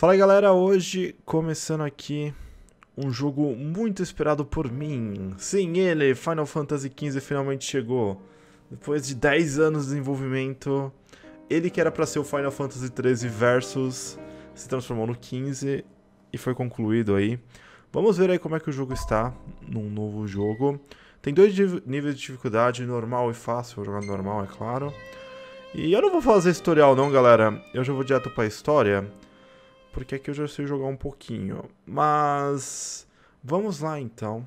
Fala aí, galera, hoje começando aqui um jogo muito esperado por mim. Sim, ele, Final Fantasy XV finalmente chegou. Depois de 10 anos de desenvolvimento, ele que era pra ser o Final Fantasy XIII Versus se transformou no XV e foi concluído aí. Vamos ver aí como é que o jogo está num novo jogo. Tem dois níveis de dificuldade, normal e fácil, vou jogar normal, é claro. E eu não vou fazer esse tutorial não, galera, eu já vou direto pra história, porque aqui eu já sei jogar um pouquinho. Mas vamos lá então.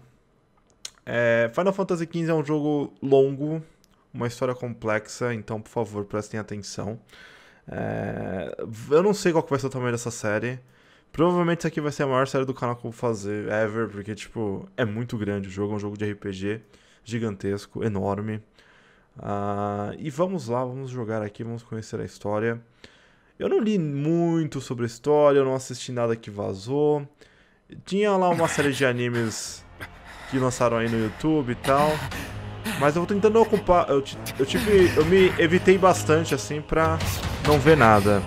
Final Fantasy XV é um jogo longo, uma história complexa, então por favor prestem atenção. Eu não sei qual que vai ser o tamanho dessa série. Provavelmente isso aqui vai ser a maior série do canal que eu vou fazer ever, porque tipo, é muito grande o jogo, é um jogo de RPG gigantesco, enorme. E vamos lá, vamos jogar aqui, vamos conhecer a história. Eu não li muito sobre a história, eu não assisti nada que vazou. Tinha lá uma série de animes que lançaram aí no YouTube e tal, mas eu vou tentando ocupar, eu me evitei bastante assim pra não ver nada.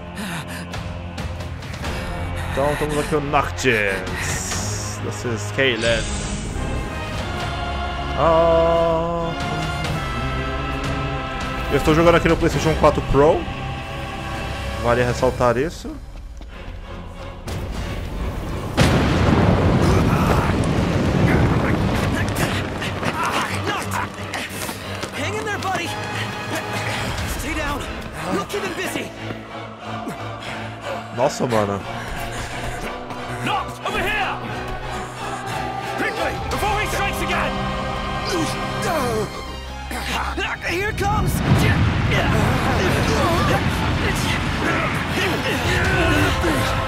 Então estamos aqui no Noctis Lucis Caelum. Eu estou jogando aqui no PlayStation 4 Pro. Vale ressaltar isso. Nossa, mano. Here comes!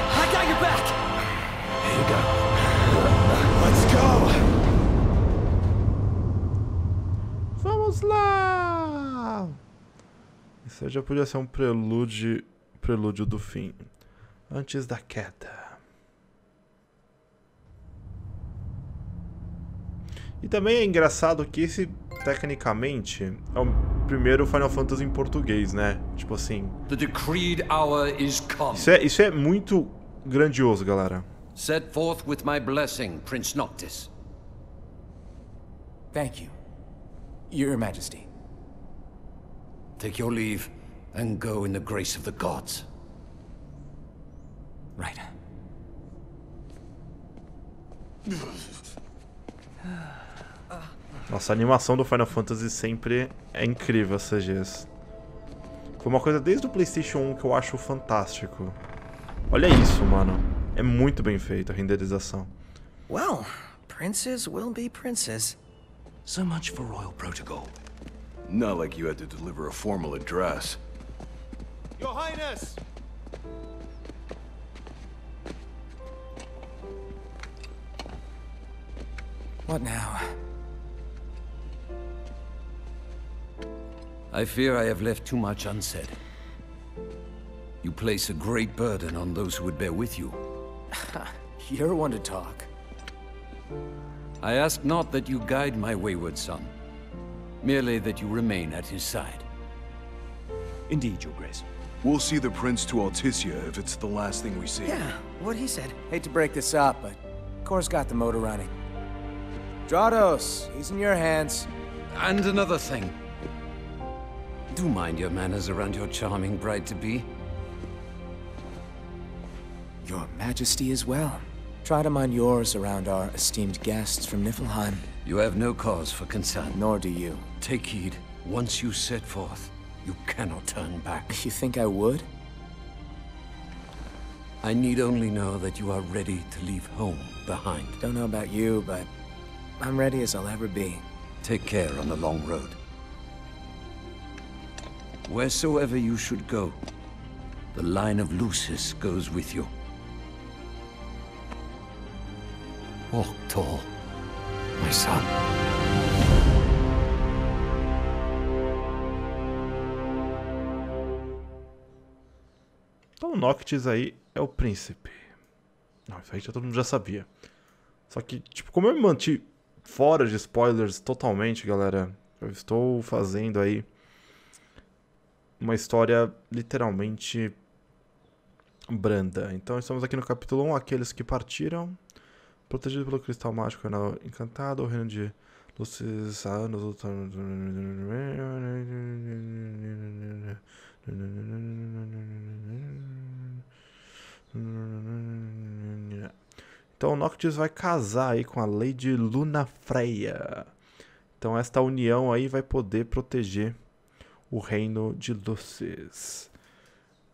I got your back! Here you go. Let's go! Vamos lá! Isso já podia ser um prelúdio do fim. Antes da queda. E também é engraçado que esse... Tecnicamente, é o primeiro Final Fantasy em português, né? Tipo assim... Isso é muito grandioso, galera. Set forth with my blessing, Prince Noctis. Thank you, Your Majesty. Take your leave and go in the grace of the gods. Right. Nossa, a animação do Final Fantasy sempre é incrível, essas CGs. Foi uma coisa desde o Playstation 1 que eu acho fantástico. Olha isso, mano. É muito bem feito a renderização. Well, princes will be princes. So much for royal protocol. Not like you had to deliver a formal address. Your Highness! What now? I fear I have left too much unsaid. You place a great burden on those who would bear with you. You're one to talk. I ask not that you guide my wayward son, merely that you remain at his side. Indeed, Your Grace. We'll see the prince to Altissia if it's the last thing we see. Yeah, what he said. Hate to break this up, but Cor's got the motor running. Drados, he's in your hands. And another thing. Do mind your manners around your charming bride-to-be. Your Majesty as well. Try to mind yours around our esteemed guests from Niflheim. You have no cause for concern. Nor do you. Take heed. Once you set forth, you cannot turn back. You think I would? I need only know that you are ready to leave home behind. Don't know about you, but I'm ready as I'll ever be. Take care on the long road. Wheresoever you should go, the line of Lucis goes with you. Walk tall, my son. Então o Noctis aí é o príncipe. Não, isso aí já todo mundo já sabia. Só que, tipo, como eu me mantive fora de spoilers totalmente, galera, eu estou fazendo aí uma história literalmente branda. Então estamos aqui no capítulo 1, aqueles que partiram, protegidos pelo cristal mágico renal encantado, o reino de Lucis anos lutando. Então o Noctis vai casar aí com a Lady Lunafreya. Então esta união aí vai poder proteger o reino de Lucis.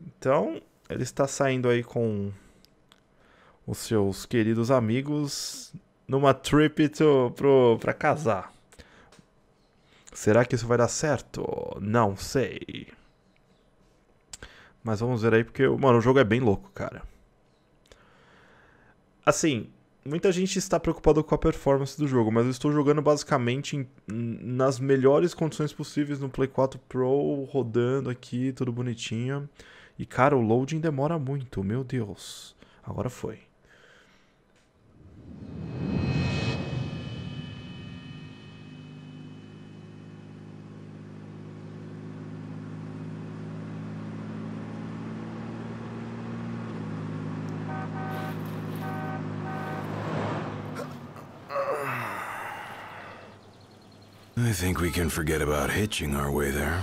Então ele está saindo aí com os seus queridos amigos numa trip pra casar. Será que isso vai dar certo? Não sei. Mas vamos ver aí, porque, mano, o jogo é bem louco, cara. Assim, muita gente está preocupada com a performance do jogo, mas eu estou jogando basicamente nas melhores condições possíveis no Play 4 Pro, rodando aqui, tudo bonitinho. E, cara, o loading demora muito, meu Deus. Agora foi. I think we can forget about hitching our way there.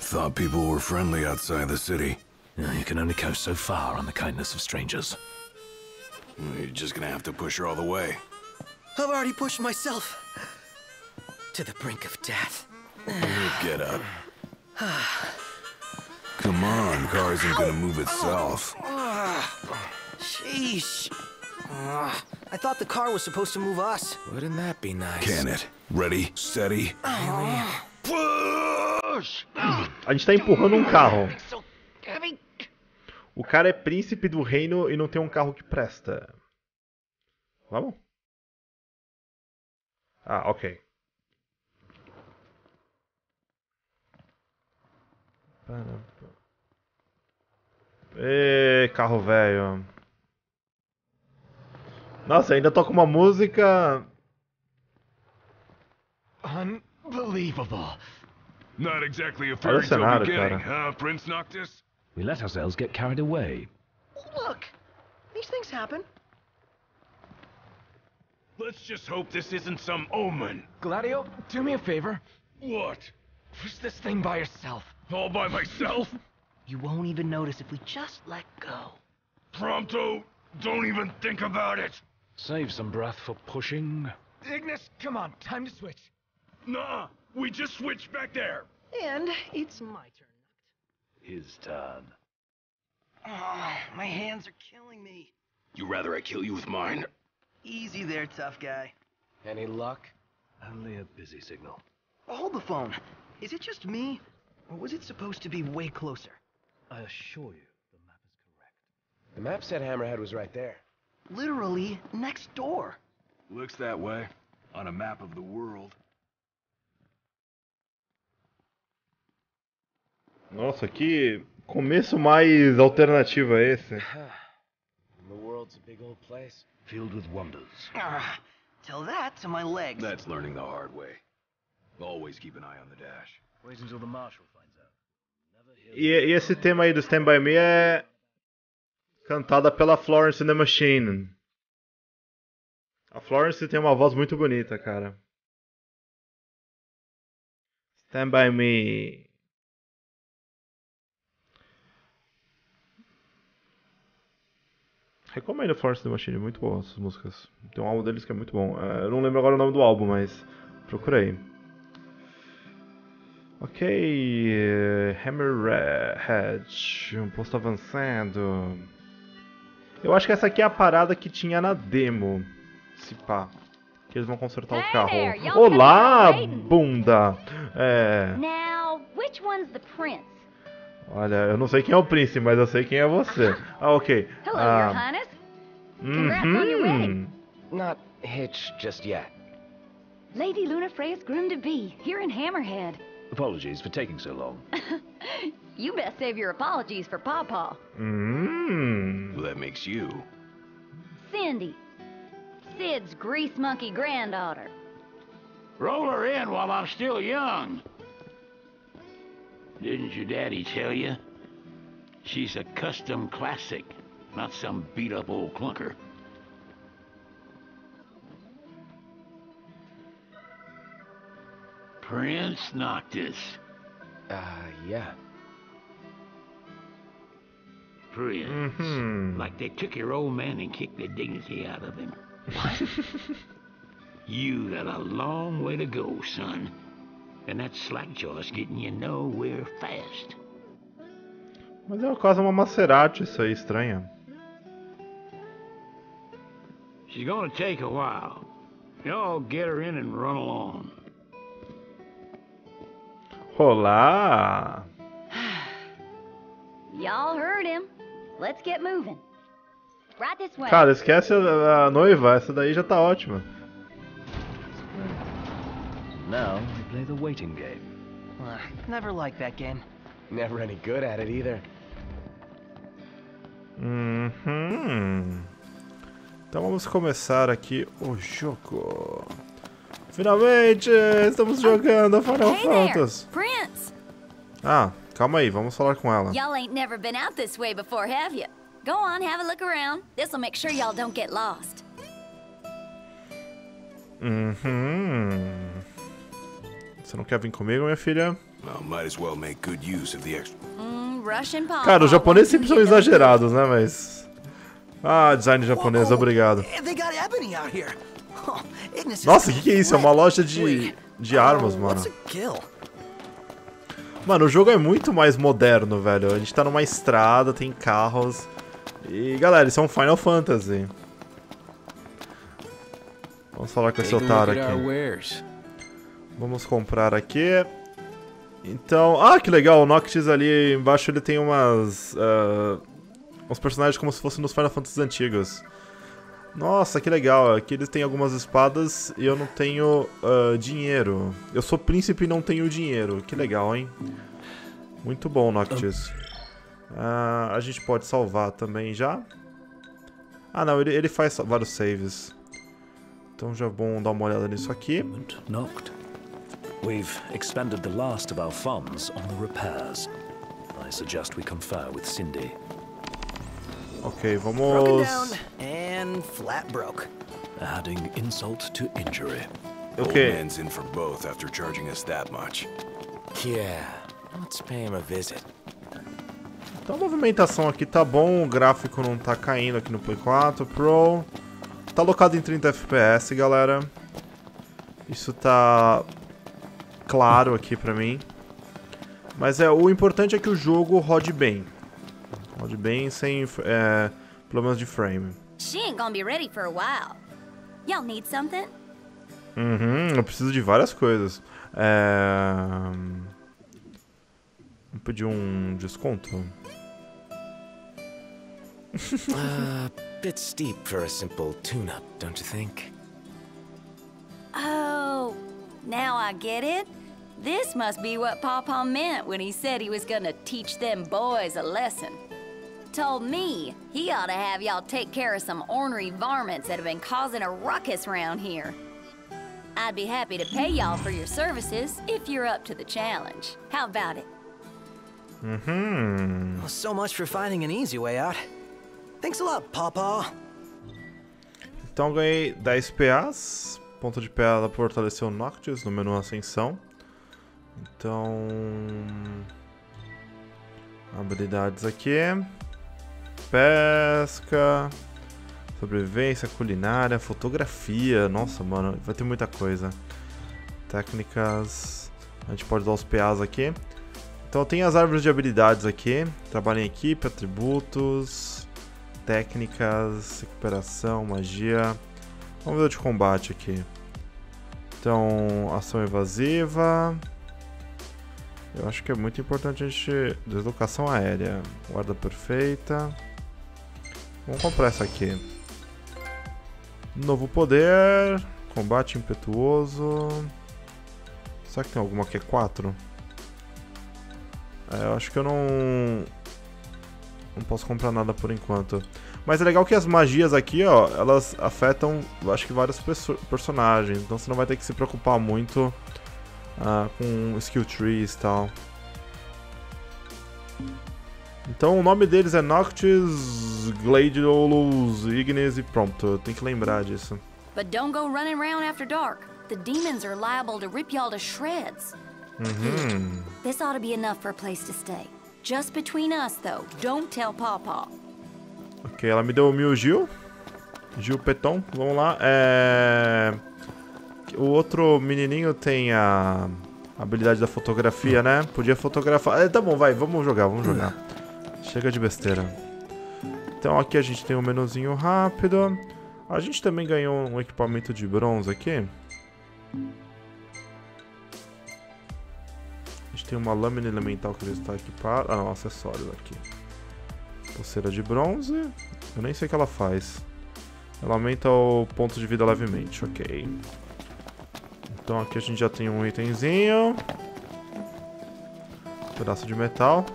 Thought people were friendly outside the city. You can only go so far on the kindness of strangers. You're just gonna have to push her all the way. I've already pushed myself to the brink of death. Get up. Come on, car isn't gonna move itself. Sheesh. I thought the car was supposed to move us. Wouldn't that be nice? Can it? Ready, steady. Push! A gente tá empurrando carro. O cara é príncipe do reino e não tem carro que presta. Vamos? Ah, ok. Ê, carro velho. Nossa, ainda toca uma música. Unbelievable. Not exactly a fairy tale beginning, huh, Prince Noctis? We let ourselves get carried away. Look, these things happen. Let's just hope this isn't some omen. Gladio, do me a favor. What? Push this thing by yourself. All by myself? You won't even notice if we just let go. Prompto, don't even think about it. Save some breath for pushing. Ignis, come on, time to switch. Nah, we just switched back there. And it's my turn. His turn. Ah, my hands are killing me. You'd rather I kill you with mine? Easy there, tough guy. Any luck? Only a busy signal. Hold the phone. Is it just me? Or was it supposed to be way closer? I assure you, the map is correct. The map said Hammerhead was right there. Literally next door. Looks that way on a map of the world. Nossa, que começo mais alternativo é esse? The world's a big old place filled with wonders. Tell that to my legs. That's learning the hard way. Always keep an eye on the dash. Wait until the marshal finds out. E esse tema aí do Stand by Me é cantada pela Florence and the Machine. A Florence tem uma voz muito bonita, cara. Stand by me. Recomendo a Florence and the Machine, muito boa essas músicas. Tem um álbum deles que é muito bom. Eu não lembro agora o nome do álbum, mas procurei. Ok, Hammerhead, um posto avançado. Eu acho que essa aqui é a parada que tinha na demo. Pá, que eles vão consertar o carro. Olá, bunda! É. Olha, eu não sei quem é o príncipe, mas eu sei quem é você. Ah, ok. Ah. Not hitched just yet. Lady Lunafreya's groom to be here in Hammerhead. Apologies for taking so long. You best save your apologies for Pawpaw. Well, that makes you Cindy. Sid's grease monkey granddaughter. Roll her in while I'm still young. Didn't your daddy tell you? She's a custom classic, not some beat-up old clunker. Prince Noctis. Yeah. Prince. Mm-hmm. Like they took your old man and kicked the dignity out of him. You got a long way to go, son. And that slackjaw's getting you nowhere fast. Mas é quase uma Maserati isso aí, estranha. She's gonna take a while. Y'all get her in and run along. Olá! Y'all heard him. Let's get moving. Right this way. Cara, esquece a noiva, essa daí já tá ótima. Now we play the waiting game. Never liked that game. Never any good at it either. Então vamos começar aqui o jogo. Finalmente, estamos jogando Final Fantasy. Ah, calma aí, vamos falar com ela. Y'all ain't never been out this way before, have you? Go on, have a look around. This'll make sure y'all don't get lost. Você não quer vir comigo, minha filha? Cara, os japoneses sempre são exagerados, né? Mas... ah, design japonês, obrigado. Nossa, o que é isso? É uma loja de armas, mano. Mano, o jogo é muito mais moderno, velho. A gente tá numa estrada, tem carros. E, galera, isso é um Final Fantasy. Vamos falar com esse otário aqui. Vamos comprar aqui. Então... ah, que legal! O Noctis ali embaixo, ele tem umas... uns personagens como se fossem nos Final Fantasy antigos. Nossa, que legal! Aqui eles têm algumas espadas e eu não tenho dinheiro. Eu sou príncipe e não tenho dinheiro. Que legal, hein? Muito bom, Noctis. A gente pode salvar também já. Ah, não. Ele faz vários saves. Então já vamos dar uma olhada nisso aqui. We've expended the last of our funds on the repairs. I suggest we confer with Cindy. Ok, vamos. And flat broke. Adding insult to injury. Okay. Old man's in for both after charging us that much. Yeah, let's pay him a visit. Então a movimentação aqui tá bom, o gráfico não tá caindo aqui no Play 4 Pro. Tá locado em 30 FPS, galera. Isso tá claro aqui pra mim. Mas é, o importante é que o jogo rode bem. Rode bem sem problemas de frame. Eu preciso de várias coisas. Vou pedir um desconto. Bit steep for a simple tune-up, don't you think? Oh, now I get it. This must be what Papa meant when he said he was gonna teach them boys a lesson. Told me he ought to have y'all take care of some ornery varmints that have been causing a ruckus around here. I'd be happy to pay y'all for your services if you're up to the challenge. How about it? Well, so much for finding an easy way out. Thanks a lot, Papa. Então ganhei 10 PAs. Ponto de PA para fortalecer o Noctis no menu Ascensão. Então... habilidades aqui. Pesca. Sobrevivência, culinária, fotografia. Nossa, mano, vai ter muita coisa. Técnicas. A gente pode dar os PAs aqui. Então tem as árvores de habilidades aqui. Trabalho em equipe, atributos, técnicas, recuperação, magia. Vamos ver o de combate aqui. Então, ação evasiva. Eu acho que é muito importante a gente... deslocação aérea. Guarda perfeita. Vamos comprar essa aqui. Novo poder. Combate impetuoso. Será que tem alguma que é 4? Eu acho que eu não posso comprar nada por enquanto. Mas é legal que as magias aqui, ó, elas afetam, acho que vários personagens. Então você não vai ter que se preocupar muito com skill trees e tal. Então o nome deles é Noctis, Gladiolus, Ignis e Prompto. Eu tenho que lembrar disso. But don't go running around after dark. The demons are liable to rip y'all to shreds. This ought to be enough for a place to stay. Just between us though. Don't tell Papa. Ok, ela me deu o meu Gil Peton, vamos lá. O outro menininho tem a habilidade da fotografia, né? Podia fotografar. Tá bom, vai, vamos jogar. Chega de besteira. Então aqui a gente tem um menuzinho rápido. A gente também ganhou um equipamento de bronze aqui. A gente tem uma lâmina elemental que está equipada. Ah, não, acessórios aqui. Pulseira de bronze. Eu nem sei o que ela faz. Ela aumenta o ponto de vida levemente, ok. Então aqui a gente já tem um itemzinho. Um pedaço de metal.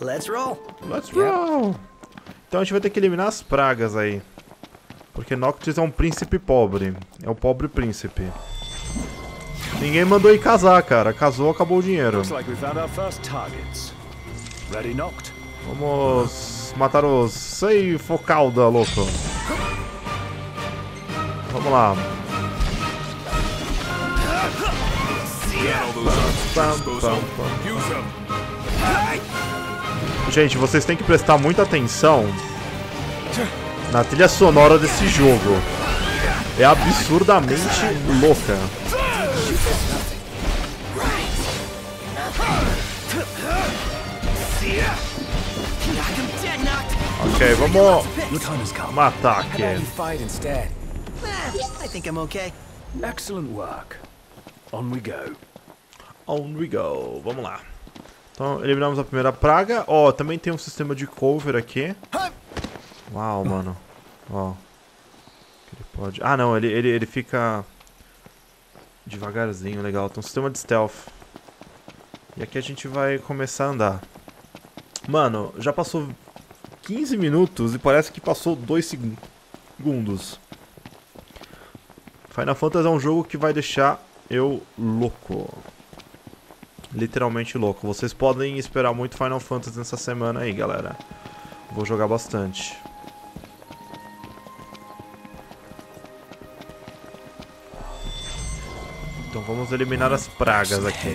Let's roll! Então a gente vai ter que eliminar as pragas aí. Porque Noctis é um príncipe pobre. É o pobre príncipe. Ninguém mandou ir casar, cara. Casou, acabou o dinheiro. Vamos matar os Seifocalda, louco. Vamos lá. Gente, vocês têm que prestar muita atenção na trilha sonora desse jogo. É absurdamente louca. Ok, vamos matar aqui. Excellent work. On we go. On we go. Vamos lá. Então, eliminamos a primeira praga. Ó, também tem um sistema de cover aqui. Uau, mano. Ó. Ele pode... Ah, não. Ele fica... devagarzinho. Legal. Então, um sistema de stealth. E aqui a gente vai começar a andar. Mano, já passou 15 minutos e parece que passou 2 segundos. Final Fantasy é um jogo que vai deixar eu louco. Literalmente louco. Vocês podem esperar muito Final Fantasy nessa semana aí, galera. Vou jogar bastante. Então vamos eliminar as pragas aqui.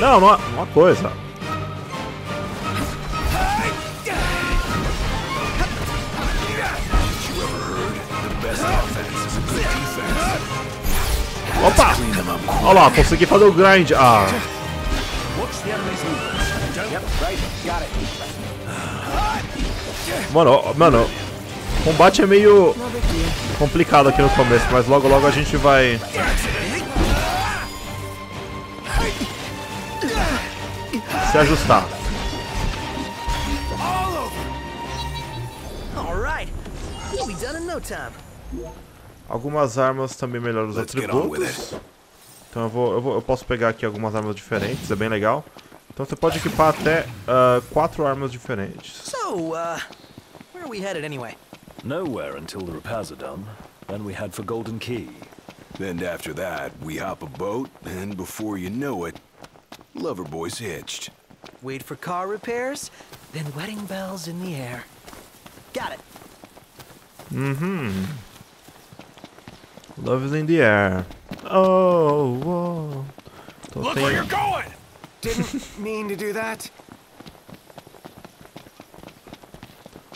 Não, uma coisa. Opa! Olha lá, consegui fazer o grind. Ah. Mano, o combate é meio complicado aqui no começo, mas logo logo a gente vai... se ajustar. Algumas armas também melhoram os atributos. Então eu posso pegar aqui algumas armas diferentes, é bem legal. Então você pode equipar até 4 armas diferentes. Where are we headed anyway? Nowhere until the repairs are done. Then we head for Galdin Quay. Then after that, we hop a boat, and before you know it, lover boys hitched. Wait for car repairs, then wedding bells in the air. Got it. Love is in the air. Oh, whoa. Look where you're going! Didn't mean to do that.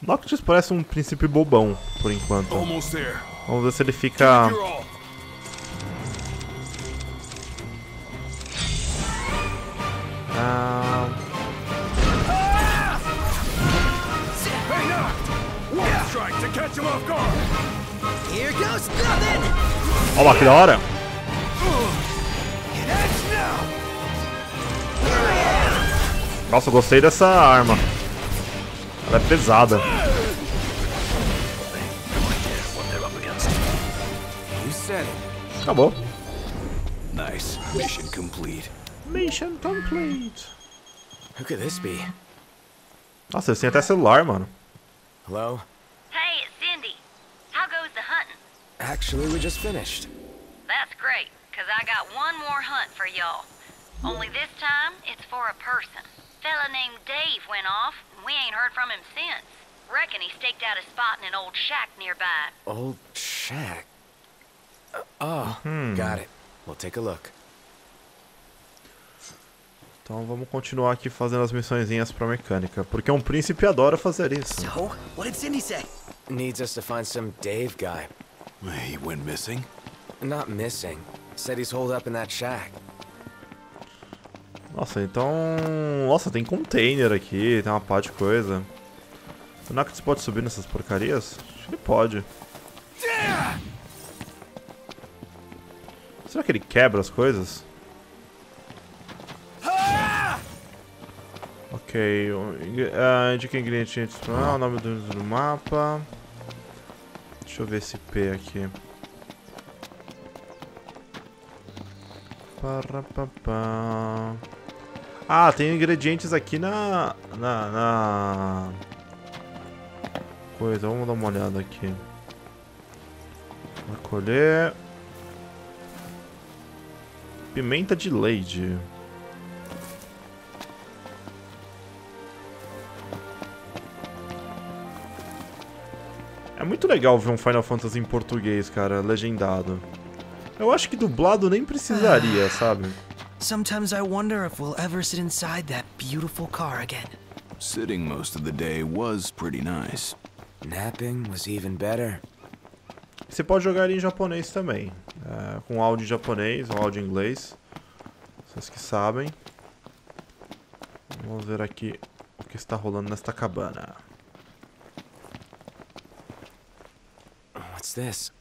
Noctis parece um príncipe bobão, por enquanto. Vamos ver se ele fica... Olha lá, que da hora. Nossa, eu gostei dessa arma. Ela é pesada. Acabou. Nice. Mission complete. Mission complete. Who could this be? Nossa, eles têm até celular, mano. Hello? Hey, it's Cindy. How goes the hunting? Actually, we just finished. That's great. 'cause I got one more hunt for y'all. Only this time, it's for a person. Fella named Dave went off, and we ain't heard from him since. Reckon he staked out a spot in an old shack nearby. Old shack? Got it. We'll take a look. Então vamos continuar aqui fazendo as missõezinhas pra mecânica, porque um príncipe adora fazer isso. So, what did Cindy say? Needs us to find some Dave guy. He went missing? Not missing. Said he's holed up in that shack. Nossa, então... Nossa, tem container aqui, tem uma pá de coisa. O Noctis pode subir nessas porcarias? Acho que ele pode. Será que ele quebra as coisas? Ok, indica ingredientes. O nome do mapa. Deixa eu ver esse P aqui. Ah, tem ingredientes aqui na coisa, vamos dar uma olhada aqui. Vou colher pimenta de leite. É muito legal ver um Final Fantasy em português, cara, legendado. Eu acho que dublado nem precisaria, sabe? Sometimes I wonder if we'll ever sit inside that beautiful car again. Sitting most of the day was pretty nice. Napping was even better. Você pode jogar ele em japonês também, com áudio em japonês ou áudio em inglês. Vocês que sabem. Vamos ver aqui o que está rolando nesta cabana. What's this?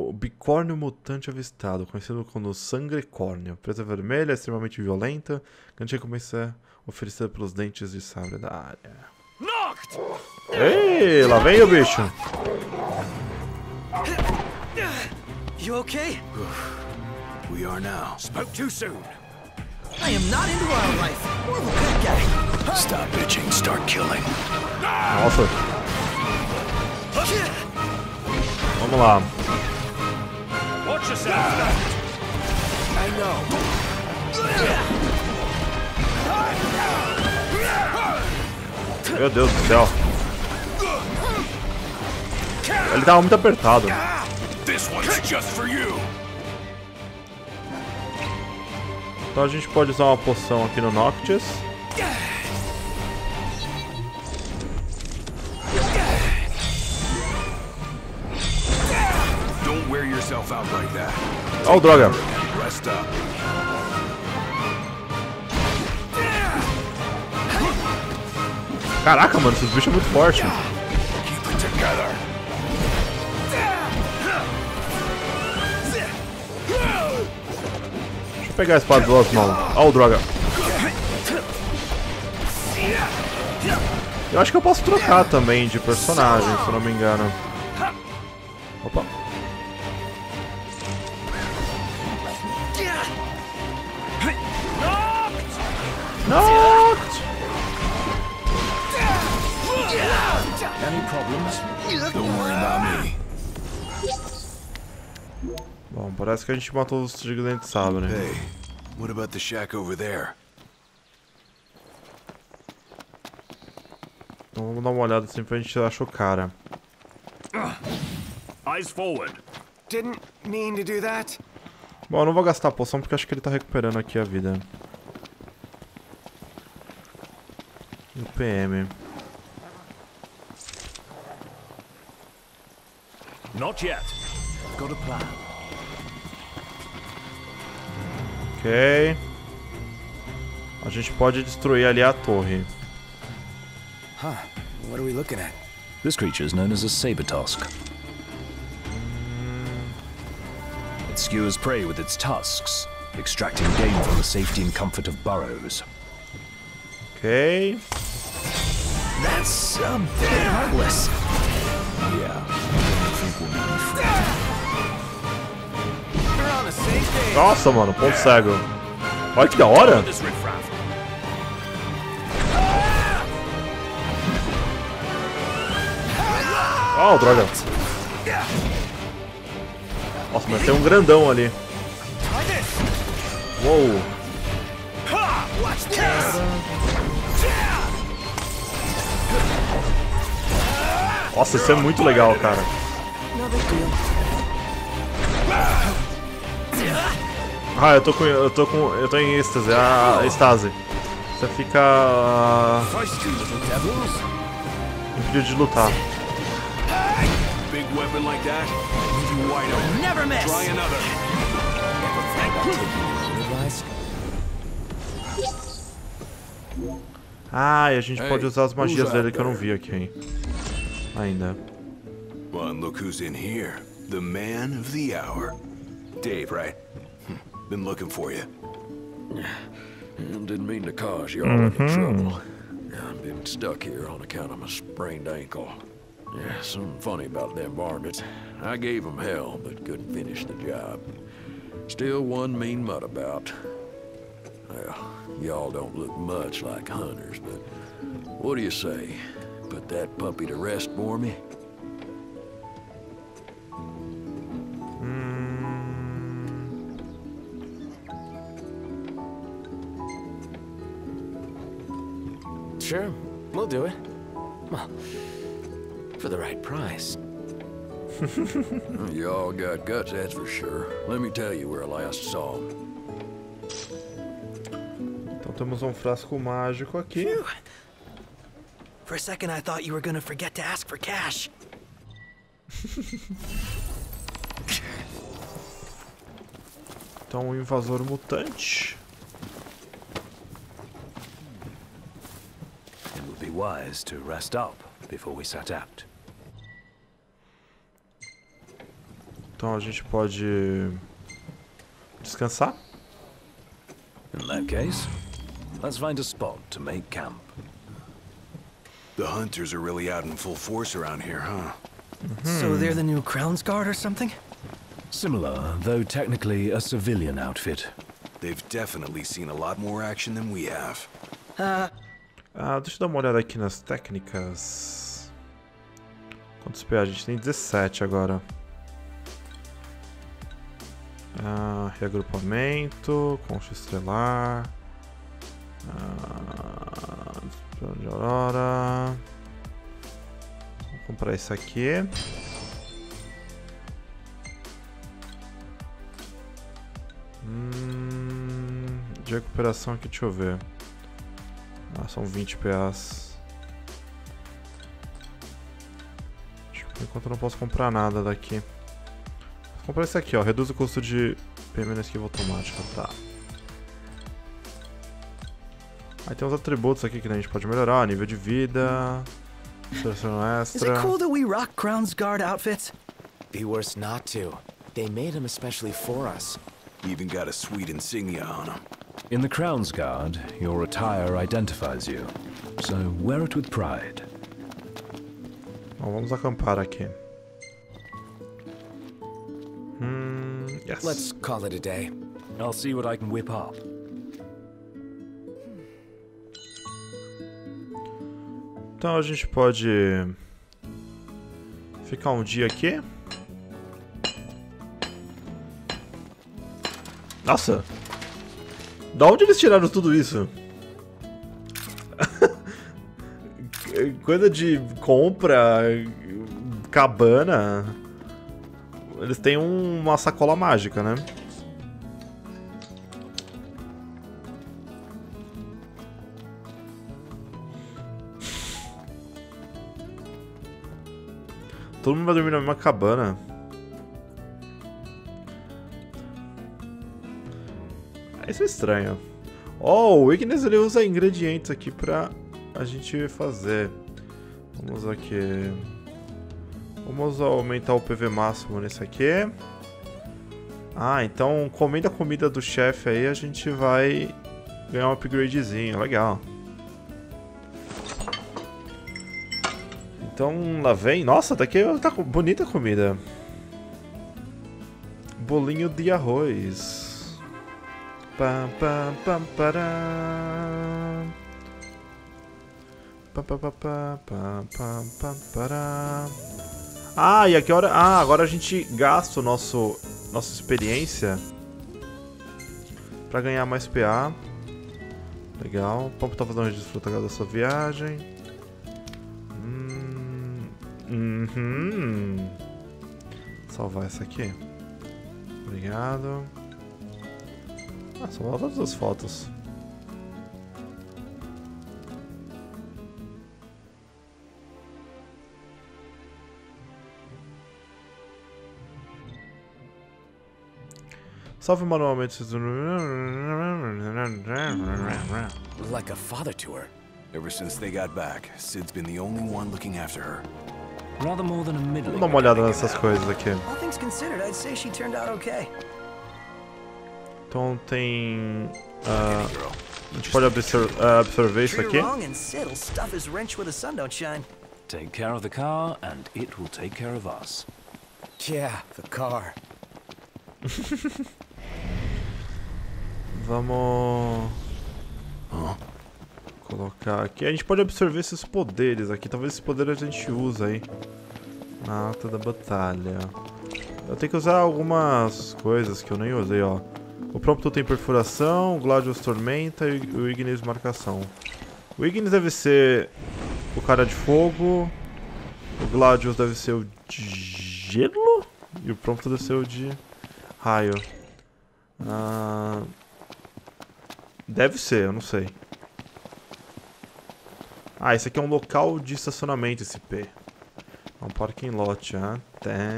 O bicórnio mutante avistado, conhecido como sangrecórnio. Presa vermelha, extremamente violenta. Grande recompensa oferecida pelos dentes de sabre da área. Ei, lá vem o bicho. You okay? We are now. Spoke too soon. I am not into wildlife. We're the bad guy. Stop bitching, start killing. Nossa. Vamos lá. Meu Deus do céu. Ele tava muito apertado. Então a gente pode usar uma poção aqui no Noctis. Oh, droga! Caraca, mano, esses bichos são muito fortes. Deixa eu pegar a espada do outro, mano. Oh, droga! Eu acho que eu posso trocar também de personagem, se eu não me engano. Opa! Knocked! Any problems? Don't worry about me. Bom, parece que a gente matou os gigantes de sabre. Hey, what about the shack over there? Então vamos dar uma olhada assim pra gente achar o cara. Eyes forward. Didn't mean to do that. Bom, eu não vou gastar a poção porque acho que ele tá recuperando aqui a vida. O PM. Not yet. Got a plan. Ok. A gente pode destruir ali a torre. Huh. What are we looking at? This creature is known as a saber-tusk. It skewers prey with its tusks, extracting game from the safety and comfort of burrows. Ok. That's something heartless. Yeah. Nossa, mano, ponto cego. Olha que da hora. Oh, droga. Nossa, mas tem um grandão ali. Uou. Nossa, isso é muito legal, cara. Ah, eu tô em êxtase, êxtase. Você fica impedido de lutar. Ah, e a gente pode usar as magias dele que eu não vi aqui, hein? Ainda. Well, look who's in here. The man of the hour. Dave, right? Been looking for you. Didn't mean to cause you all any trouble. I've been stuck here on account of my sprained ankle. Yeah, something funny about them varmints. I gave them hell, but couldn't finish the job. Still one mean mutt about. Well, y'all don't look much like hunters, but what do you say? Put that puppy to rest for me? Sure, we'll do it. Well, for the right price. You all got guts, that's for sure. Let me tell you where I last saw him. Então temos um frasco mágico aqui. For a second I thought you were gonna forget to ask for cash. Então, um invasor mutante. Wise to rest up before we set out. Então a gente pode descansar. In that case, let's find a spot to make camp. The hunters are really out in full force around here, huh? So they're the new Crown's Guard or something? Similar, though technically a civilian outfit. They've definitely seen a lot more action than we have. Ah, deixa eu dar uma olhada aqui nas técnicas. Quantos PA? A gente tem 17 agora. Ah, reagrupamento, concha estelar. Ah, plano de aurora. Vou comprar isso aqui. De recuperação aqui, deixa eu ver. Ah, são 20 PAs. Por enquanto eu não posso comprar nada daqui. Vou comprar esse aqui, ó. Reduz o custo de PM na esquiva automática, tá. Aí tem uns atributos aqui que a gente pode melhorar. Nível de vida. Seleção extra. É cool that we rock Crown's Guard outfits? Be worse not to. They made them especially for us. Even got a sweet insignia on them. In the Crown's Guard, your attire identifies you, so wear it with pride. Vamos acampar aqui. Yes. Let's call it a day. I'll see what I can whip up. Então a gente pode ficar um dia aqui. Nossa! Da onde eles tiraram tudo isso? Coisa de compra, cabana. Eles têm uma sacola mágica, né? Todo mundo vai dormir na mesma cabana. Isso é estranho. Oh, o Ignis ele usa ingredientes aqui pra a gente fazer. Vamos aqui. Vamos aumentar o PV máximo nesse aqui. Ah, então comendo a comida do chefe aí a gente vai ganhar um upgradezinho. Legal. Então lá vem. Nossa, daqui tá bonita a comida. Bolinho de arroz. Pam pam pam pará. Pam pam pam pam pam pam pará. Ah, e a que hora... Ah, agora a gente gasta o nossa experiência pra ganhar mais PA. Legal. Pompo tá fazendo um registro da sua viagem. Salvar essa aqui. Obrigado. Ah, salvar todas as fotos. Salve manualmente. Like a father to her. Ever since they got back, Sid's been the only one looking after her. Rather more than a middle. Vamos dar uma olhada nessas coisas aqui. All things considered, I'd say she turned out okay. Então tem a gente pode observar isso aqui. Take care of the car and it will take care of us. Yeah, the car. Vamos colocar aqui. A gente pode absorver esses poderes aqui. Talvez esses poderes a gente use aí na alta da batalha. Eu tenho que usar algumas coisas que eu nem usei, ó. O Prompto tem perfuração, o Gladiolus tormenta e o Ignis marcação. O Ignis deve ser o cara de fogo. O Gladiolus deve ser o de gelo. E o Prompto deve ser o de... raio. Deve ser, eu não sei. Ah, esse aqui é um local de estacionamento, esse P. É um parking lot, até.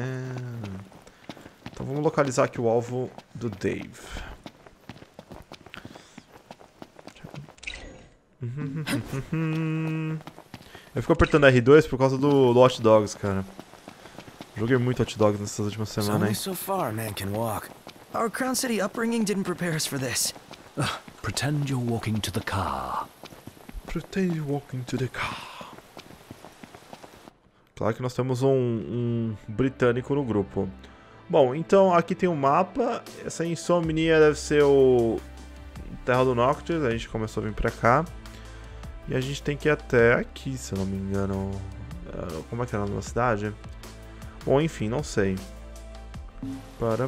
Então vamos localizar aqui o alvo do Dave. Eu fico apertando R2 por causa do Hot Dogs, cara. Joguei muito Hot Dogs nessas últimas semanas, hein? So far, man can walk. Our Crown City upbringing didn't prepare us for this. Pretend you're walking to the car. Pretend you're walking to the car. Claro que nós temos um britânico no grupo. Bom, então aqui tem um mapa. Essa Insomnia deve ser o Terra do Noctis. A gente começou a vir pra cá. E a gente tem que ir até aqui, se eu não me engano. Como é que é o nome da cidade? Bom, enfim, não sei. Para.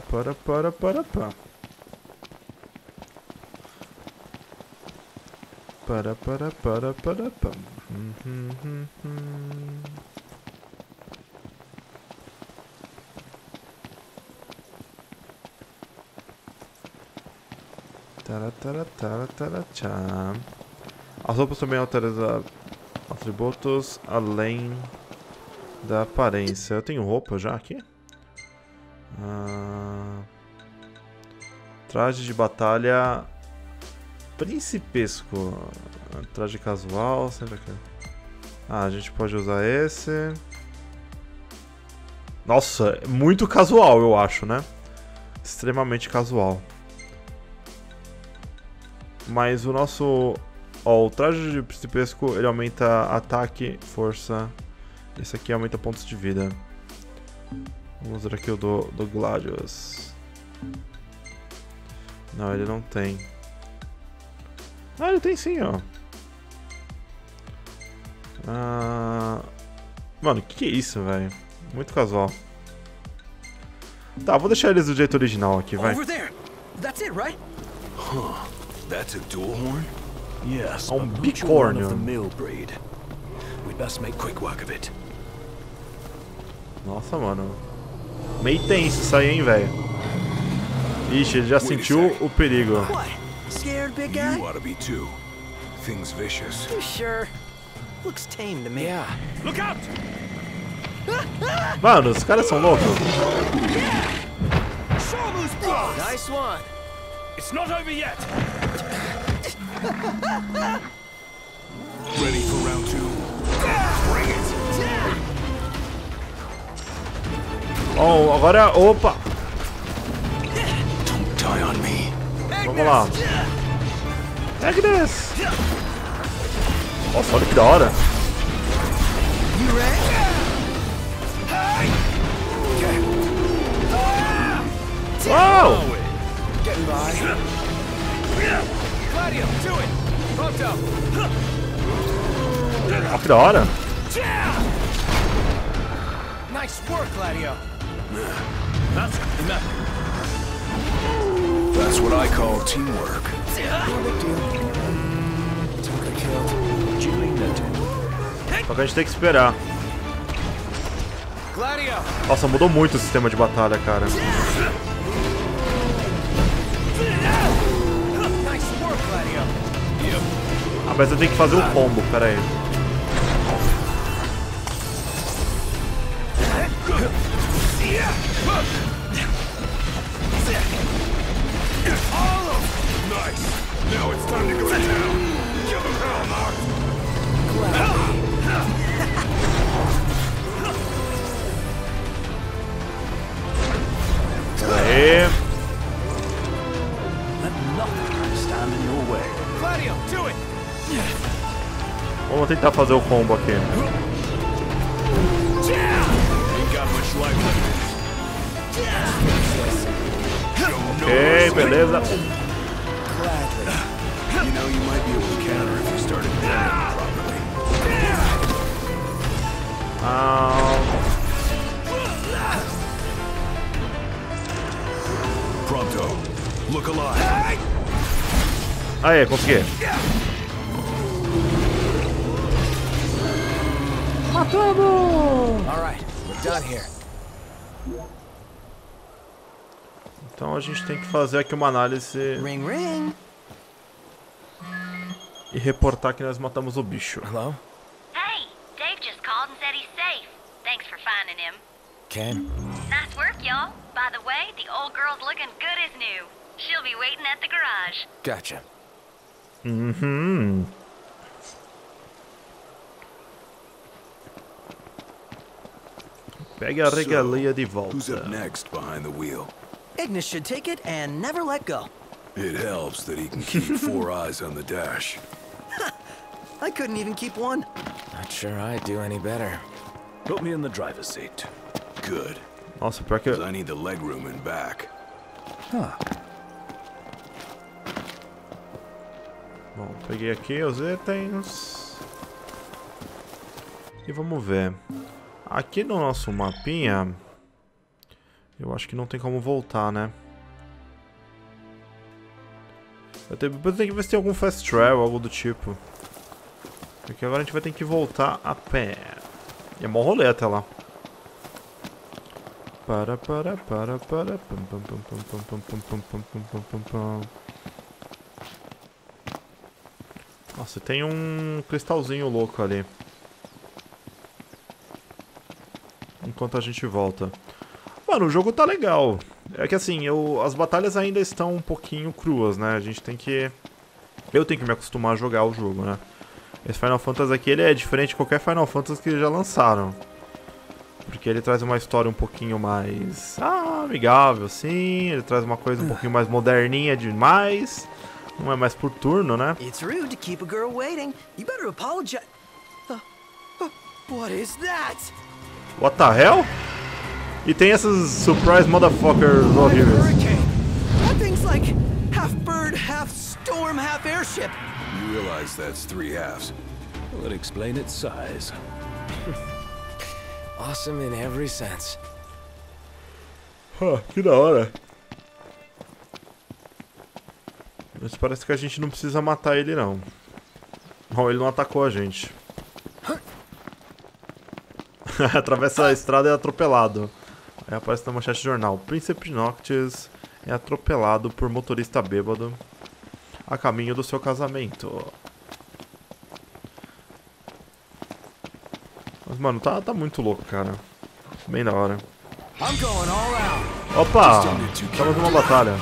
Tarataratarataratá. As roupas também alteram atributos além da aparência. Eu tenho roupa já aqui? Traje de batalha principesco. Traje casual, sempre aqui. Ah, a gente pode usar esse. Nossa, muito casual eu acho, né? Extremamente casual. Mas o nosso... Ó, o traje de principesco, ele aumenta ataque, força... Esse aqui aumenta pontos de vida. Vamos ver aqui o do Gladiolus. Não, ele não tem. Ah, ele tem sim, ó. Mano, o que é isso, velho? Muito casual. Tá, vou deixar eles do jeito original aqui, vai. É um bicórnio. Nossa, mano. Meio tenso isso aí, hein, velho. Ixi, ele já sentiu o perigo. Mano, os caras são loucos. Ready for round 2. Oh, agora, opa! Vamos lá. Agnes! Nossa, olha que da hora! Uau! Olha que da hora! Nice work, Gladio. That's enough. That's what I call teamwork. Só que a gente tem que esperar. Nossa, mudou muito o sistema de batalha, cara. Ah, mas eu tenho que fazer um combo, pera aí. Aê! Vamos tentar fazer o combo aqui. Ok, beleza. Prompto, look alive. Aê, consegui. Matamos! All right, we're done here. Então a gente tem que fazer aqui uma análise e reportar que nós matamos o bicho. Hello? Hey, Dave just called and said he's safe. Thanks for finding him. Ken. Nice work, y'all. By the way, the old girl's looking good as new. She'll be waiting at the garage. Gotcha. Pega a regalia de volta. Who's up next behind the wheel? Ignis should take it and never let go. It helps that he can keep four eyes on the dash. I couldn't even keep one. Not sure I'd do any better. Put me in the driver's seat. Good. Nossa, pior que eu... I need the leg room and back. Huh. Bom, peguei aqui os itens. E vamos ver. Aqui no nosso mapinha... Eu acho que não tem como voltar, né? Eu tenho que ver se tem algum fast travel, algo do tipo. Porque agora a gente vai ter que voltar a pé. E é mó rolê até lá. Nossa, tem um cristalzinho louco ali. Enquanto a gente volta. Mano, o jogo tá legal. É que assim, as batalhas ainda estão um pouquinho cruas, né? A gente tem que... Eu tenho que me acostumar a jogar o jogo, né? Esse Final Fantasy aqui, ele é diferente de qualquer Final Fantasy que já lançaram. Porque ele traz uma história um pouquinho mais... amigável, assim. Ele traz uma coisa um pouquinho mais moderninha demais. Não é mais por turno, né? It's rude to keep a girl waiting. You better apologize. What is that? What the hell? E tem essas surprise motherfuckers horríveis. That thing's like half bird, half storm, half airship. You realize that's three halves. Well, explain its size. Awesome in every sense. Que da hora. Mas parece que a gente não precisa matar ele não. Não, ele não atacou a gente. Atravessa a estrada e é atropelado. Aí aparece na manchete de jornal. Príncipe Noctis é atropelado por motorista bêbado a caminho do seu casamento. Mas, mano, tá muito louco, cara. Bem da hora. Opa! Estamos numa batalha.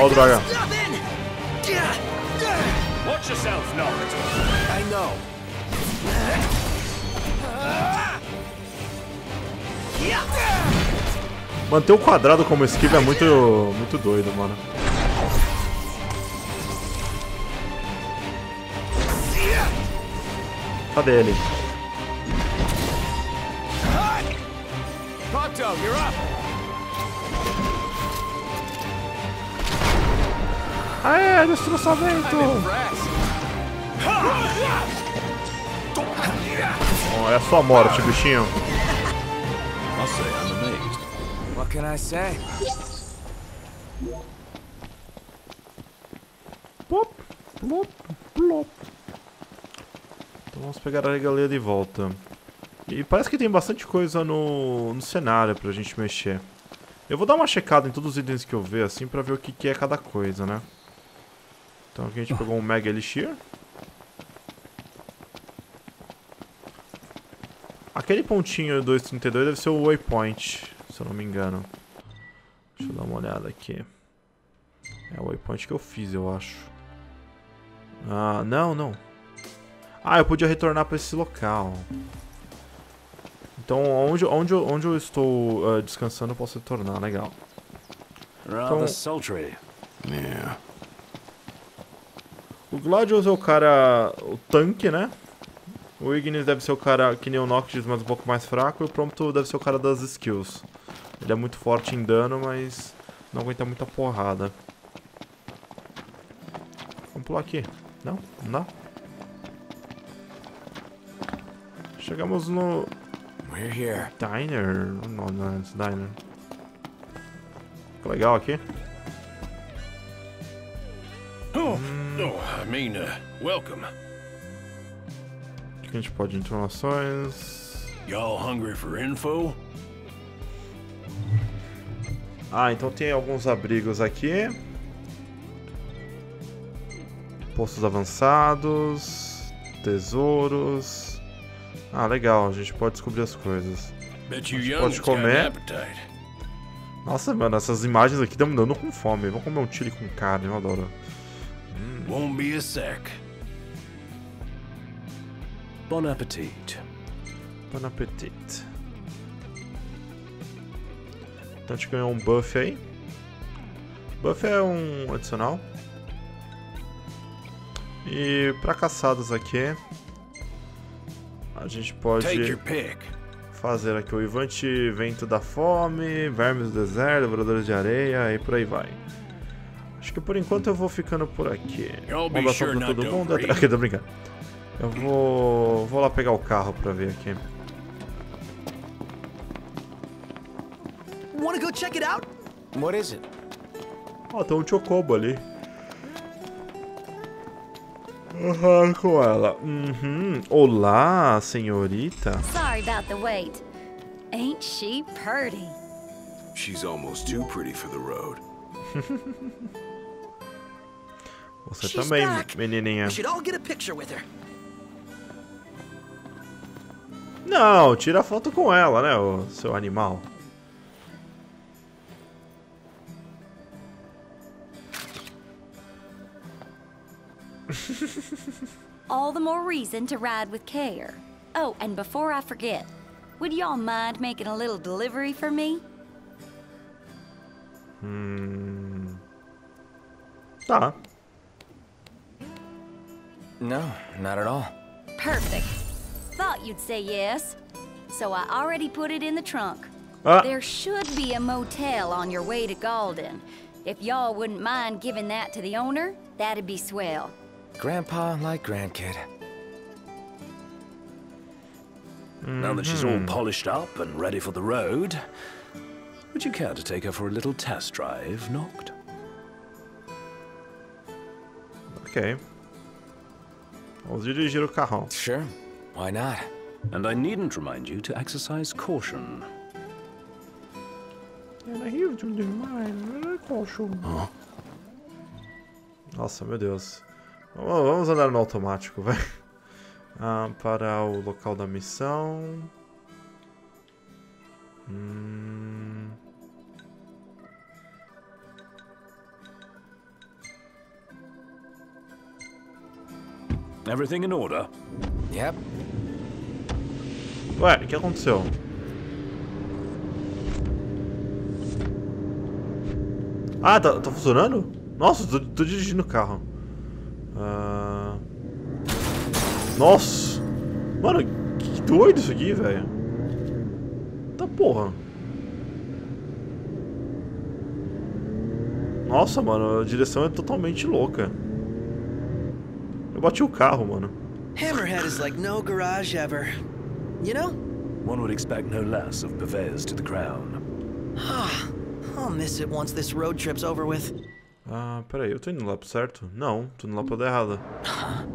Ó o dragão. Watch yourself, Naruto. I know. Manter o quadrado como esquiva é muito doido, mano. Cadê ele? Aê, destroçamento! Bom, é a sua morte, bichinho. What can I say? Plop, plop, plop. Então vamos pegar a galeria de volta. E parece que tem bastante coisa no cenário pra gente mexer. Eu vou dar uma checada em todos os itens que eu ver, assim, pra ver o que, que é cada coisa, né? Então aqui a gente pegou um Mega Elixir. Aquele pontinho 232 deve ser o Waypoint, se eu não me engano. Deixa eu dar uma olhada aqui. É o Waypoint que eu fiz, eu acho. Ah, não, não. Ah, eu podia retornar pra esse local. Então, onde eu estou descansando, eu posso retornar, legal. Então, o Gladiolus é o cara... o tanque, né? O Ignis deve ser o cara que nem o Noctis, mas um pouco mais fraco. E o Prompto deve ser o cara das skills. Ele é muito forte em dano, mas não aguenta muita porrada. Vamos pular aqui. Não? Não dá? Chegamos no... Diner? Não, não, é Diner. Que legal aqui. Welcome. A gente pode informações. Y'all hungry for info? Ah, então tem alguns abrigos aqui. Postos avançados, tesouros. Ah, legal, a gente pode descobrir as coisas. A gente pode comer. Nossa, mano, essas imagens aqui estão me dando com fome. Vou comer um chili com carne, eu adoro. Won't be a sec. Bon appetit. Bon appetit. Então a gente ganhou um buff aí. Buff é um adicional. E para caçadas aqui, a gente pode fazer aqui o Ivante Vento da Fome, Vermes do Deserto, Devoradores de Areia e por aí vai. Acho que por enquanto eu vou ficando por aqui. Um abraço pra todo mundo. Aqui, tô brincando. Eu vou lá pegar o carro pra ver aqui. Wanna go check it out? What is it? Ó, tem um chocobo ali. Com ela. Olá, senhorita. Sorry about the wait. Ain't she pretty? She's almost too pretty for the road. Você também, menininha. Não, tira foto com ela, né, o seu animal. All the more reason to ride with care. Oh, and before I forget, would y'all mind making a little delivery for me? Tá. No, not at all. Perfect. Thought you'd say yes. So I already put it in the trunk. There should be a motel on your way to Galdin. If y'all wouldn't mind giving that to the owner, that'd be swell. Grandpa like grandkid. Now that she's all polished up and ready for the road, would you care to take her for a little test drive, Noct? Okay. Vamos dirigir o carrão. Sure, why not? And I needn't remind you to exercise caution. Nossa, meu Deus. Vamos andar no automático, velho. Para o local da missão. Everything in order. Yep. Ué, o que aconteceu? Ah, tá funcionando? Nossa, tô dirigindo o carro. Nossa! Mano, que doido isso aqui, velho. Tá porra. Nossa, mano, a direção é totalmente louca. Eu bati o carro, mano. Hammerhead is like no garage ever. You know? One would expect no less of Pavez to the crown. Ah, I'll miss it once this road trip's over with. Ah, peraí, eu tô indo lá pro certo? Não, tô indo lá pra dar errada. Ah,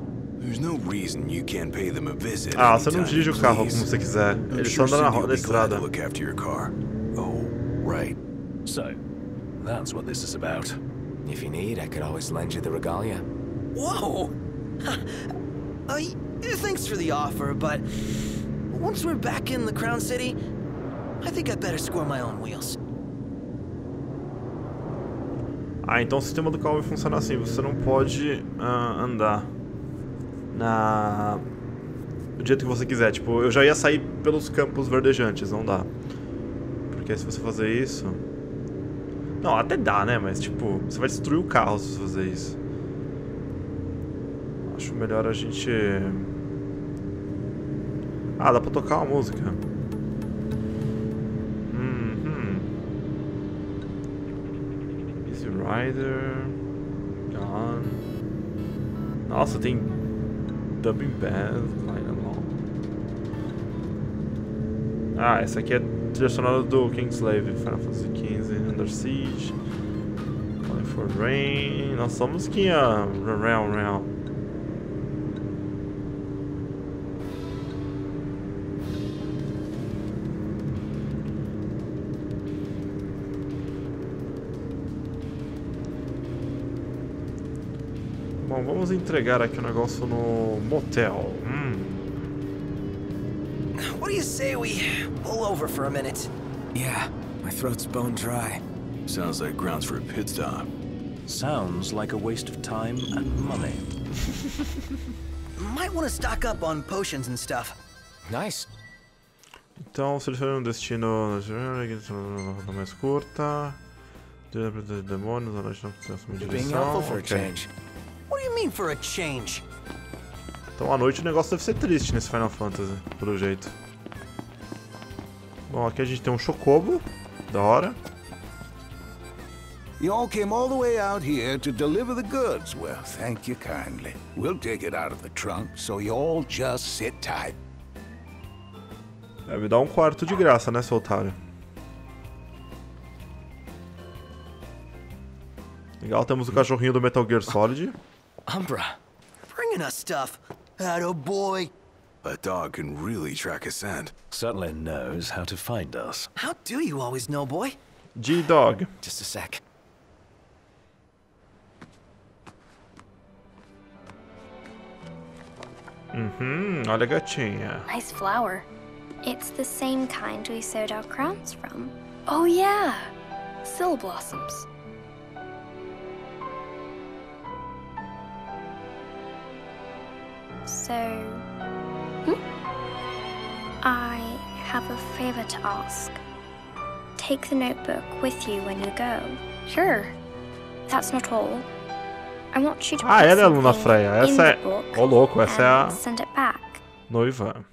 você não dirige o carro como você quiser. Ele só anda na roda da estrada. Oh, right. So, that's what this is about. If you need, I could always lend you the regalia. Whoa! Thanks for the offer, but once we're back in the Crown City, I think I better score my own wheels. Ah, então o sistema do carro vai funcionar assim. Você não pode andar do jeito que você quiser. Tipo, eu já ia sair pelos campos verdejantes, não dá. Porque se você fazer isso... Não, até dá, né? Mas, tipo, você vai destruir o carro se você fazer isso. Acho melhor a gente... Ah, dá pra tocar uma música. Rider... Gone... Nossa, tem... Dubbing Bath... Ah, essa aqui é trilha sonora do Kingsglaive, Final Fantasy XV, Under Siege... Calling for Rain... Nossa, a musiquinha... Real... Bom, vamos entregar aqui o negócio no motel. What do you say we pull over for a minute? Yeah, my throat's bone dry. Sounds like grounds for a pit stop. Sounds like a waste of time and money. Might want to stock up on potions and stuff. Nice. Então, selecione um destino na mais curta. Demônios, a gente não precisa assumir direção. What do you mean for a change? Então à noite o negócio deve ser triste nesse Final Fantasy, pelo jeito. Bom, aqui a gente tem um chocobo, da hora. You all came all the way out here to deliver the goods. Well, thank you kindly. We'll take it out of the trunk, so you all just sit tight. É, me dá um quarto de graça, né, seu otário? Legal, temos o cachorrinho do Metal Gear Solid. Umbra, bringing us stuff. Atta boy. A dog can really track a scent. Certainly knows how to find us. How do you always know, boy? G-Dog. Just a sec. Olha a gatinha. Nice flower. It's the same kind we sewed our crowns from. Oh yeah, Sill blossoms. So, I have a favor to ask. Take the notebook with you when you go. Sure. That's not all. I want you to put something in the book and send it back. Noiva.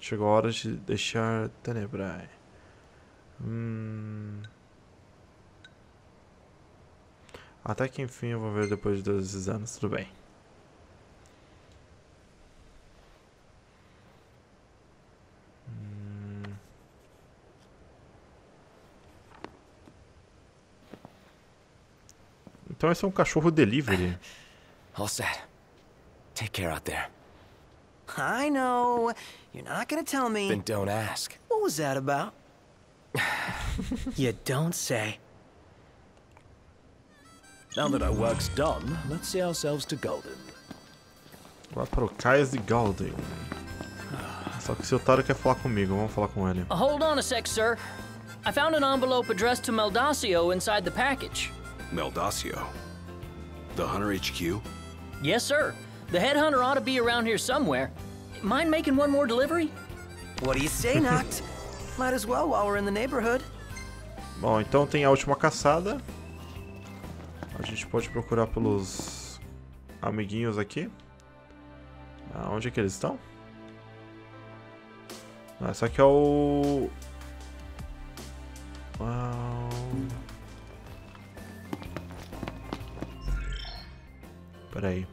Chegou a hora de deixar Tenebrae. Até que enfim eu vou ver depois de 12 anos, tudo bem. Então esse é um cachorro delivery. All set. Take care out there. I know. You're not gonna tell me. Then don't ask. What was that about? You don't say. Now that our work's done, let's see ourselves to Galdin. Lá para o cais de Galdin. Só que esse otário quer falar comigo, vamos falar com ele. Hold on a sec, sir. I found an envelope addressed to Meldacio inside the package. Meldacio? The Hunter HQ? Yes, sir. The headhunter ought to be around here somewhere. Mind making one more delivery? What do you say, Noct? Might as well while we're in the neighborhood. Bom, então tem a última caçada. A gente pode procurar pelos amiguinhos aqui. Onde é que eles estão? Ah, esse aqui é o... Peraí.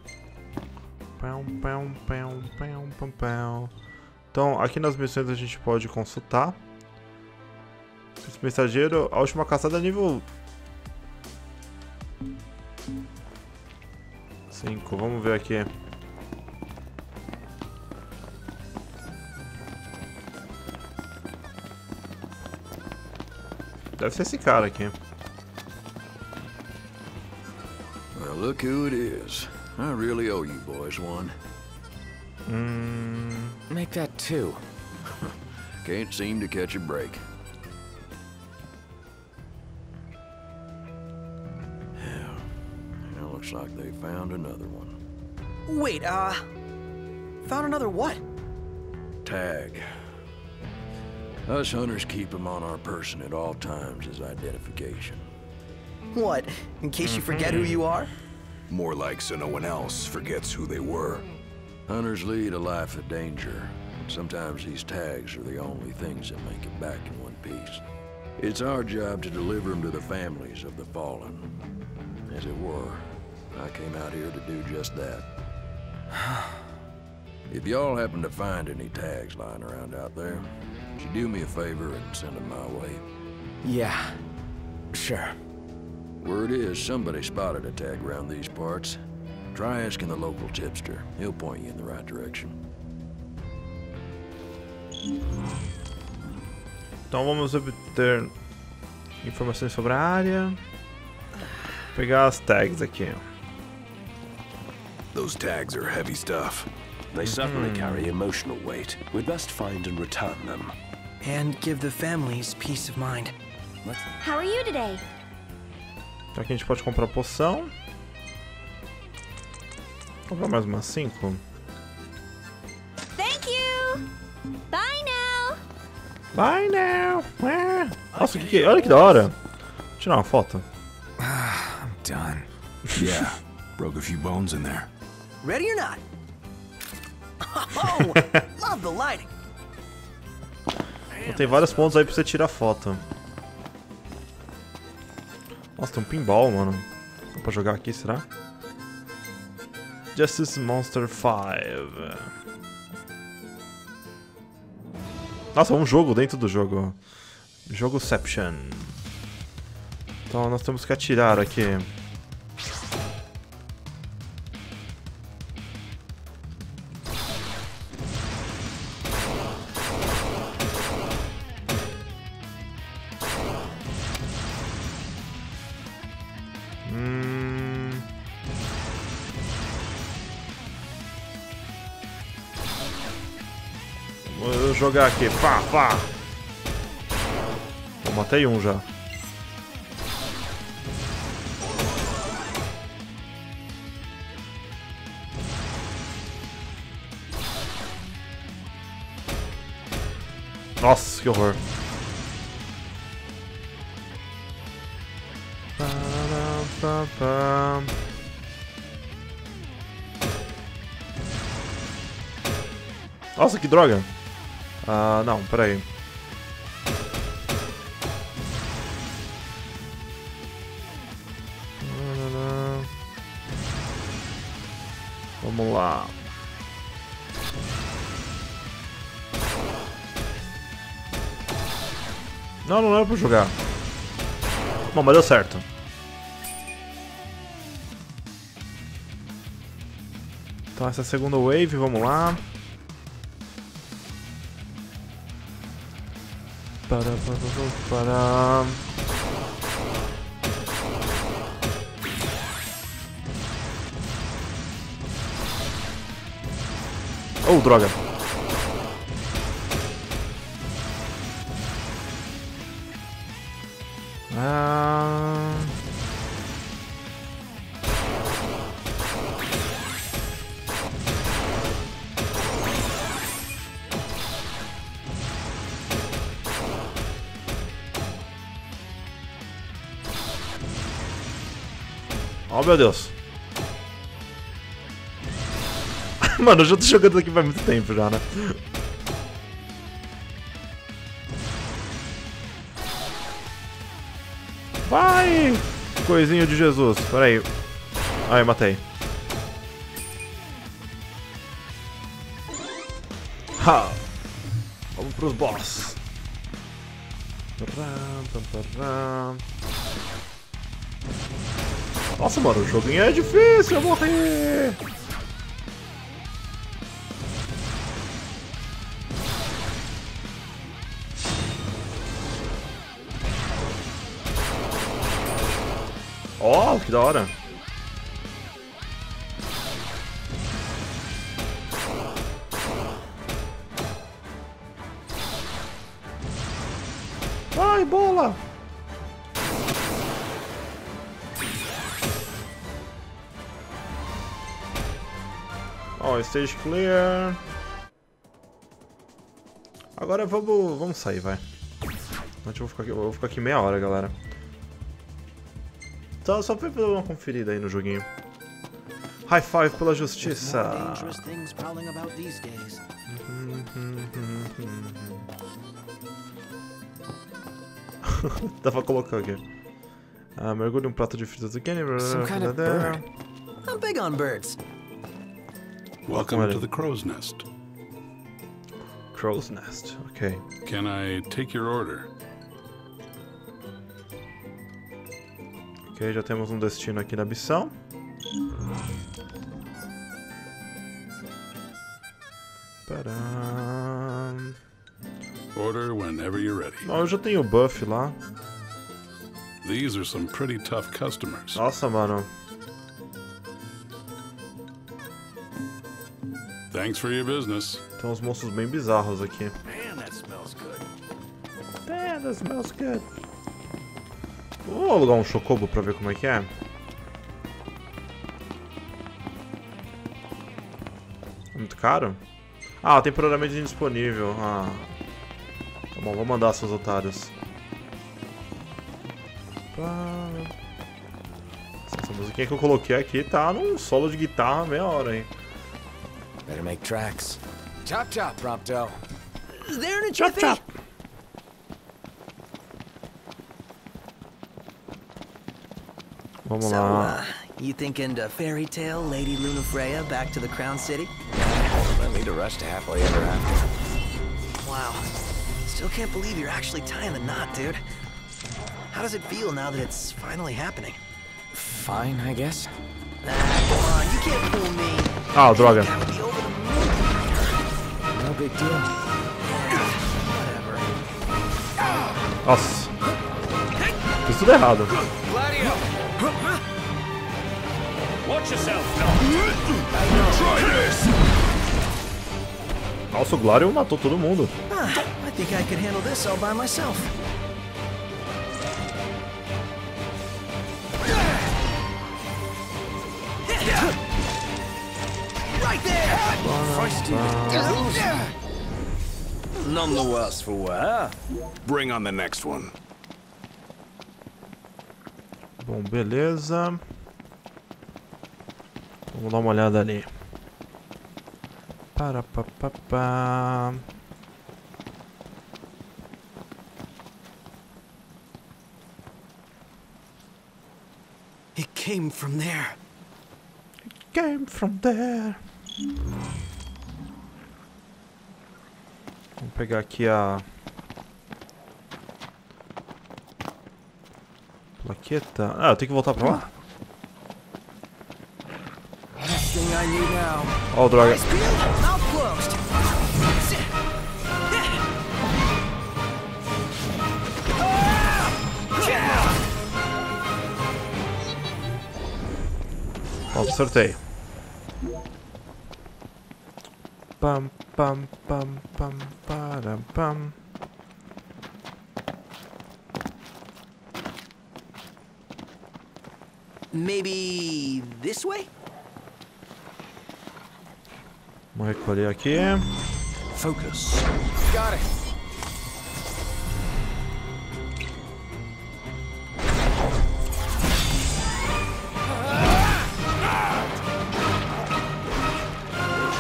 Então, aqui nas missões a gente pode consultar. Esse mensageiro, a última caçada é nível 5, vamos ver aqui. Deve ser esse cara aqui. Well, look who it is. I really owe you boys one. Make that two. Can't seem to catch a break. Like they found another one. Wait, found another what? Tag. Us hunters keep him on our person at all times as identification. What? In case you forget who you are? More like so no one else forgets who they were. Hunters lead a life of danger. Sometimes these tags are the only things that make it back in one piece. It's our job to deliver them to the families of the fallen. As it were. I came out here to do just that. If y'all happen to find any tags lying around out there, would you do me a favor and send them my way? Yeah, sure. Word is somebody spotted a tag around these parts. Try asking the local tipster. He'll point you in the right direction. Então vamos obter informações sobre a área. Pegar as tags aqui. Those tags are heavy stuff. They certainly carry emotional weight. We must find and return them. And give the families peace of mind. How are you today? Então aqui a gente pode comprar poção. Comprar mais umas 5. Thank you! Bye now! Bye now! Nossa, que olha que da hora! Vou tirar uma foto. I'm done. Yeah. Broke a few bones in there. Ready or not? Oh, love the lighting. Tem vários pontos aí pra você tirar foto. Nossa, tem um pinball, mano. Dá pra jogar aqui, será? Justice Monster 5. Nossa, é um jogo dentro do jogo. Jogoception. Então nós temos que atirar aqui. Vou jogar aqui, pá, pá. Eu matei um já. Nossa, que horror. Nossa, que droga. Ah, não, peraí. Vamos lá. Não, não era pra jogar. Bom, mas deu certo. Então essa é a segunda wave, vamos lá. Oh, droga. Oh, meu Deus. Mano, eu já tô jogando aqui faz muito tempo já, né? Vai! Coisinho de Jesus. Pera aí. Ai, matei. Ha! Vamos pros boss. Nossa, mano, o joguinho é difícil, eu morri! Oh, que da hora! Vai, bola! Ó, stage clear. Agora vamos sair, vai. Antes eu vou ficar aqui meia hora, galera. Tá, só pra dar uma conferida aí no joguinho. High five pela justiça! Dá pra colocar aqui. Ah, mergulha um prato de fritas aqui. Some kind of bird. I'm big on birds. Welcome to the crow's nest. Crow's nest, ok. Can I take your order? Ok, já temos um destino aqui na missão. Tadam. Order whenever you're ready. Oh, eu já tenho o buff lá. These are some pretty tough customers. Nossa, mano. Thanks for your business. Tem uns monstros bem bizarros aqui. Man, that smells good. Man, that smells good. Vou alugar um chocobo pra ver como é que é. Muito caro? Ah, temporariamente indisponível. Ah. Tá bom, vou mandar seus otários. Essa musiquinha que eu coloquei aqui tá num solo de guitarra meia hora, hein. Better make tracks. Chop chop, Prompto. There in a chop chop. Vamos lá. You thinking the fairy tale, Lady Lunafreya, back to the Crown City? I need to rush to halfway ever after. Wow. Still can't believe you're actually tying the knot, dude. How does it feel now that it's finally happening? Fine, I guess. Nah, come on, you can't fool me. Oh, droga. No big deal. Whatever. Nossa. Fiz tudo errado. Nossa, o Gladiolus matou todo mundo. None the worse for wear. Bring on the next one. Bom, beleza. Vamos dar uma olhada ali. Parapapapá. It came from there. It came from there. Vamos pegar aqui a plaqueta. Ah, eu tenho que voltar pra lá? Oh, droga. Oh, acertei. Pam, pam, pam, pam, param, pam. Maybe this way? Vamos recolher aqui. Focus. Got it.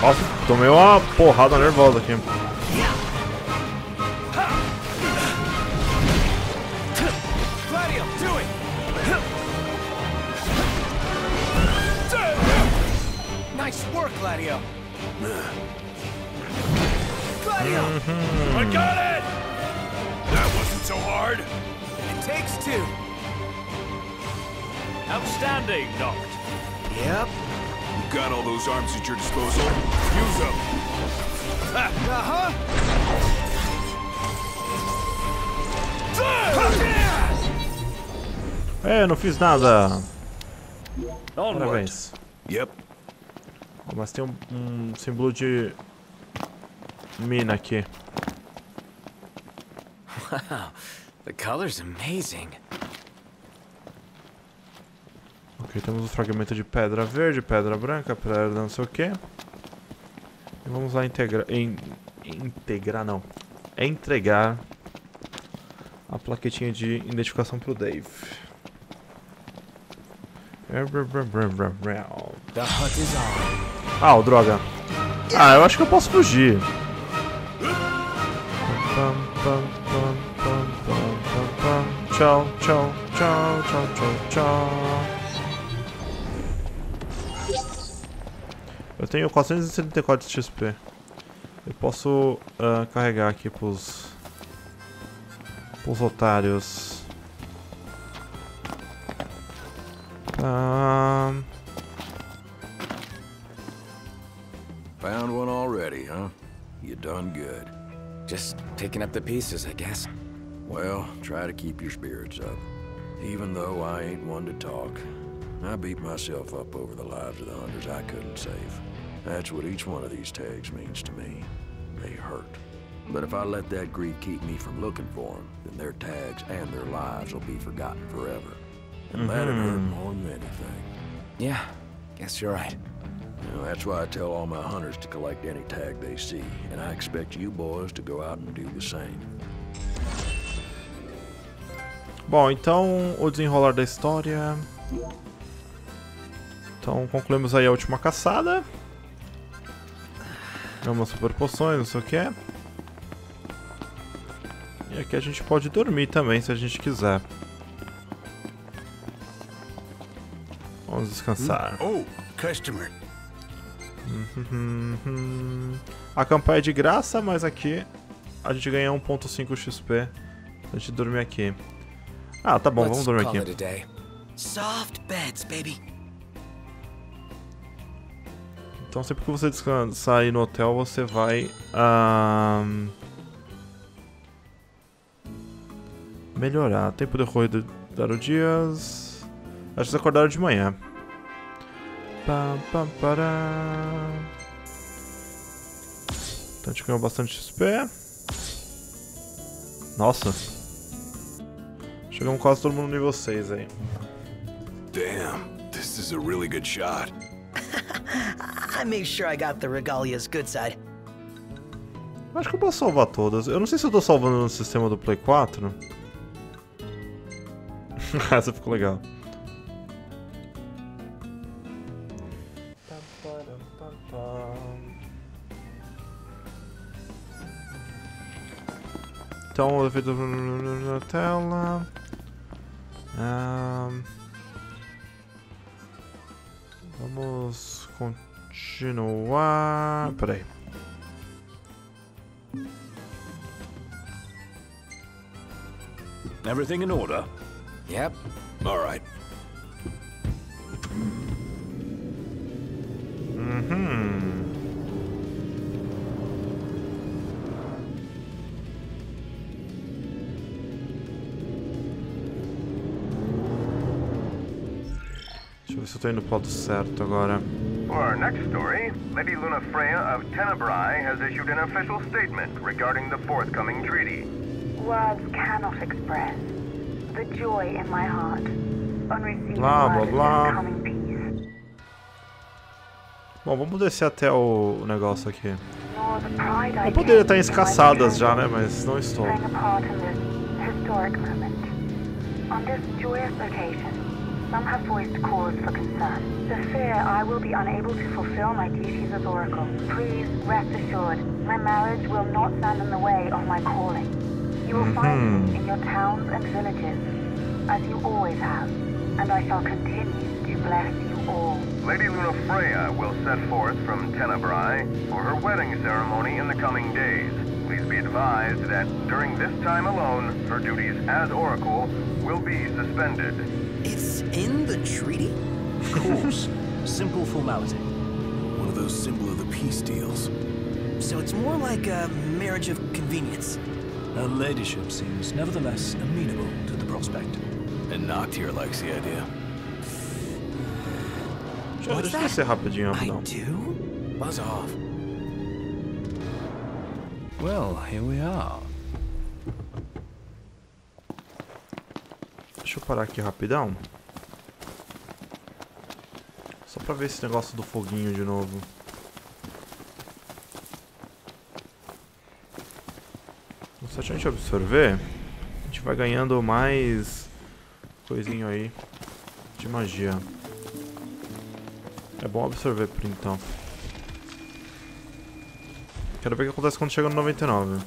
Nossa, tomei uma porrada nervosa aqui. Gladiolus, do it. work, Gladio. Gladio! I got it! That wasn't so hard. It takes two. Outstanding, Noct. Yep. You've got all those arms at your disposal. Use them. É, não fiz nada. Parabéns. Yep. Mas tem um símbolo de mina aqui. Wow, the color's amazing. Ok, temos um fragmento de pedra verde, pedra branca, pedra não sei o que. E vamos lá entregar a plaquetinha de identificação pro Dave. Ah, droga. Ah, eu acho que eu posso fugir. Tchau, tchau, tchau, tchau, tchau, tchau. Eu tenho 474 XP. Eu posso carregar aqui pros otários. Found one already, huh? You done good. Just picking up the pieces, I guess. Well, try to keep your spirits up. Even though I ain't one to talk, I beat myself up over the lives of the hunters I couldn't save. That's what each one of these tags means to me. They hurt. But if I let that grief keep me from looking for them, then their tags and their lives will be forgotten forever. And that'd hurt more than anything. Yeah, guess you're right. You know, that's why I tell all my hunters to collect any tag they see, and I expect you boys to go out and do the same. Bom, então o desenrolar da história. Então concluímos aí a última caçada. É uma super poções, não sei o que é. E aqui a gente pode dormir também se a gente quiser. Vamos descansar. Oh, customer. Acampar é de graça, mas aqui a gente ganha 1.5 XP. A gente dormir aqui. Ah, tá bom, vamos dormir aqui. Soft beds, baby. Então sempre que você descansar aí no hotel, você vai melhorar. Tempo decorrido dar os dias. Acho que vocês acordaram de manhã. Então a gente ganhou bastante XP. Nossa. Chegamos quase todo mundo no nível 6 aí. Damn, this is a really good shot. I made sure I got the regalia's good side. Acho que eu posso salvar todas. Eu não sei se eu tô salvando no sistema do Play 4. Essa ficou legal. Então, o efeito na tela. Vamos continuar. Peraí. Everything in order? Yep. All right. For our next story, Lady Lunafreya of Tenebrae has issued an official statement regarding the forthcoming treaty. Words cannot express the joy in my heart on receiving the coming peace. Bom, vamos descer até o negócio aqui. Eu poderia estar escassadas já, né? Mas não estou. Some have voiced cause for concern. The fear I will be unable to fulfill my duties as Oracle. Please rest assured, my marriage will not stand in the way of my calling. You will find me in your towns and villages, as you always have, and I shall continue to bless you all. Lady Lunafreya will set forth from Tenebrae for her wedding ceremony in the coming days. Please be advised that during this time alone, her duties as Oracle will be suspended. It's in the treaty? Of course. Simple formality. One of those symbol of the peace deals. So it's more like a marriage of convenience. Her ladyship seems nevertheless amenable to the prospect. And Noctier likes the idea. What's that? I do? Buzz off. Well, here we are. Deixa eu parar aqui rapidão. Só pra ver esse negócio do foguinho de novo. Se a gente absorver, a gente vai ganhando mais coisinho aí de magia. É bom absorver por então. Quero ver o que acontece quando chega no 99.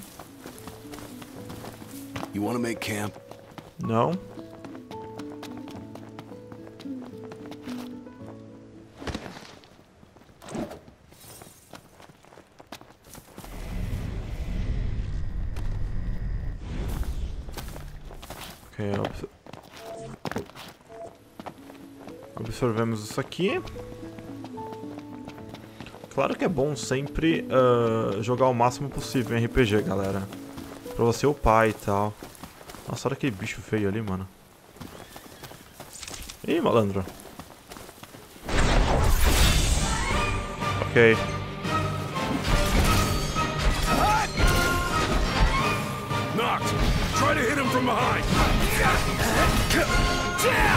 You want to make camp? Não. Absorvemos isso aqui. Claro que é bom sempre jogar o máximo possível em RPG, galera. Pra você upar e tal. Nossa, olha aquele bicho feio ali, mano. Ih, malandro. Ok.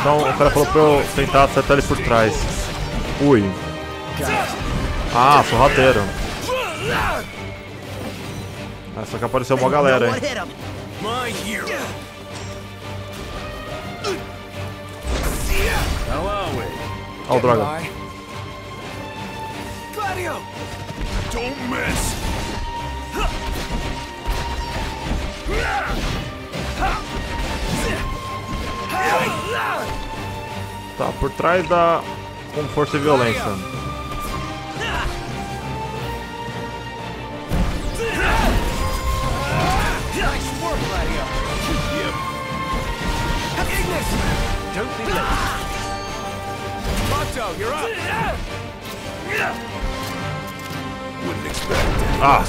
Então o cara falou pra eu tentar acertar ele por trás. Ui. Ah, sorrateiro. Ah, só que apareceu uma galera, hein. Ó, droga. Tá, por trás da... com força e violência. Ah!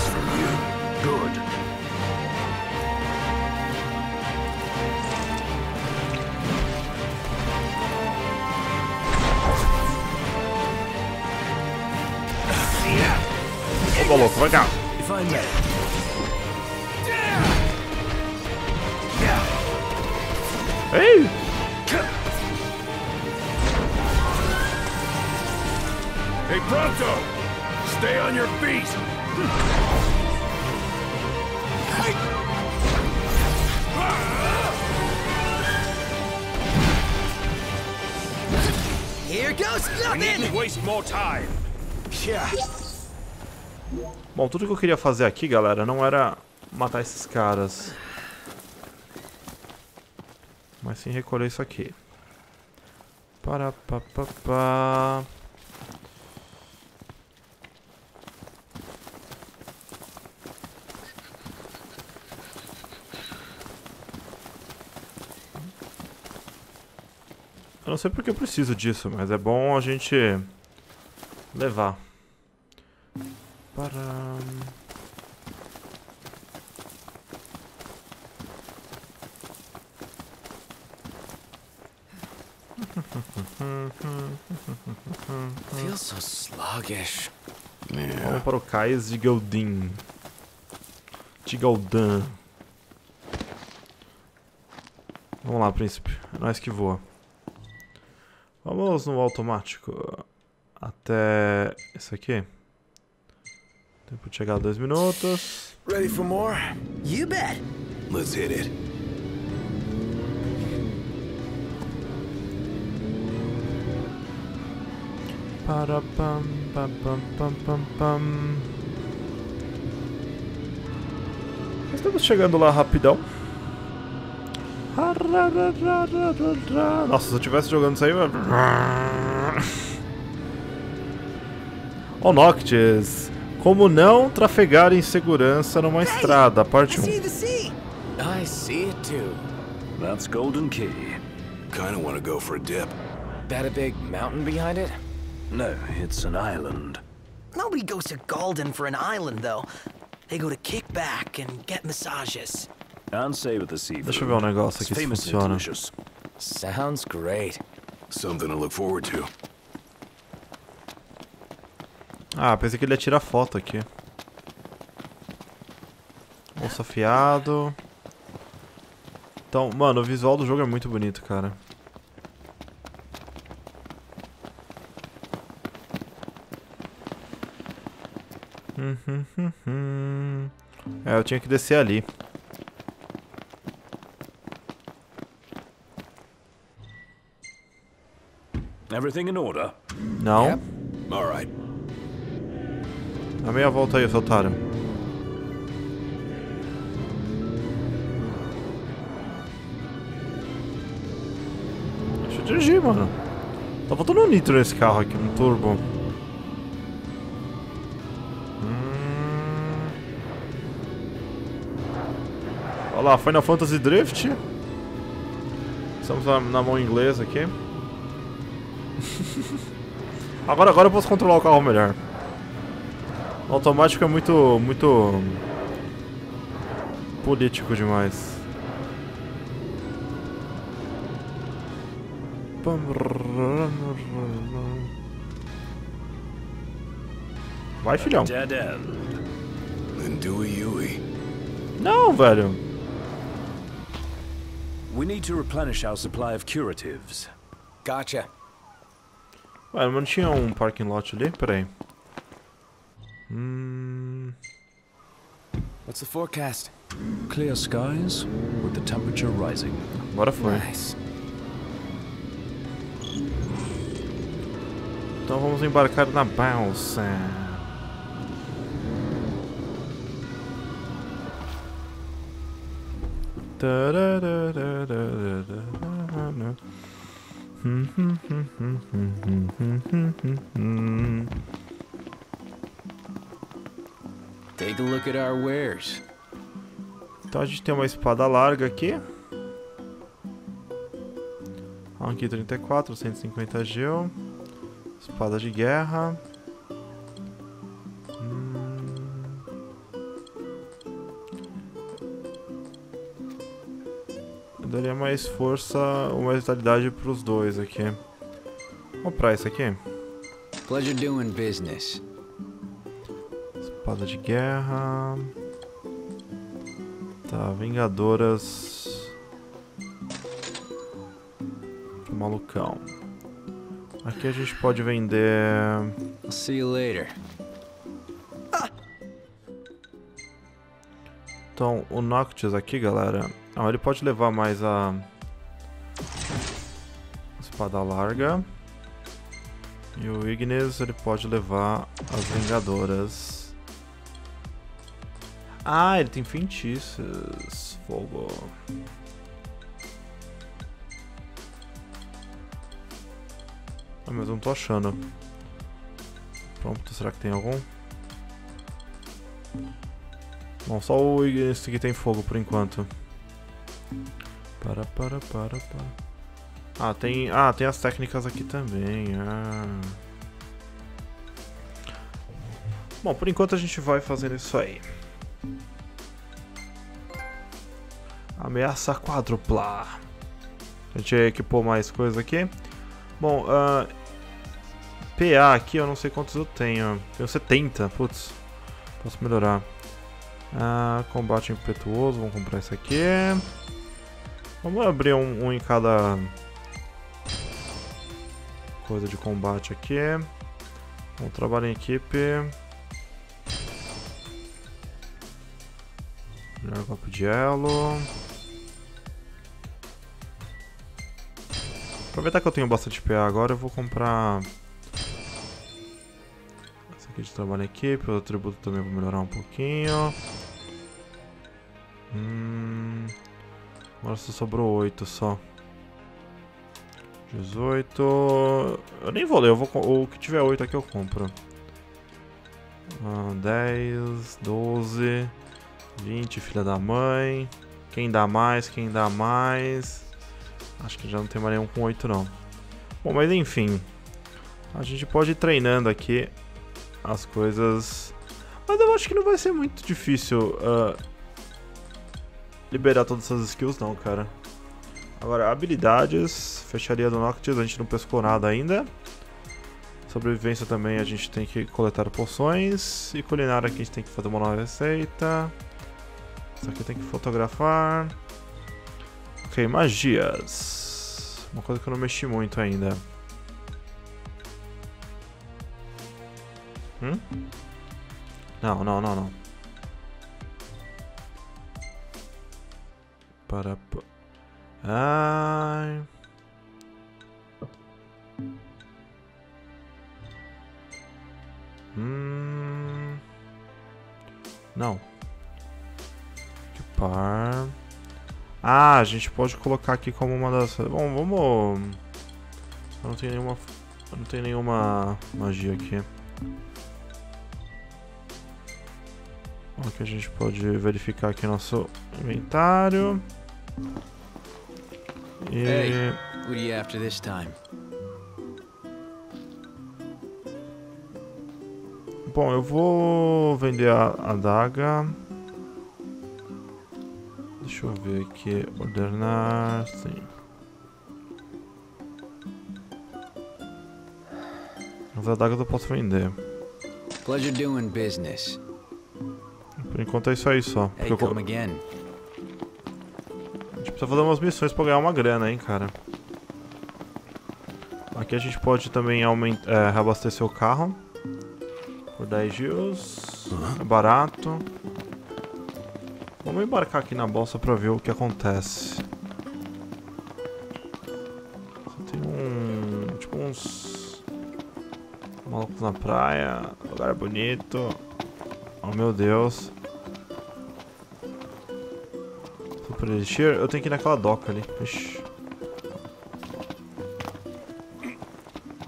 Ô, louco, vai cá. Ei! Hey, Prompto! Stay on your feet! Here goes nothing! We didn't waste more time! Yeah! Bom, tudo que eu queria fazer aqui, galera, não era matar esses caras, mas sim recolher isso aqui. Para, pa, pa, pa. Eu não sei porque eu preciso disso, mas é bom a gente levar. Para... Feel so sluggish. Vamos para o cais de Galdin. De Galdan. Vamos lá, príncipe. É nós que voa. Vamos no automático. Até... isso aqui. Tempo de chegar a 2 minutos. Ready for more? You bet. Let's hit it. Para pam pam pam pam pam pam. Estamos chegando lá rapidão. Nossa, se eu estivesse jogando isso aí, Ó, Noctis, como não trafegar em segurança numa estrada, parte 1. I see it too. That's Golden Quay. Kind of want to go for a dip. That a big mountain behind it? No, it's an island. Nobody goes to Galdin for an island though. They go to kick back and get massages. Unsavour the seafood. Deixa eu ver um negócio aqui se funciona. Sounds great. Something to look forward to. Ah, pensei que ele ia tirar foto aqui. Osso afiado. Então, mano, o visual do jogo é muito bonito, cara. É, eu tinha que descer ali. Everything in order? Não. Yep. All right. Dá meia volta aí, seu otário. Deixa eu dirigir, mano. Tá faltando um nitro nesse carro aqui, um turbo. Olha lá, Final Fantasy Drift. Estamos na mão inglesa aqui. Agora eu posso controlar o carro melhor. O automático é muito político demais. Vai, filhão. Não, velho. We need to replenish our supply of curatives. Gotcha. Ué, não tinha um parking lot ali? Peraí. What's the forecast? Clear skies with the temperature rising. Agora foi. Nice. Então vamos embarcar na balsa. Take a look at our wares. Então a gente tem uma espada larga aqui. Aqui 34, 150 gil. Espada de guerra. Eu daria mais força ou mais vitalidade para os dois aqui. Vou comprar isso aqui. Pleasure doing business. Espada de guerra. Tá, Vingadoras. Pro malucão. Aqui a gente pode vender. See you later. Então, o Noctis aqui, galera. Ah, ele pode levar mais a espada larga. E o Ignis, ele pode levar as Vingadoras. Ah, ele tem feitiços. Fogo. Ah, mas eu não tô achando. Pronto, será que tem algum? Bom, só o esse aqui tem fogo por enquanto. Para. Ah, tem as técnicas aqui também. Bom, por enquanto a gente vai fazendo isso aí. Ameaça quádrupla. A gente equipou mais coisa aqui. Bom, PA aqui eu não sei quantos eu tenho. Tenho 70, putz. Posso melhorar. Combate impetuoso, vamos comprar isso aqui. Vamos abrir um em cada coisa de combate aqui. Vamos trabalhar em equipe. Melhor copo de elo. Aproveitar que eu tenho bastante PA agora, eu vou comprar essa aqui de trabalho em equipe. O atributo também vou melhorar um pouquinho. Agora só sobrou 8 só. 18... Eu nem vou ler, eu vou... o que tiver 8 aqui eu compro. 10, 12, 20, filha da mãe. Quem dá mais, quem dá mais. Acho que já não tem mais nenhum com 8 não. Bom, mas enfim. A gente pode ir treinando aqui as coisas. Mas eu acho que não vai ser muito difícil liberar todas essas skills não, cara. Agora, habilidades, fecharia do Noctis, a gente não pescou nada ainda. Sobrevivência também a gente tem que coletar poções. E culinária aqui a gente tem que fazer uma nova receita. Isso aqui tem que fotografar. Ok, magias. Uma coisa que eu não mexi muito ainda. Não. Para... Ai... Não. Equipar. Ah, a gente pode colocar aqui como uma das... Bom, vamos... Eu não tenho nenhuma... Eu não tenho nenhuma magia aqui. Ok, a gente pode verificar aqui nosso inventário. E... Hey, what are you after this time? Bom, eu vou vender a adaga. Deixa eu ver aqui. Ordenar. Sim. As adagas eu posso vender. Pleasure doing business. Por enquanto é isso aí só. Hey, come again. A gente precisa fazer umas missões pra ganhar uma grana, hein, cara. Aqui a gente pode também reabastecer o carro. Por 10 giros, é barato. Vamos embarcar aqui na bolsa pra ver o que acontece. Só tem um... tipo uns... malucos na praia, o lugar é bonito. Oh meu Deus. Super elixir, eu tenho que ir naquela doca ali. Ixi.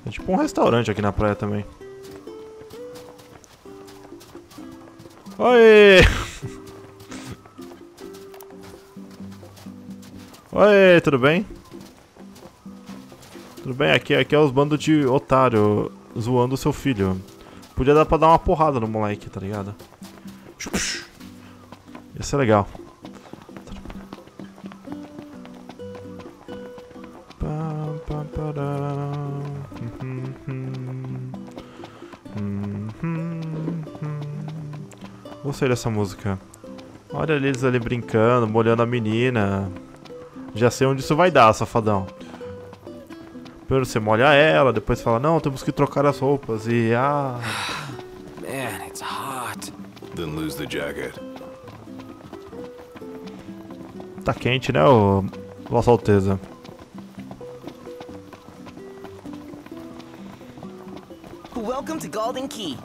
É tipo um restaurante aqui na praia também. Oi! Oi, tudo bem? Tudo bem, aqui é os bandos de otário zoando o seu filho. Podia dar pra dar uma porrada no moleque, tá ligado? Ia ser legal. Gostei dessa música. Olha eles ali brincando, molhando a menina. Já sei onde isso vai dar, safadão. Primeiro você molha ela, depois fala, não, temos que trocar as roupas e ah. Man, it's hot. Then lose the jacket. Tá quente, né, Vossa Alteza? Welcome to Galdin Quay.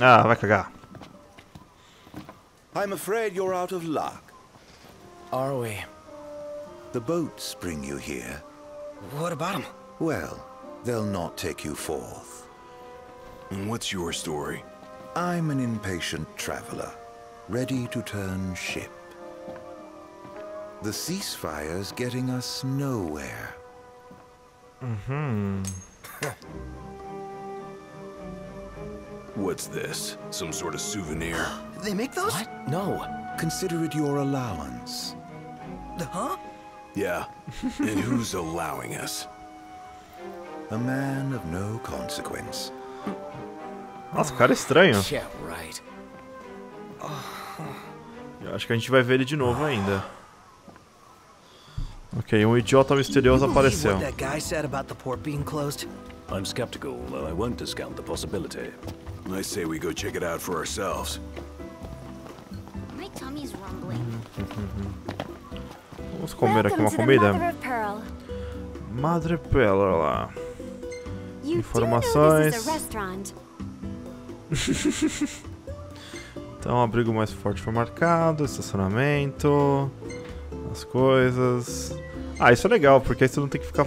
Ah, vai cagar. I'm afraid you're out of luck. Are we? The boats bring you here. What about them? Well, they'll not take you forth. And what's your story? I'm an impatient traveler, ready to turn ship. The ceasefire's getting us nowhere. What's this? Some sort of souvenir? They make those? What? No. Consider it your allowance. Huh? Yeah. And who's allowing us? A man of no consequence. Nossa, o cara é estranho. Eu acho que a gente vai ver ele de novo ainda. Ok, um idiota misterioso apareceu. I'm skeptical, though I won't discount the possibility. I say we go check it out for ourselves. My tummy's rumbling. Vamos comer aqui uma comida. Madre Pérola. Informações. Então, abrigo mais forte foi marcado, estacionamento, as coisas. Ah, isso é legal, porque aí você não tem que ficar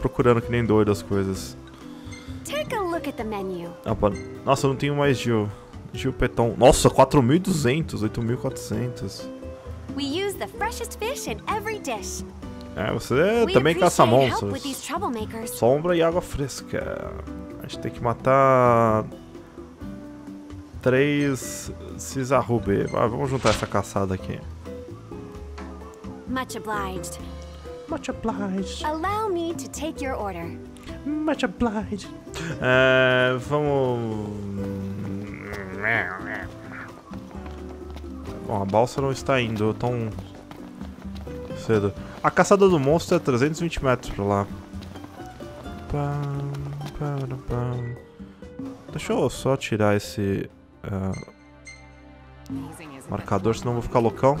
procurando que nem doido as coisas. Opa. Nossa, eu não tenho mais Gil Petão. Nossa, 4.200, 8.400. É, você também caça monstros. Sombra e água fresca. A gente tem que matar 3 Cisarrube. Ah, vamos juntar essa caçada aqui. Much obliged. Much obliged. Allow me to take your order. Much obliged. É, vamos. Bom, a balsa não está indo tão cedo. A caçada do monstro é 320 metros pra lá. Deixa eu só tirar esse marcador, senão eu vou ficar loucão.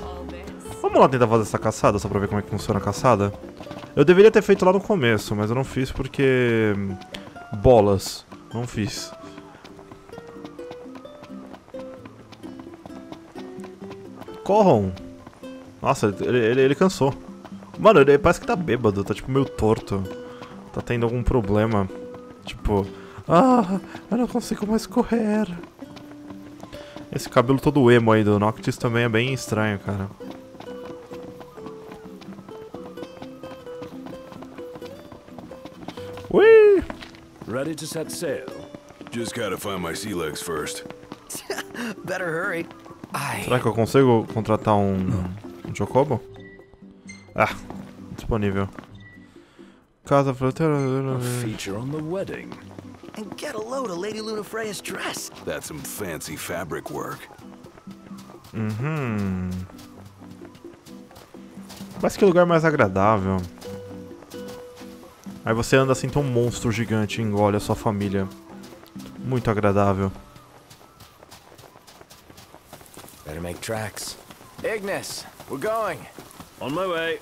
Vamos lá tentar fazer essa caçada, só pra ver como é que funciona a caçada. Eu deveria ter feito lá no começo, mas eu não fiz porque... bolas. Não fiz. Corram. Nossa, ele cansou. Mano, ele parece que tá bêbado, tá tipo meio torto. Tá tendo algum problema. Tipo... ah, eu não consigo mais correr. Esse cabelo todo emo aí do Noctis também é bem estranho, cara. Ui! Ready to set sail. Just gotta find my sea legs first. Better hurry. Será que eu consigo contratar um Chocobo? Ah, disponível. Casa fronteira. Feature on the wedding. And get a load of Lady Lunafreya's dress. That's some fancy fabric work. Uhum. Mas que lugar mais agradável. Aí você anda assim, tem um monstro gigante e engole a sua família. Muito agradável. Better make tracks. Ignis, we're going. On my way.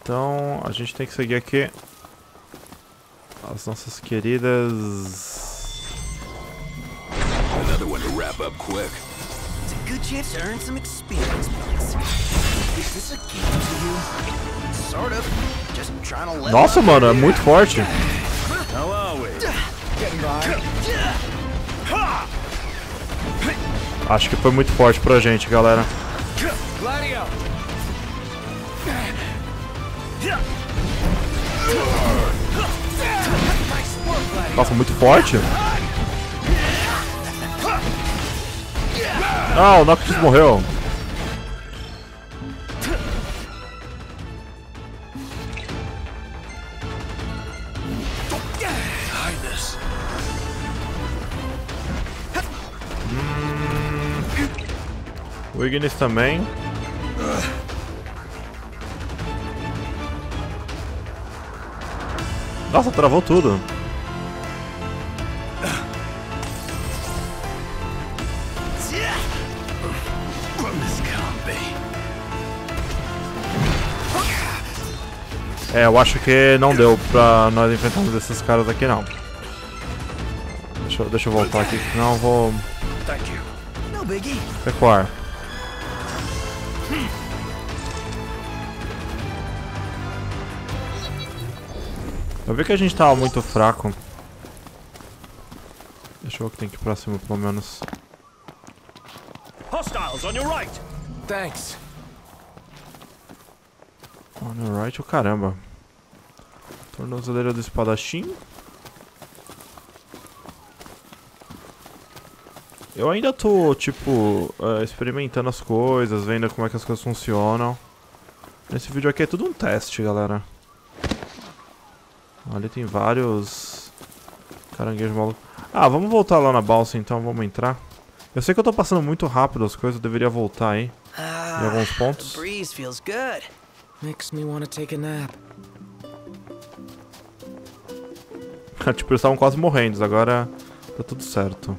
Então, a gente tem que seguir aqui as nossas queridas. Another one to wrap up quick. It's a good chance to earn some experience points. Is this a game to you? Sort of. Just trying to let. Nossa, mano, é muito forte. How are we? Getting by. Acho que foi muito forte pra gente, galera. Nossa, muito forte. Ah, o Noctis morreu. O Ignis também. Nossa, travou tudo. É, eu acho que não deu pra nós enfrentarmos esses caras aqui, não. Deixa eu voltar aqui, senão eu vou... recuar. Eu vi que a gente tava muito fraco. Deixa eu ver o que tem aqui pra cima, pelo menos. Hostiles on your right. Thanks. On your right, oh, caramba. Tornozeleira do espadachim. Eu ainda tô, tipo, experimentando as coisas, vendo como é que as coisas funcionam. Nesse vídeo aqui é tudo um teste, galera. Ali tem vários caranguejos malucos. Ah, vamos voltar lá na balsa então, vamos entrar. Eu sei que eu tô passando muito rápido as coisas, eu deveria voltar aí em alguns pontos. Tipo, eles estavam quase morrendo, agora tá tudo certo.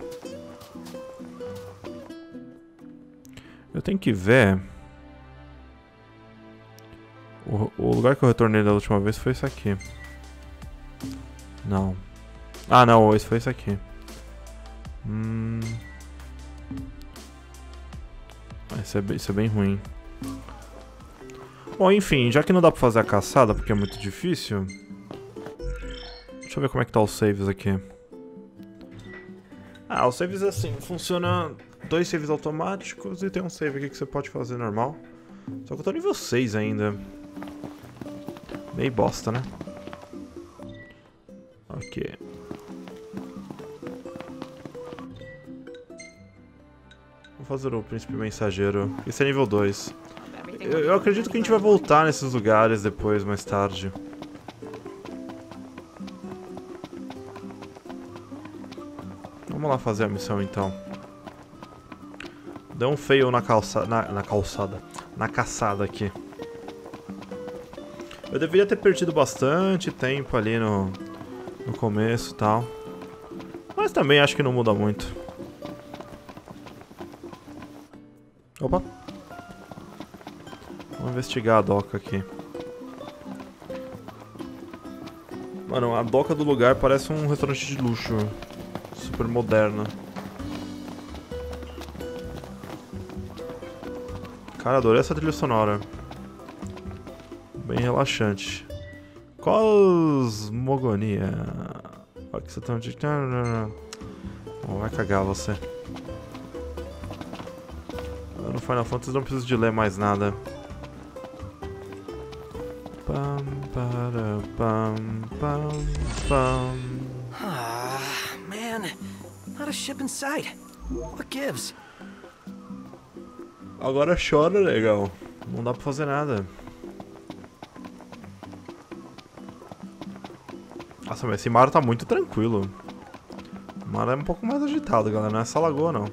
Eu tenho que ver... O lugar que eu retornei da última vez foi isso aqui. Não. Ah, não, esse foi isso aqui. Isso é bem ruim. Bom, enfim, já que não dá pra fazer a caçada porque é muito difícil, deixa eu ver como é que tá os saves aqui. Ah, os saves é assim, funciona 2 saves automáticos e tem um save aqui que você pode fazer normal. Só que eu tô nível 6 ainda. Meio bosta, né? Ok. Vou fazer o príncipe mensageiro. Esse é nível 2. Eu acredito que a gente vai voltar nesses lugares depois, mais tarde. Vamos lá fazer a missão então. Deu um fail na caçada aqui. Eu deveria ter perdido bastante tempo ali no começo e tal. Mas também acho que não muda muito. Opa. Vamos investigar a doca aqui. Mano, a doca do lugar parece um restaurante de luxo. Super moderno. Cara, adorei essa trilha sonora. Bem relaxante. Cosmogonia. Olha que você tá... Oh, vai cagar você. No Final Fantasy não preciso de ler mais nada. Pam, para, pam, pam, pam. Agora chora, legal. Não dá pra fazer nada. Nossa, mas esse mar tá muito tranquilo. O mar é um pouco mais agitado, galera. Não é essa lagoa, não.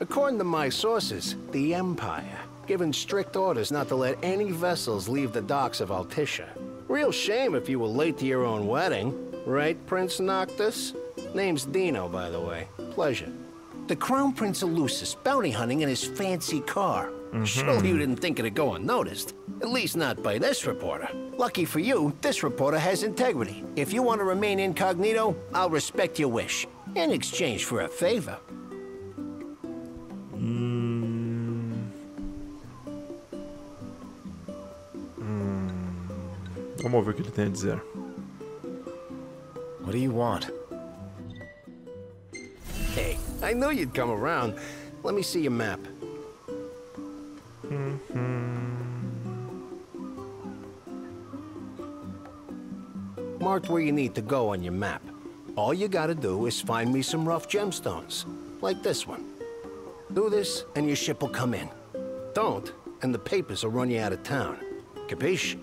According to my sources, the Empire given strict orders not to let any vessels leave the docks of Altissia. Real shame if you were late to your own wedding. Right, Prince Noctis? Name's Dino, by the way. Pleasure. The Crown Prince of Lucis bounty hunting in his fancy car. Surely you didn't think it'd go unnoticed. At least not by this reporter. Lucky for you, this reporter has integrity. If you want to remain incognito, I'll respect your wish. In exchange for a favor. Vamos ouvir o que ele tem a dizer. What do you want? Hey, I knew you'd come around. Let me see your map. Marked where you need to go on your map. All you gotta do is find me some rough gemstones, like this one. Do this, and your ship will come in. Don't, and the papers will run you out of town. Capiche?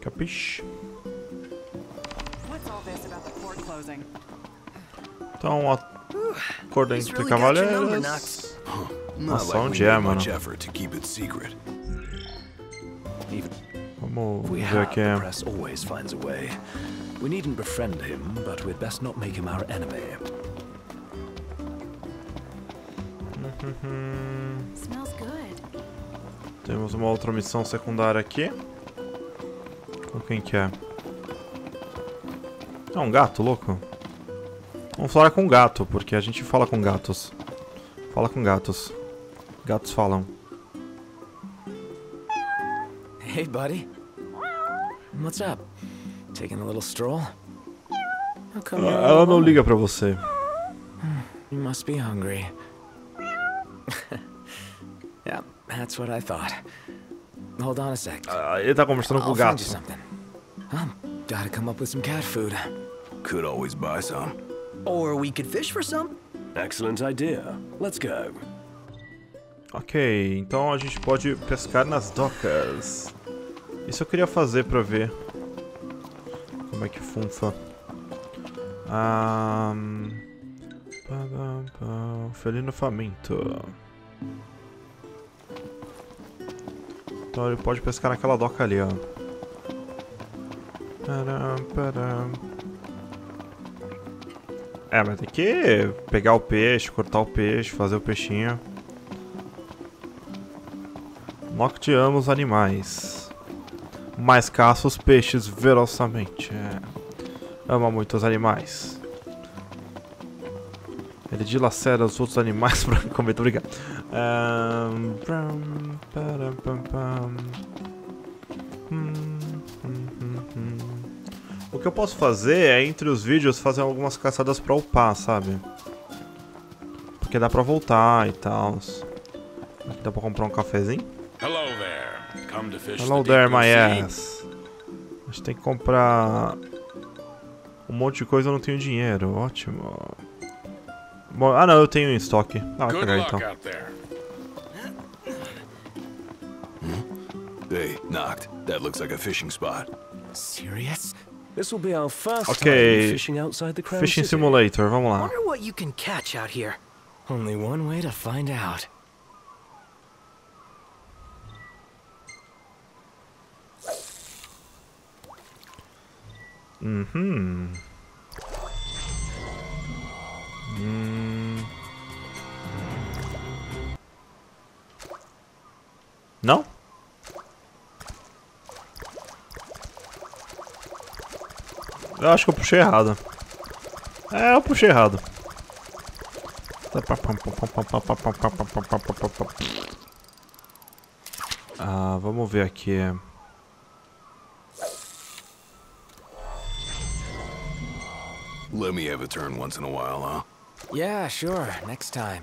Capiche. Então, acordo entre cavaleiros. Nossa, onde é, mano? Vamos ver aqui. Temos uma outra missão secundária aqui. Com quem que é? É um gato, louco. Vamos falar com gato, porque a gente fala com gatos. Fala com gatos. Gatos falam. Hey, buddy. What's up? Taking a little stroll? Ela não liga pra você. You must be hungry. Yeah, that's what I thought. Hold on a sec. Ele tá conversando com o gato. Gotta come up with some cat food. Could always buy some. Or we could fish for some. Excellent idea. Let's go. Ok, então a gente pode pescar nas docas. Isso eu queria fazer pra ver como é que funfa. Felino faminto. Então ele pode pescar naquela doca ali, ó. É, mas tem que pegar o peixe, cortar o peixe, fazer o peixinho. Nocteamos os animais, mas caça os peixes ferozmente. Ama muito os animais. Ele dilacera os outros animais pra comer, obrigado. O que eu posso fazer é, entre os vídeos, fazer algumas caçadas pra upar, sabe? Porque dá pra voltar e tal. Aqui dá pra comprar um cafezinho. Hello there, my ass. A gente tem que comprar um monte de coisa, eu não tenho dinheiro. Ótimo. Bom, ah não, eu tenho em estoque. Ah, vai pegar então. They knocked. That looks like a fishing spot. Serious? This will be our first time fishing outside the crowd. Fishing simulator, vamos lá. Wonder what you can catch out here. Only one way to find out. Não? Eu acho que eu puxei errado. É, eu puxei errado. Ah, vamos ver aqui. Let me have a turn once in a while, huh? Yeah, sure. Next time.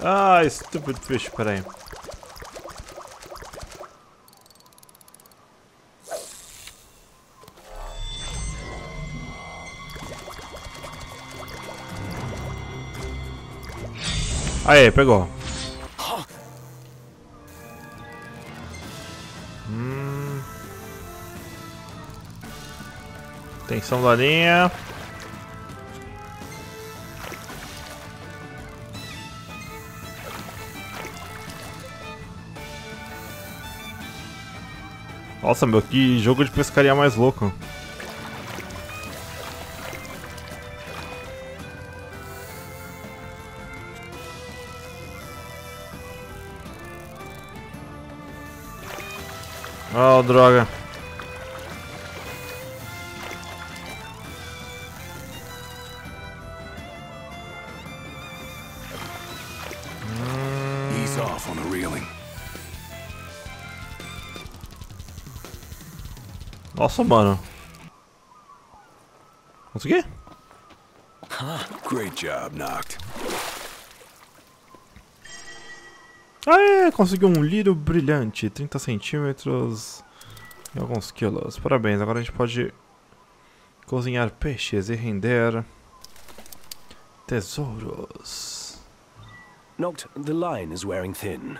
Ah, stupid fish, peraí. Aê, pegou. Tensão da linha. Nossa, meu, que jogo de pescaria mais louco. Oh, droga. He's off on the reeling. Nossa, mano. Consegui? Great job, Noct. Aê, conseguiu um lírio brilhante, 30 centímetros e alguns quilos. Parabéns, agora a gente pode cozinhar peixes e render tesouros. Noct, the line is wearing thin.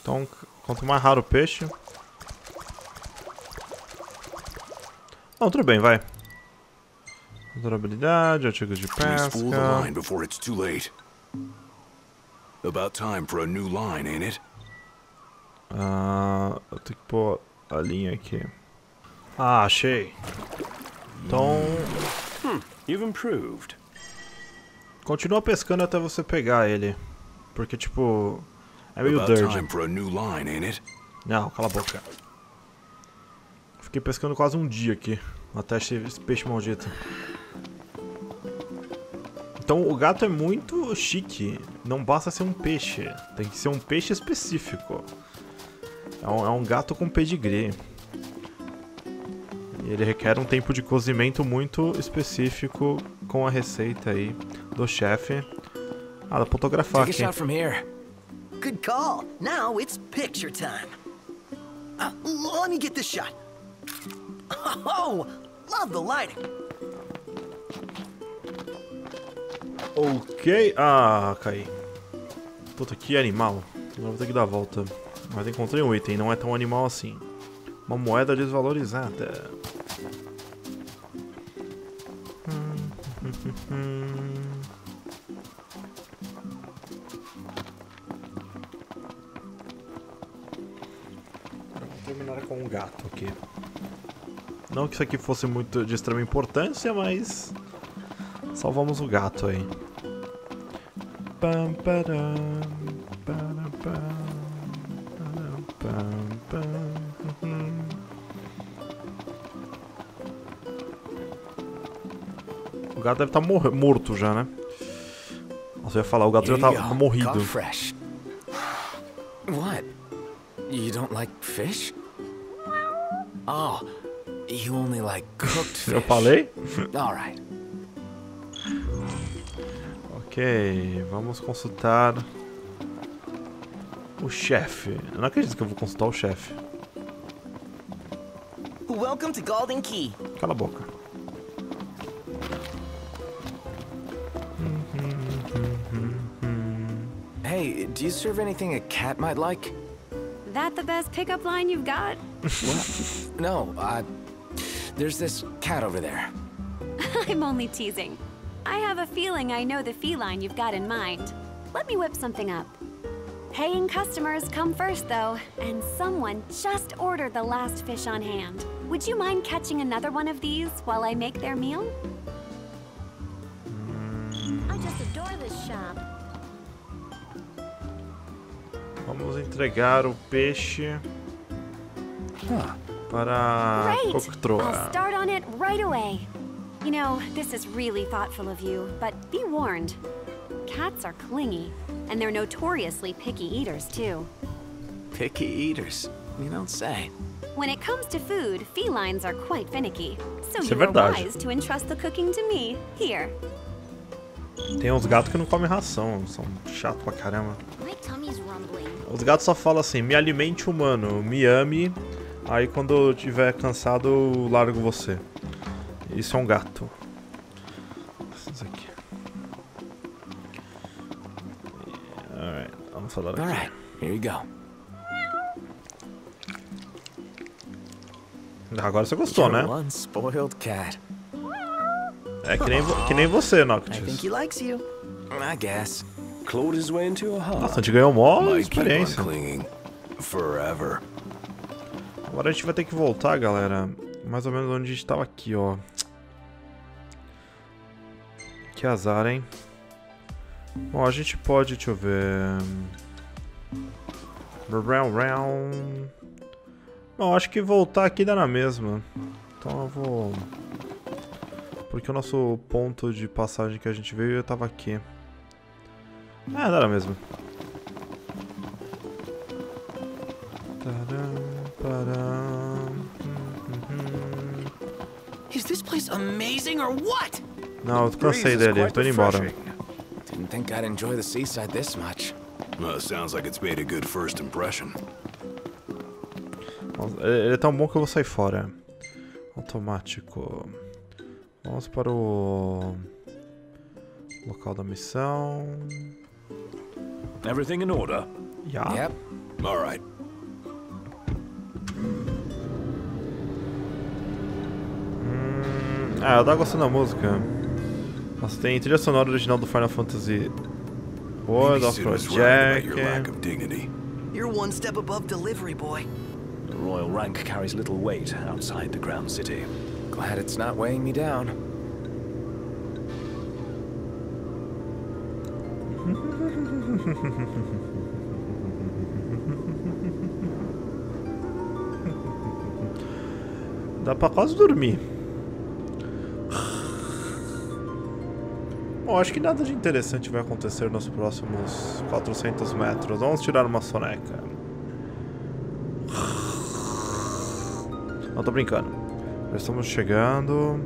Então, quanto mais raro o peixe... Não, tudo bem, vai. Durabilidade, artigos de pesca. Ah, eu tenho que pôr a linha aqui. Ah, achei. Então, continua pescando até você pegar ele, porque tipo é meio dirty. Não, cala a boca. Fiquei pescando quase um dia aqui até esse peixe maldito. Então o gato é muito chique, não basta ser um peixe, tem que ser um peixe específico. É um gato com pedigree. E ele requer um tempo de cozimento muito específico com a receita aí do chefe. Ah, dá pra fotografar aqui. Good call. Now it's picture time. Let me get this shot. Oh, love the lighting. Ok, ah, caí. Puta, que animal. Agora vou ter que dar a volta. Mas encontrei um item, não é tão animal assim. Uma moeda desvalorizada. Vamos terminar com um gato aqui. Não que isso aqui fosse muito de extrema importância, mas... Salvamos o gato aí. O gato deve estar morto já, né? Nossa, eu ia falar, o gato já tá morrido. What? You don't like fish? Oh, you only like cooked fish. Eu falei? All right. Ok, vamos consultar o chefe. Eu não acredito que eu vou consultar o chefe. Welcome to Galdin Quay. Cala a boca. Hey, do you serve anything a cat might like? That the best pickup line you've got? Well, no, there's this cat over there. I'm only teasing. I have a feeling I know the feline you've got in mind. Let me whip something up. Paying customers come first, though, and someone just ordered the last fish on hand. Would you mind catching another one of these while I make their meal? I just adore this shop. Vamos entregar o peixe para Coctroa. I'll start on it right away. You know, this is really thoughtful of you, but be warned. Cats are clingy, and they're notoriously picky eaters, too. Picky eaters? You don't say. When it comes to food, felines are quite finicky. So you are wise to entrust the cooking to me. Here. Tem uns gatos que não comem ração, são chatos pra caramba. Os gatos só falam assim, me alimente humano, me ame, aí quando eu estiver cansado eu largo você. Isso é um gato. Isso aqui. Alright, vamos falar aqui. Alright, here you go. Agora você gostou, né? É que nem você, Noctis. Nossa, a gente ganhou mó experiência. Agora a gente vai ter que voltar, galera. Mais ou menos onde a gente estava aqui, ó. Que azar, hein? Bom, a gente pode, deixa eu ver. Bom, acho que voltar aqui dá na mesma. Então eu vou. Porque o nosso ponto de passagem que a gente veio eu tava aqui. Ah, dá na mesma. Is this place amazing or what? Não, eu cansei dele, eu tô indo embora. Didn't think I'd enjoy the seaside this much. No, it sounds like it's made a good first impression. Ele é tão bom que eu vou sair fora. Automático. Vamos para o local da missão. Everything in order. Yeah. Yep. All right. Ah, eu tava gostando da música. Nossa, tem trilha sonora original do Final Fantasy. Boa, Dr. Jack. You're one step above delivery boy. The royal rank carries little weight outside the ground city. Glad it's not weighing me down. Dá pra quase dormir. Bom, acho que nada de interessante vai acontecer nos próximos 400 metros. Vamos tirar uma soneca. Não, tô brincando. Já estamos chegando.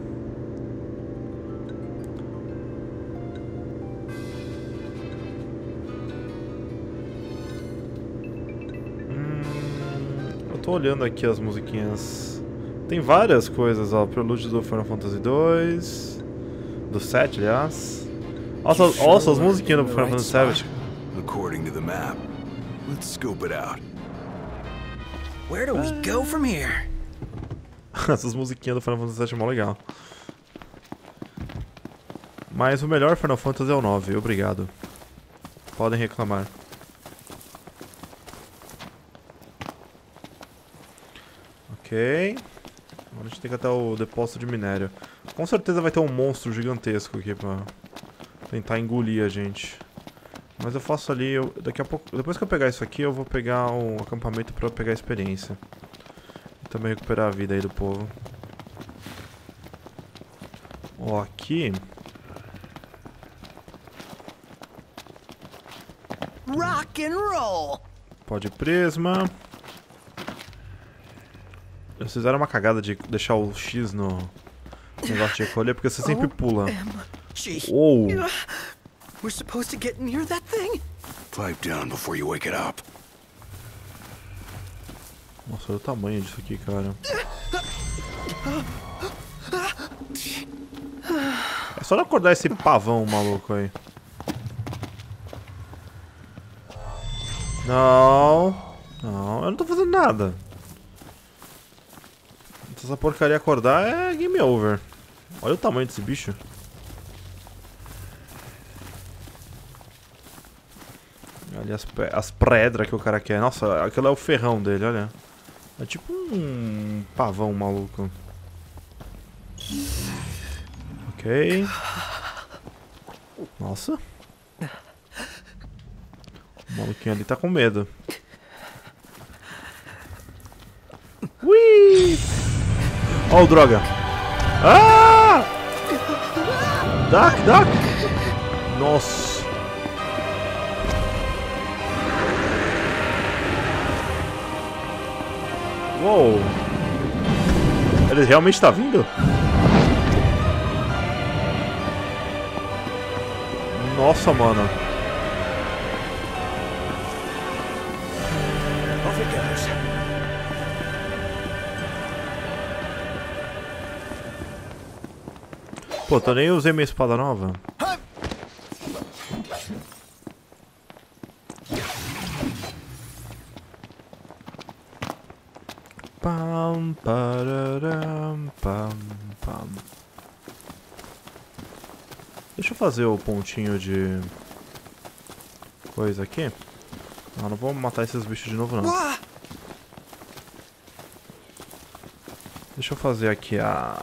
Eu tô olhando aqui as musiquinhas. Tem várias coisas, ó. Prelúdio do Final Fantasy II. Do 7, aliás. Nossa, as musiquinhas do Final Fantasy VII. According to the map. Let's scope it out. Where do we go from here? Essas musiquinhas do Final Fantasy VII é mó legal. Mas o melhor Final Fantasy é o 9, obrigado. Podem reclamar. Ok. Agora a gente tem que ir até o depósito de minério. Com certeza vai ter um monstro gigantesco aqui pra tentar engolir a gente. Mas eu faço ali, daqui a pouco, depois que eu pegar isso aqui, eu vou pegar o acampamento pra pegar a experiência. Também recuperar a vida aí do povo. Ó, aqui Rock and roll. Pode prisma. Vocês fizeram uma cagada de deixar o X no negócio de recolher, porque você sempre pula. Uou! We're supposed to get near that thing? Pipe down before you wake it up. Nossa, olha o tamanho disso aqui, cara. É só não acordar esse pavão maluco aí. Não, não, eu não tô fazendo nada. Se essa porcaria acordar é game over. Olha o tamanho desse bicho. Olha as pedras que o cara quer. Nossa, aquilo é o ferrão dele, olha. É tipo um pavão maluco. Ok. Nossa. O maluquinho ali tá com medo. Ui! Oh, droga! Ah! Duck, duck! Nossa! Uou! Ele realmente tá vindo? Nossa, mano! Pô, eu nem usei minha espada nova. Pam, pararam, pam, pam. Deixa eu fazer o pontinho de coisa aqui. Não, não vou matar esses bichos de novo, não. Deixa eu fazer aqui a...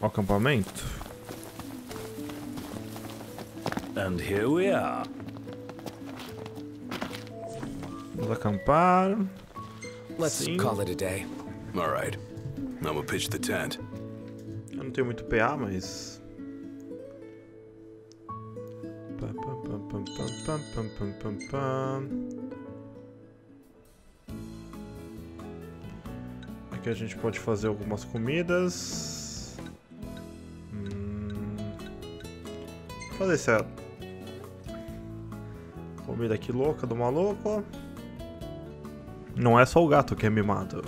o acampamento. And here we are. Vamos acampar. Let's call it a day. All right. Now we'll pitch the tent. Eu não tenho muito PA, mas aqui a gente pode fazer algumas comidas. Fazer essa comida aqui louca do maluco. Não é só o gato que é mimado.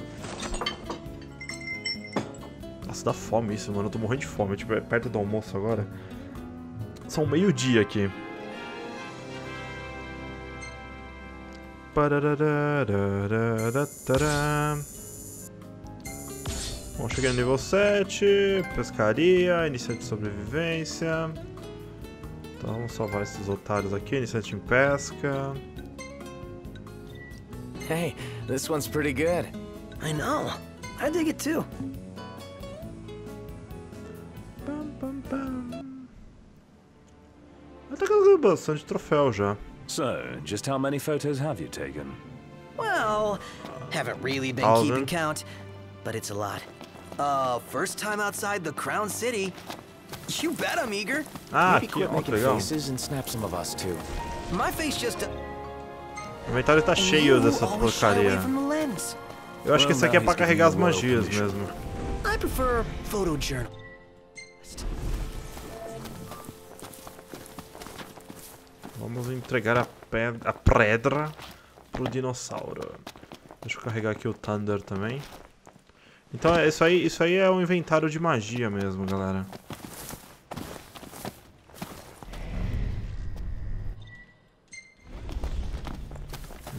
Nossa, dá fome isso, mano. Eu tô morrendo de fome. Tipo, é perto do almoço agora. São meio-dia aqui. Bom, cheguei no nível 7. Pescaria, iniciante de sobrevivência. Então vamos salvar esses otários aqui, iniciante em pesca. Hey, this one's pretty good. I know. I dig it too. Pam, pam, pam. Até que eu ganhei bastante troféu já. So, just how many photos have you taken? Well, haven't really been keeping count, but it's a lot. First time outside the Crown City. You bet I'm eager. Ah, aqui, ó, que legal. O inventário tá cheio dessa porcaria. Eu acho que esse aqui é pra carregar as magias mesmo. Vamos entregar a pedra pro dinossauro. Deixa eu carregar aqui o Thunder também. Então, isso aí é um inventário de magia mesmo, galera.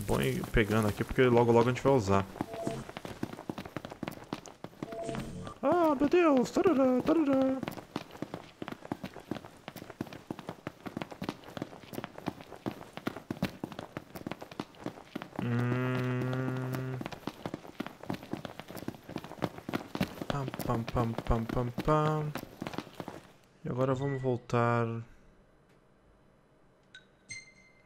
Bom ir pegando aqui, porque logo logo a gente vai usar. Ah, meu Deus! Tarará, tarará. Pam, pam, pam, pam, pam, pam. E agora vamos voltar...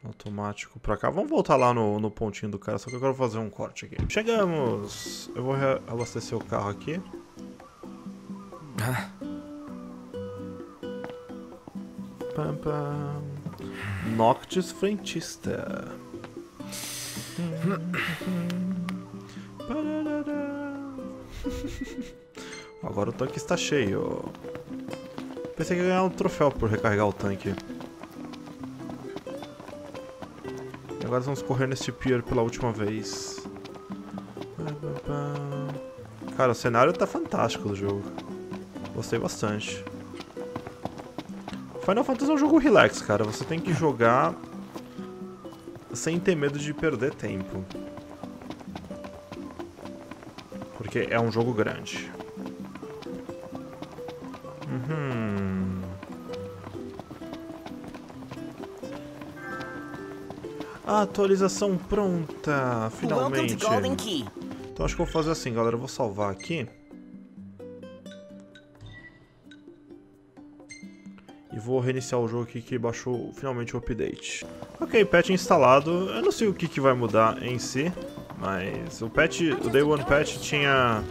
automático pra cá. Vamos voltar lá no pontinho do cara, só que eu quero fazer um corte aqui. Chegamos! Eu vou reabastecer o carro aqui. Pam, pam. Noctis Frentista. Agora o tanque está cheio. Pensei que ia ganhar um troféu por recarregar o tanque. E agora vamos correr neste pier pela última vez. Cara, o cenário tá fantástico do jogo. Gostei bastante. Final Fantasy é um jogo relax, cara. Você tem que jogar sem ter medo de perder tempo, porque é um jogo grande. A atualização pronta, finalmente. Então acho que eu vou fazer assim, galera. Eu vou salvar aqui e vou reiniciar o jogo aqui que baixou finalmente o update. Ok, patch instalado. Eu não sei o que vai mudar em si, mas o patch, o Day One patch tinha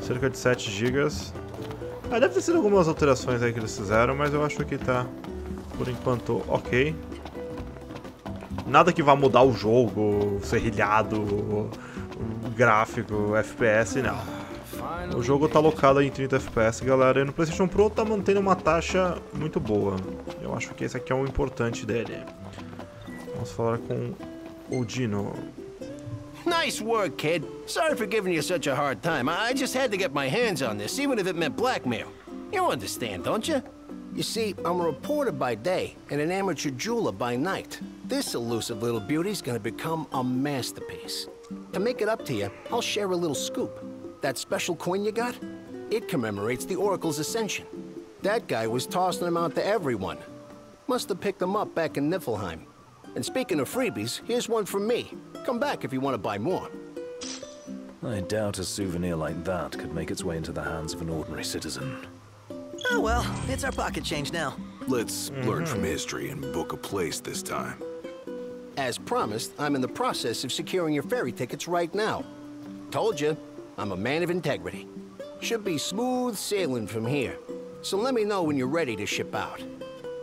cerca de 7 GB. Ah, deve ter sido algumas alterações aí que eles fizeram, mas eu acho que tá, por enquanto, ok. Nada que vá mudar o jogo, serrilhado, gráfico, FPS, não. O jogo tá alocado em 30 FPS, galera, e no PlayStation Pro tá mantendo uma taxa muito boa. Eu acho que esse aqui é o importante dele. Vamos falar com o Dino. Nice work, kid. Sorry for giving you such a hard time. I just had to get my hands on this, even if it meant blackmail. You understand, don't you? You see, I'm a reporter by day and an amateur jeweler by night. This elusive little beauty's gonna become a masterpiece. To make it up to you, I'll share a little scoop. That special coin you got? It commemorates the Oracle's ascension. That guy was tossing them out to everyone. Must have picked them up back in Niflheim. And speaking of freebies, here's one from me. Come back if you want to buy more. I doubt a souvenir like that could make its way into the hands of an ordinary citizen. Oh well, it's our pocket change now. Let's learn from history and book a place this time. As promised, I'm in the process of securing your ferry tickets right now. Told you, I'm a man of integrity. Should be smooth sailing from here. So let me know when you're ready to ship out.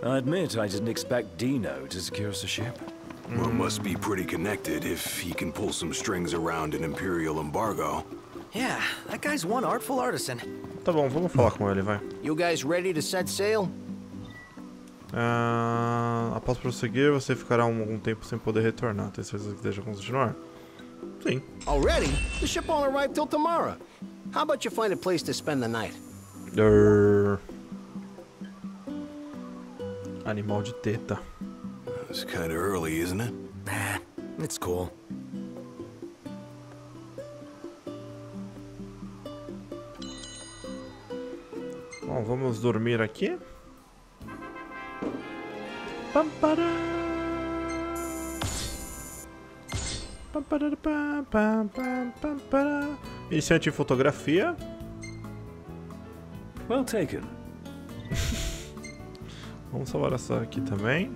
I admit I didn't expect Dino to secure us a ship. Well, must be pretty connected if he can pull some strings around an imperial embargo. Yeah, that guy's one artful artisan. Tá bom, vamos falar com ele, vai. You guys ready to set sail? Após prosseguir, você ficará algum tempo sem poder retornar. Tem certeza que deseja continuar? Sim. Already? The ship won't arrive till tomorrow. How about you find a place to spend the night? Animal de teta. It's kind of early, isn't it? Nah, it's cool. Bom, vamos dormir aqui. Iniciante em fotografia. Well taken. Vamos salvar essa aqui também.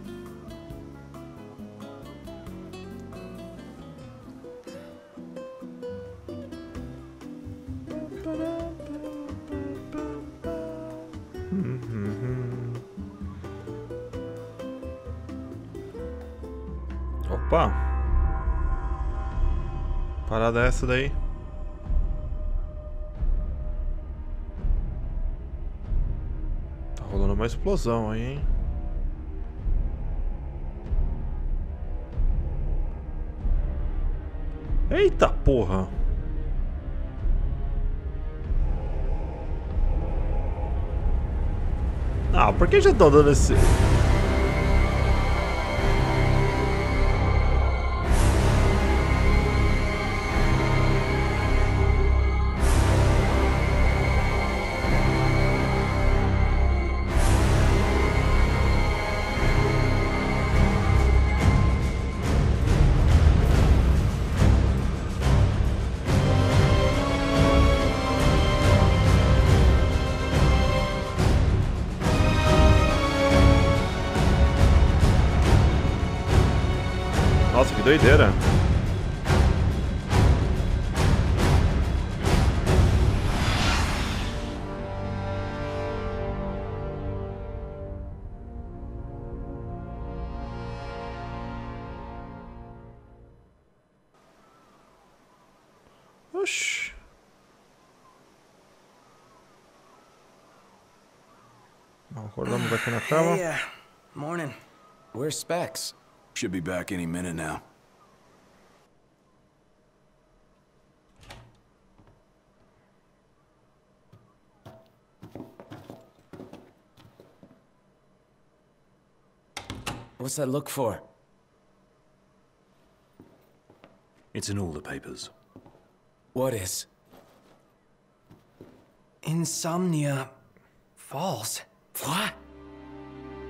Opa! Parada é essa daí. Tá rolando uma explosão aí, hein? Eita porra! Ah, por que já estão dando esse... Nossa, que doideira. Oxi. Acordamos aqui na cama. Hey, morning. Where's Specs? Should be back any minute now. What's that look for? It's in all the papers. What is? Insomnia Falls. What?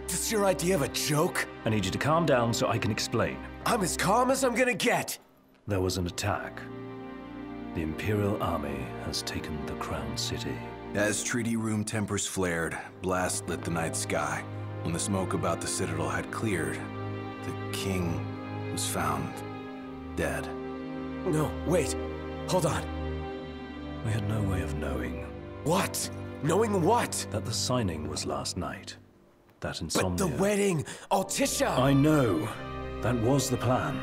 This your idea of a joke? I need you to calm down so I can explain. I'm as calm as I'm gonna get! There was an attack. The Imperial Army has taken the Crown City. As treaty room tempers flared, blasts lit the night sky. When the smoke about the Citadel had cleared, the King was found dead. No, wait. Hold on. We had no way of knowing. What? Knowing what? That the signing was last night. That Insomnia... But the wedding! Altissia! I know. That was the plan.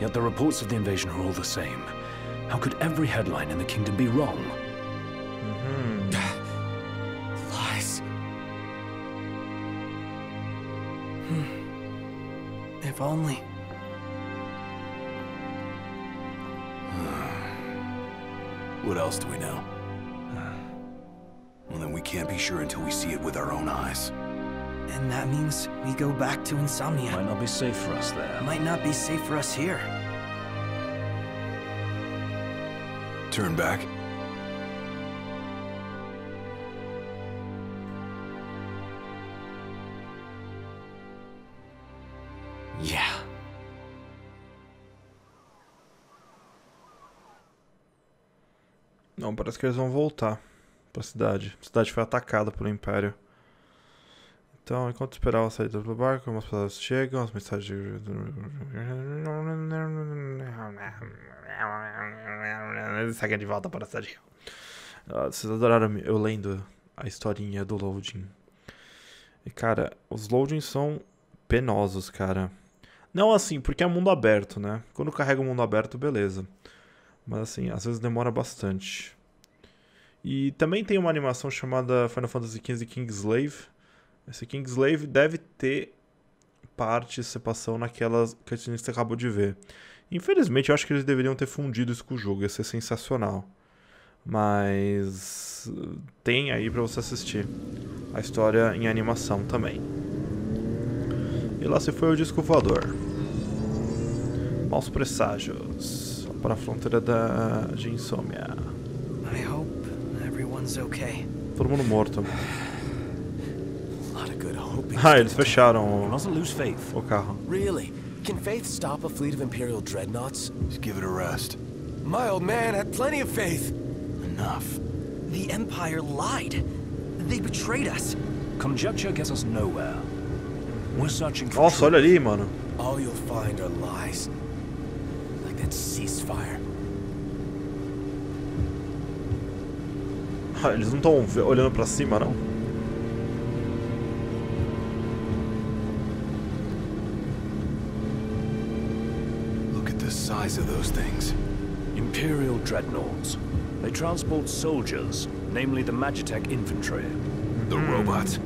Yet the reports of the invasion are all the same. How could every headline in the kingdom be wrong? Mm-hmm. Lies. If only... What else do we know? Well, then we can't be sure until we see it with our own eyes. And that means we go back to Insomnia. Might not be safe for us there. Might not be safe for us here. Turn back. Yeah. Não, parece que eles vão voltar. Pra cidade. A cidade foi atacada pelo Império. Então, enquanto esperava a saída do barco, umas pessoas chegam, as mensagens... Eles seguem de volta para a cidade. Vocês adoraram eu lendo a historinha do loading. E, cara, os loadings são penosos, cara. Não assim, porque é mundo aberto, né? Quando carrega o mundo aberto, beleza. Mas assim, às vezes demora bastante. E também tem uma animação chamada Final Fantasy XV Kingsglaive. Esse Kingsglaive deve ter participação naquelas cutscenes que você acabou de ver. Infelizmente, eu acho que eles deveriam ter fundido isso com o jogo. Ia ser sensacional. Mas... tem aí pra você assistir a história em animação também. E lá se foi o disco voador. Maus presságios. Para a fronteira de Insomnia. Todo mundo morto. Ah, eles fecharam o carro. Really? Can faith stop a fleet of imperial dreadnoughts? Just give it a rest. My old man had plenty of faith. Enough. The Empire lied. They betrayed us. Conjecture gets us nowhere. We're searching for. Nossa, olha ali, mano. All you'll find are lies. Like that ceasefire. Ah, eles não estão olhando pra cima, não. Look at the size of those things. Imperial dreadnoughts. They transport soldiers, namely the Magitech infantry. The robots.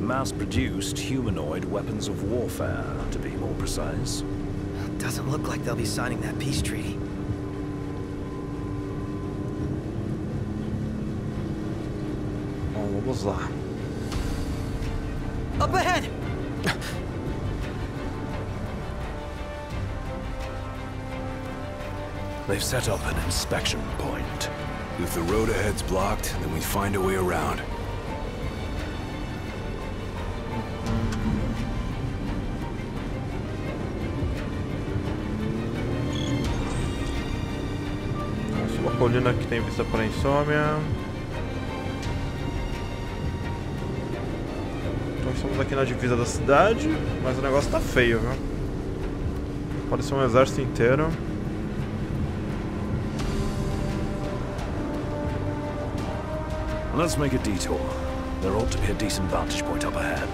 Mass-produced humanoid weapons of warfare, to be more precise. It doesn't look like they'll be signing that peace treaty. Vamos lá. Up ahead. They've set up an inspection point. If the road ahead's blocked, then we find a way around. Uma colina que tem vista para Insomnia. Estamos aqui na divisa da cidade, mas o negócio tá feio, viu? Apareceu um exército inteiro. Let's make a detour. There ought to be a decent vantage point up ahead.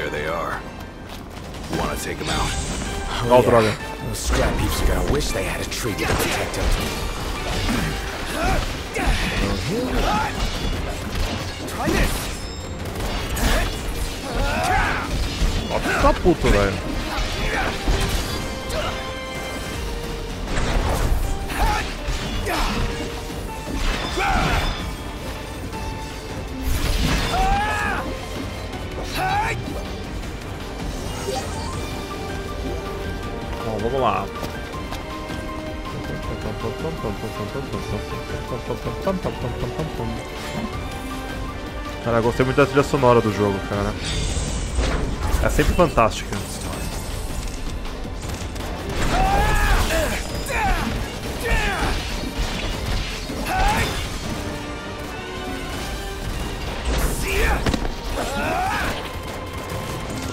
There they are. Want to take them out? Oh, brother. Those scrap heaps are gonna wish they had a treaty to protect them. Try this. Tá puto, velho. Bom, vamos lá. Cara, gostei muito da trilha sonora do jogo, cara. É sempre fantástica.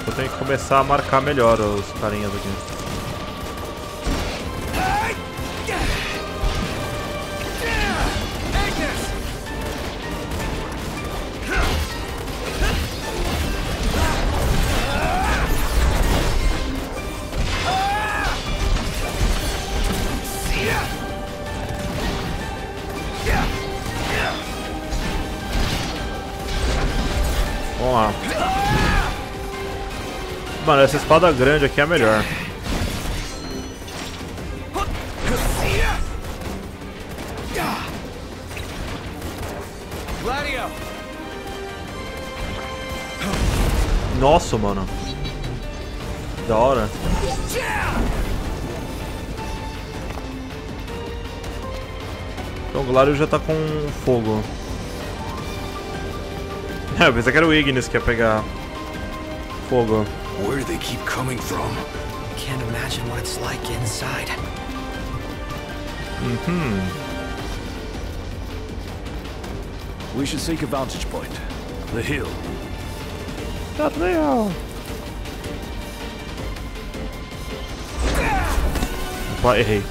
Eu tenho que começar a marcar melhor os carinhas aqui. Mano, essa espada grande aqui é a melhor. Nossa, mano. Da hora. Então o Gladiolus já tá com fogo. Eu pensei que era o Ignis que ia pegar fogo. Where do they keep coming from? Can't imagine what it's like inside. We should seek a vantage point. The hill. That hill. Opa, errei.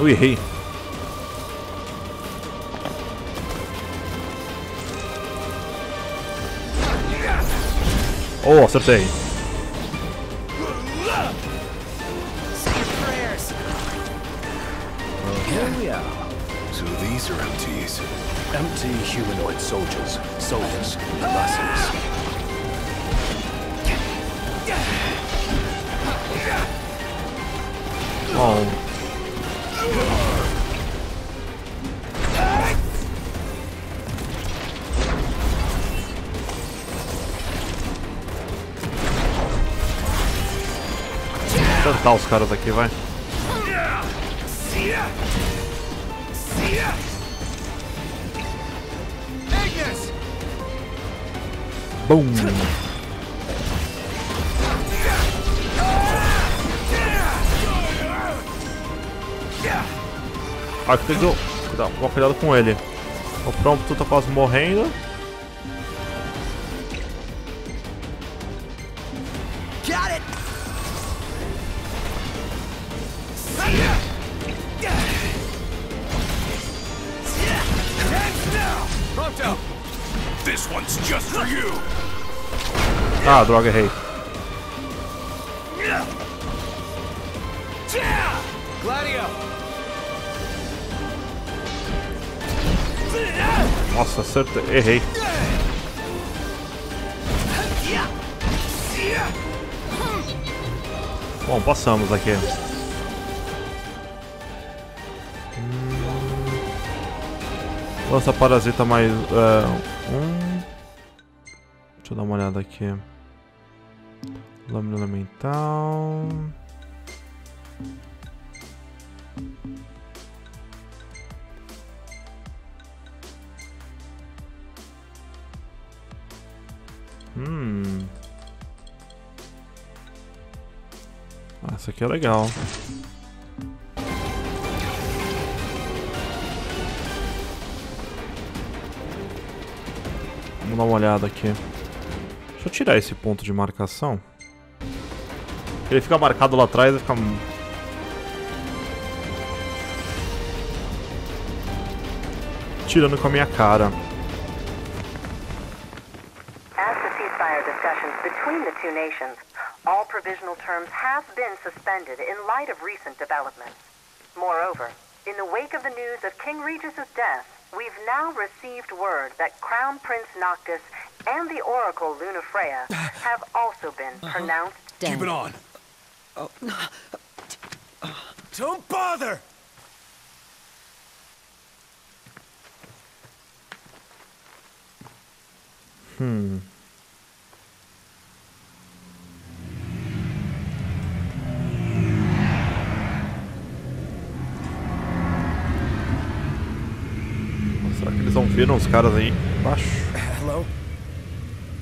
Ui, errei. Oh, acertei. Here we are. So these are empties. Empty humanoid soldiers, vassals. Oh. Tá os caras aqui, vai. Bum. Ah, que pegou. Cuidado com ele. O Prompto tá quase morrendo. Ah, droga, errei. Nossa, acertei. Errei. Bom, passamos aqui. Lança parasita mais um. Deixa eu dar uma olhada aqui. Lâmina elemental. Ah, essa aqui é legal. Vamos dar uma olhada aqui. Deixa eu tirar esse ponto de marcação. Ele fica marcado lá atrás, vai ficar... tirando com a minha cara. between the two nations, all provisional terms have been suspended in light of recent developments. Moreover, in the wake of the news of King Regis's death, we've now received word that Crown Prince Noctis and the Oracle Lunafreya have also been pronounced dead. Keep it on! Don't bother! Será que eles não viram os caras aí embaixo? Hello?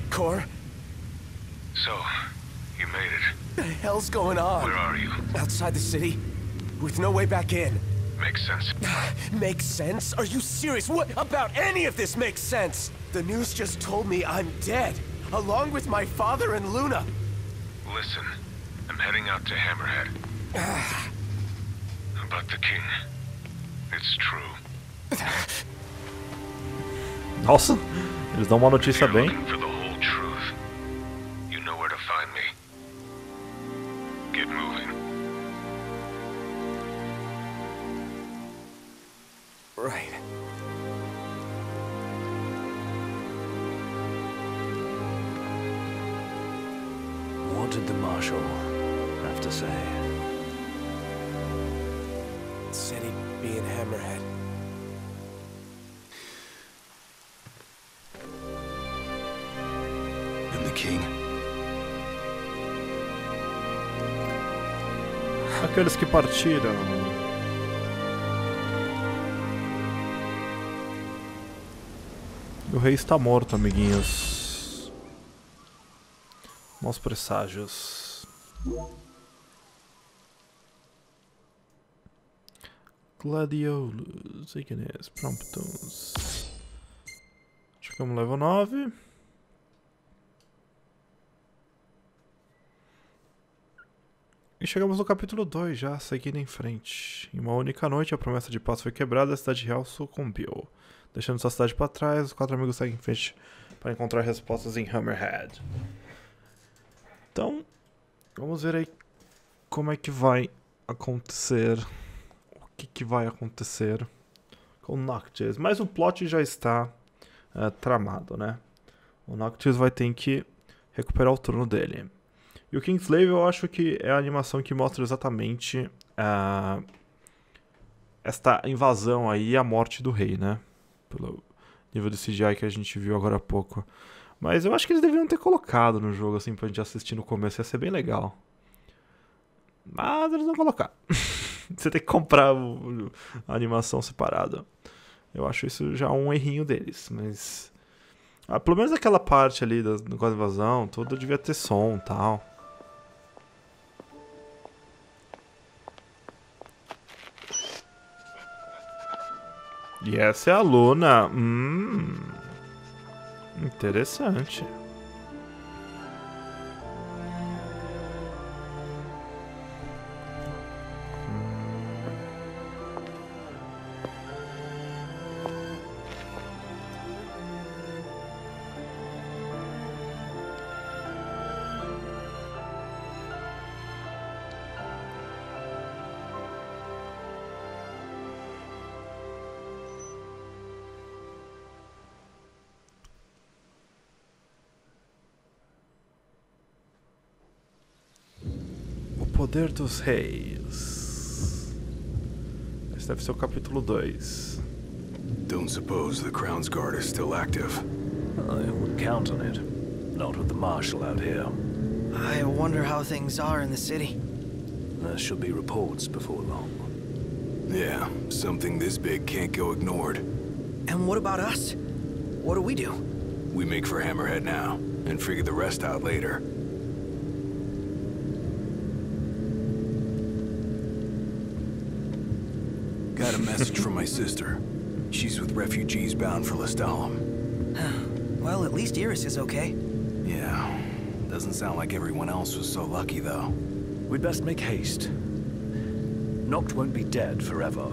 Cor? So, you made it. What the hell's going on? Where are you? Outside the city? With no way back in. Makes sense. Makes sense? Are you serious? What about any of this makes sense? The news just told me I'm dead, along with my father and Luna. Listen, I'm heading out to Hammerhead. About the king. It's true. Nossa, eles dão uma notícia bem. Right. What did the Marshal have to say? Said he'd be in Hammerhead. And the King? Aqueles que partiram. O rei está morto, amiguinhos. Maus presságios. Gladiolus, Ignis, Prompto. Chegamos no level 9. E chegamos no capítulo 2 já, seguindo em frente. Em uma única noite, a promessa de paz foi quebrada e a cidade real sucumbiu. Deixando sua cidade para trás, os 4 amigos seguem em frente para encontrar respostas em Hammerhead. Então, vamos ver aí como é que vai acontecer, o que, que vai acontecer com o Noctis. Mas o plot já está tramado, né? O Noctis vai ter que recuperar o trono dele. E o Kingsglaive eu acho que é a animação que mostra exatamente esta invasão aí e a morte do rei, né? Pelo nível do CGI que a gente viu agora há pouco. Mas eu acho que eles deveriam ter colocado no jogo, assim, pra gente assistir no começo. Ia ser bem legal. Mas eles não colocaram. Você tem que comprar a animação separada. Eu acho isso já um errinho deles, mas... ah, pelo menos aquela parte ali da invasão, tudo devia ter som e tal. E essa é a Luna. Interessante. Poder dos Reis. Esse deve ser o capítulo 2. Don't suppose the Crown's guard is still active. I would count on it. Not with the Marshal out here. I wonder how things are in the city. There should be reports before long. Yeah, something this big can't go ignored. And what about us? What do? We make for Hammerhead now and figure the rest out later. Got a message from my sister. She's with refugees bound for Lestallum. Well, at least Iris is okay. Yeah. Doesn't sound like everyone else was so lucky, though. We'd best make haste. Noct won't be dead forever.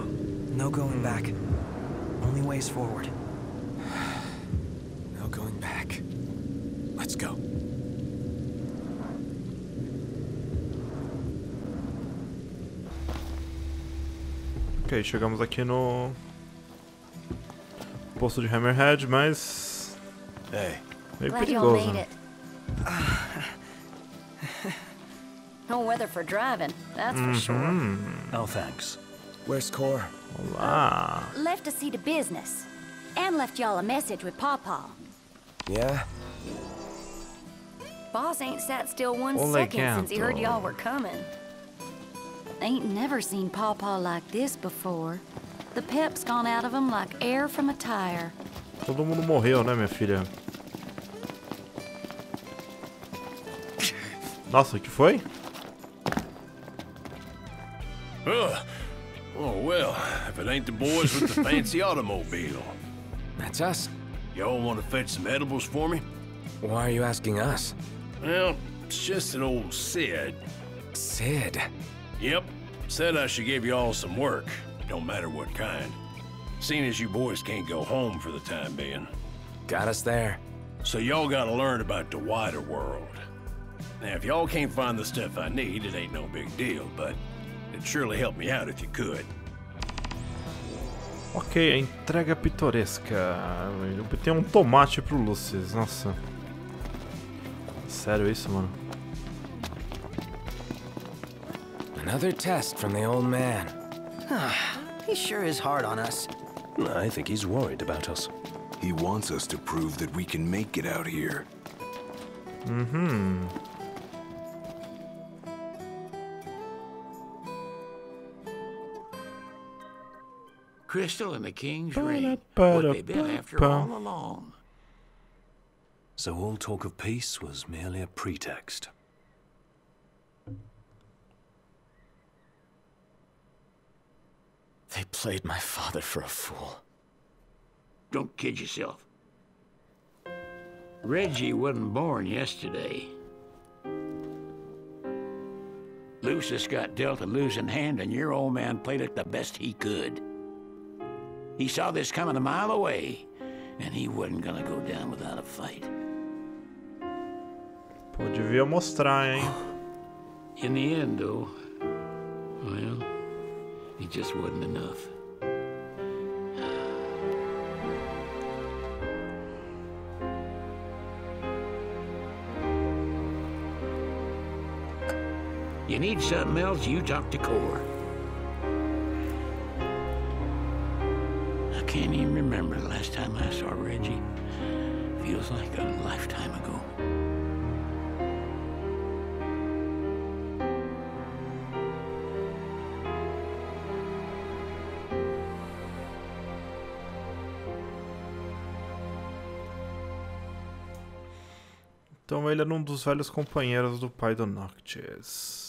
No going back. Only ways forward. No going back. Let's go. Ok, chegamos aqui no posto de Hammerhead, mas é meio perigoso, né? Olá. Left to see the business and left y'all a message with Papa. Yeah. Boss ain't sat still one second since he heard y'all were coming. Ain't never seen Pawpaw like this before. The pep's gone out of him like air from a tire. Todo mundo morreu, né, minha filha? Nossa, o que foi? Oh well, if it ain't the boys with the fancy automobile. That's us. Y'all want to fetch some edibles for me? Why are you asking us? Well, it's just an old Sid. Sid? Yep. Said I should give you all some work, no matter what kind. Seeing as you boys can't go home for the time being. Got us there. So y'all gotta learn about the wider world. Now, if y'all can't find the stuff I need, it ain't no big deal, but it'd surely help me out if you could. Ok, a entrega pitoresca. Eu tenho um tomate pro Lucis, nossa. Sério isso, mano? Another test from the old man. He sure is hard on us. I think he's worried about us. He wants us to prove that we can make it out here. Crystal and the King's Ring, what they've been after all along. So all talk of peace was merely a pretext. They played my father for a fool. Don't kid yourself. Reggie wasn't born yesterday. Lucis got dealt a losing hand, and your old man played it the best he could. He saw this coming a mile away, and he wasn't gonna go down without a fight. Pô, devia mostrar, hein? In the end, though, well, it just wasn't enough. You need something else, you talk to Cor. I can't even remember the last time I saw Reggie. Feels like a lifetime ago. Então ele era um dos velhos companheiros do pai do Noctis.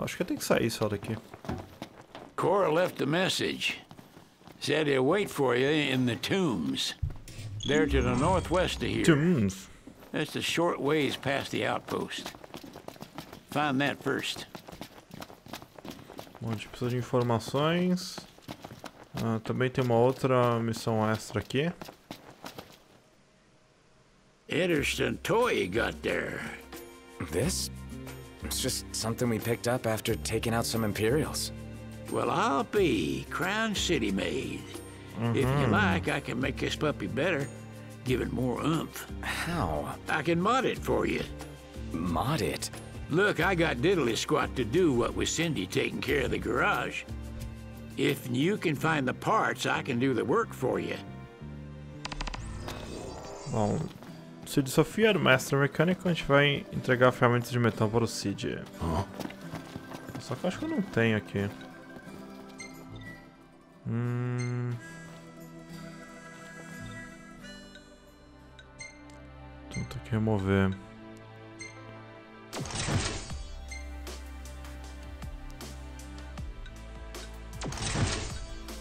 Acho que eu tenho que sair só daqui. Cora left a message. Said he'll wait for you in the tombs. They're to the northwest of here. Tombs. That's a short ways past the outpost. Find that first. Bom, a gente precisa de informações. Também tem uma outra missão extra aqui. Interesting toy you got there. This? It's just something we picked up after taking out some Imperials. Well, I'll be Crown City made. If you like, I can make this puppy better. Give it more oomph. How? I can mod it for you. Mod it? Look, I got diddly squat to do what with Cindy taking care of the garage. If you can find the parts, I can do the work for you. Bom, Sid Sofia era o mestre mecânico, a gente vai entregar ferramentas de metal para o Sid. Só que eu acho que eu não tenho aqui. Então tem que remover.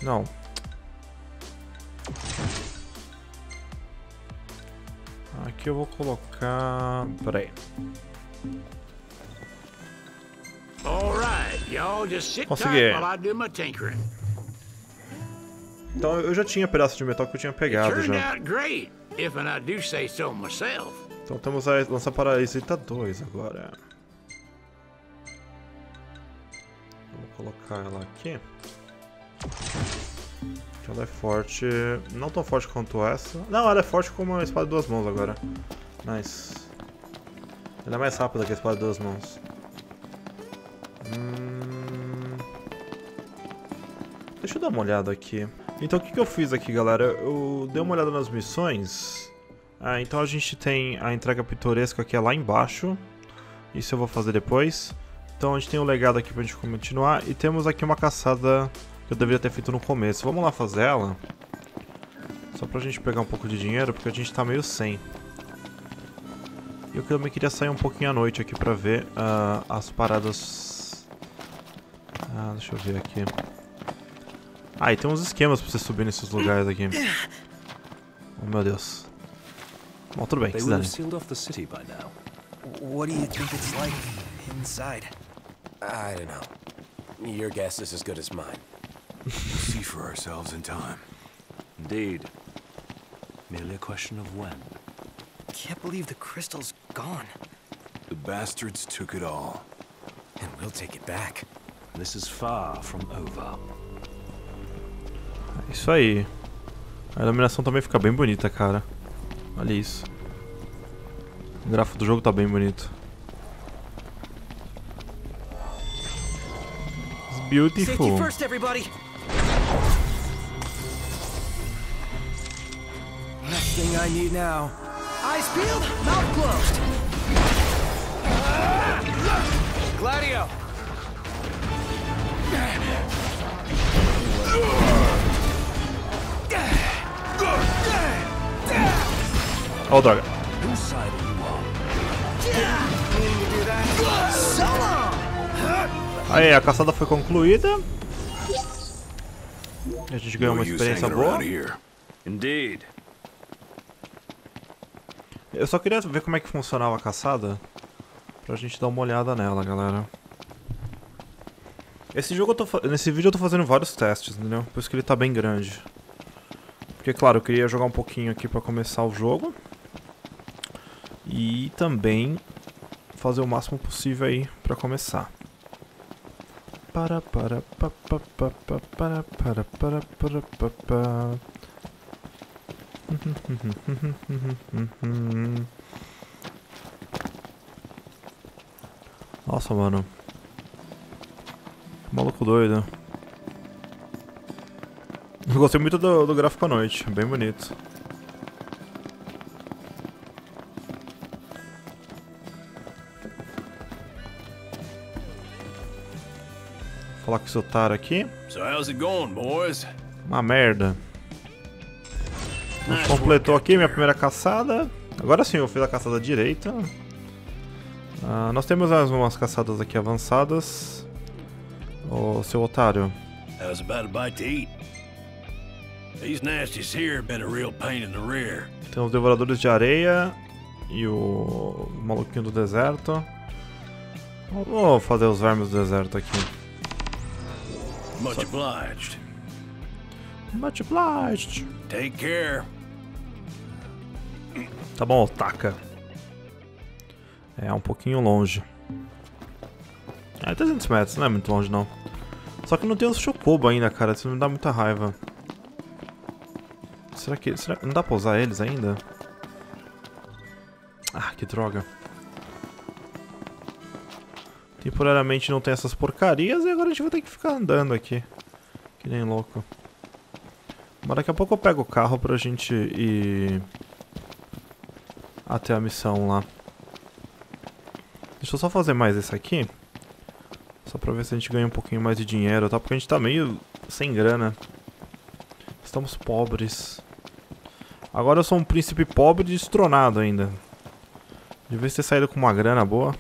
Não. Aqui eu vou colocar. Peraí. Consegui. Então eu já tinha pedaço de metal que eu tinha pegado já. Então temos a lança parasita 2 agora. Vou colocar ela aqui. Ela é forte, não tão forte quanto essa. Não, ela é forte como uma espada de duas mãos agora. Nice. Ela é mais rápida que a espada de duas mãos. Deixa eu dar uma olhada aqui. Então o que eu fiz aqui, galera? Eu dei uma olhada nas missões. Ah, então a gente tem a entrega pitoresca aqui lá embaixo. Isso eu vou fazer depois. Então a gente tem o legado aqui pra gente continuar. E temos aqui uma caçada que eu deveria ter feito no começo. Vamos lá fazer ela. Só pra gente pegar um pouco de dinheiro, porque a gente tá meio sem. E eu também queria sair um pouquinho à noite aqui pra ver as paradas. Deixa eu ver aqui. Ah, e tem uns esquemas pra você subir nesses lugares aqui. Oh, meu Deus. Bom, tudo bem, que se dane. Your guess is as good as mine. We'll see for ourselves in time. Indeed. Merely a question of when. I can't believe the crystal's gone. The bastards took it all. And we'll take it back. This is far from over. É isso aí. A iluminação também fica bem bonita, cara. Olha isso. O gráfico do jogo tá bem bonito. Beautiful. Oh, droga. Aí, a caçada foi concluída. A gente ganhou uma experiência boa. Eu só queria ver como é que funcionava a caçada, pra gente dar uma olhada nela, galera. Esse jogo nesse vídeo eu tô fazendo vários testes, entendeu? Por isso que ele tá bem grande. Porque, claro, eu queria jogar um pouquinho aqui pra começar o jogo. E também fazer o máximo possível aí pra começar. Nossa, mano. Maluco doido. Eu gostei muito do gráfico à noite, bem bonito. Falar com esse otário aqui. Uma merda. A gente completou aqui minha primeira caçada. Agora sim eu fiz a caçada direita. Nós temos mais umas caçadas aqui avançadas. Ô, seu otário. Tem os devoradores de areia e o maluquinho do deserto. Vamos fazer os vermes do deserto aqui. Much obliged. Much obliged. Take care. Tá bom, taca. É um pouquinho longe. É 300 metros, não é muito longe não. Só que não tem os chocobo ainda, cara. Isso me dá muita raiva. Será que não dá pra usar eles ainda? Ah, que droga. Temporariamente não tem essas porcarias e agora a gente vai ter que ficar andando aqui. Que nem louco. Mas daqui a pouco eu pego o carro pra gente ir até a missão lá. Deixa eu só fazer mais esse aqui. Só pra ver se a gente ganha um pouquinho mais de dinheiro, tá? Porque a gente tá meio sem grana. Estamos pobres. Agora eu sou um príncipe pobre e destronado ainda. Devia ter saído com uma grana boa.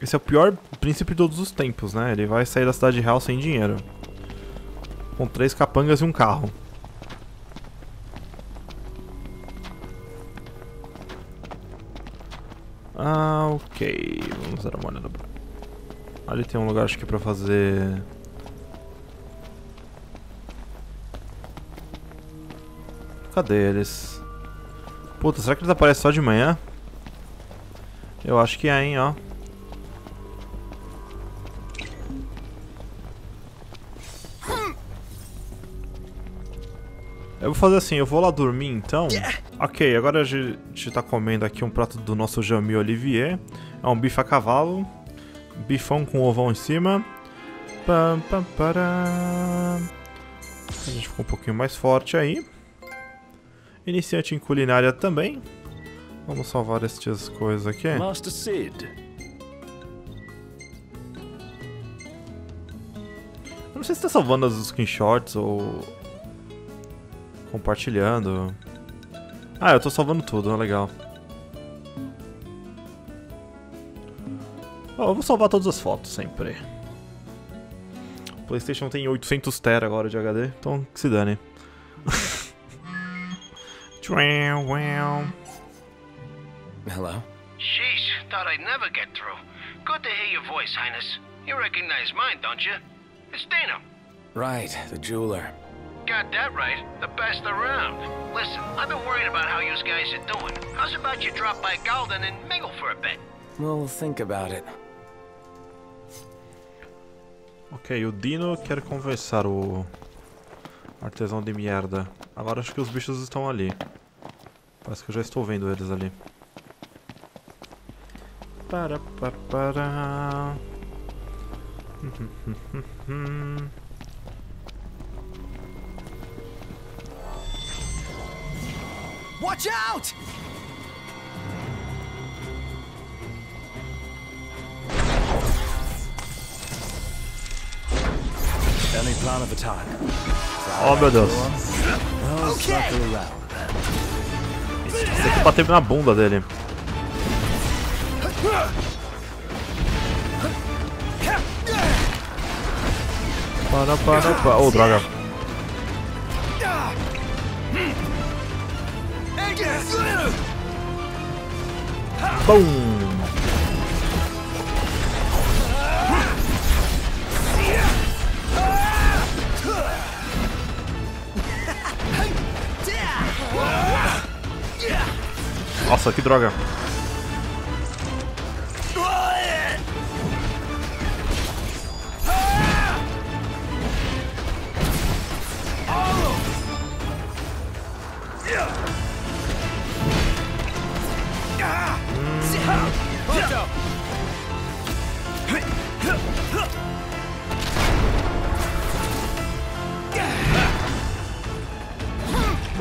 Esse é o pior príncipe de todos os tempos, né? Ele vai sair da cidade real sem dinheiro. Com 3 capangas e um carro. Ah, ok. Vamos dar uma olhada. Ali tem um lugar, acho que, pra fazer... Cadê eles? Puta, será que eles aparecem só de manhã? Eu acho que é, hein, ó. Eu vou fazer assim, eu vou lá dormir então. Ok, agora a gente tá comendo aqui um prato do nosso Jamil Olivier. É um bife a cavalo. Bifão com ovão em cima. Pam, pam, pará. A gente ficou um pouquinho mais forte aí. Iniciante em culinária também. Vamos salvar estas coisas aqui. Master Sid. Eu não sei se tá salvando os screenshots ou compartilhando. Ah, eu tô salvando tudo, legal. Oh, eu vou salvar todas as fotos sempre. O PlayStation tem 800 tera agora de HD, então que se dane. Hello? Jeez, thought I'd never get through. Good to hear your voice, Highness. You recognize mine, don't you? It's Dino. Right, the jeweler. Got that right. The best around. Listen, I've been worried about how you guys are doing. How's about you drop by Galdin and mingle for a bit? We'll think about it. Ok, o Dino quer conversar, o artesão de merda. Agora acho que os bichos estão ali. Parece que eu já estou vendo eles ali. Para. Watch out! Any plan of attack? Oh meu Deus! Tem que bater na bunda dele. Para. Oh, droga. Bum. Nossa, que droga.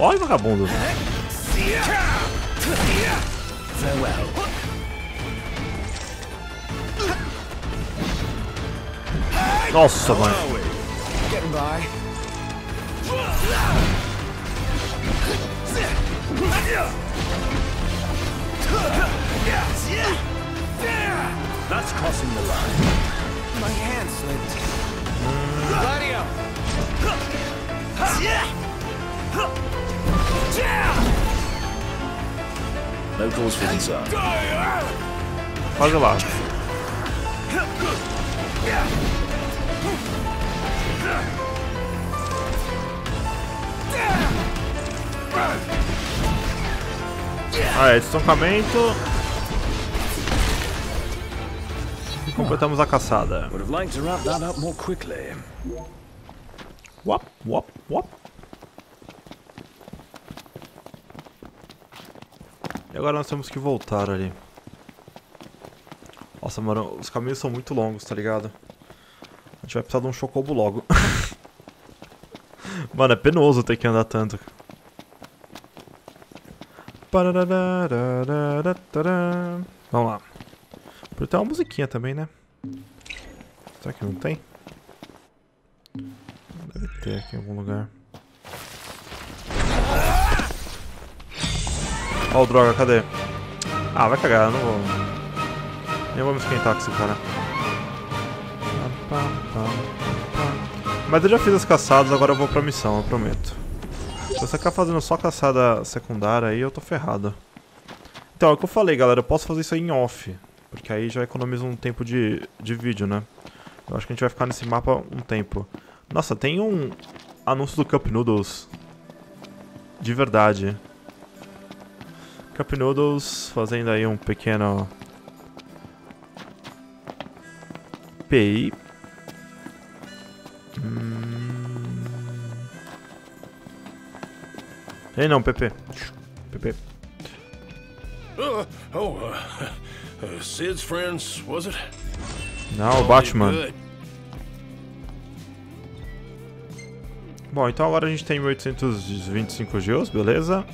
Olha o vagabundo. Nossa, mãe. Quase lá. Ah, é, deslocamento. E completamos a caçada. Wop. E agora nós temos que voltar ali. Nossa, mano, os caminhos são muito longos, tá ligado? A gente vai precisar de um chocobo logo. Mano, é penoso ter que andar tanto. Vamos lá. Por ter uma musiquinha também, né? Será que não tem? Deve ter aqui em algum lugar. Ó, oh, droga, cadê? Ah, vai cagar, eu não vou. Nem vou me esquentar com esse cara. Mas eu já fiz as caçadas, agora eu vou pra missão, eu prometo. Se você ficar fazendo só caçada secundária aí, eu tô ferrado. Então, é o que eu falei, galera, eu posso fazer isso aí em off. Porque aí já economiza um tempo de vídeo, né? Eu acho que a gente vai ficar nesse mapa um tempo. Nossa, tem um anúncio do Cup Noodles. de verdade. Cup Noodles fazendo aí um pequeno PI. Ei, não, PP. PP. Sid's friends, was it? Não, o Batman. Bom, então agora a gente tem 1825 geos, beleza?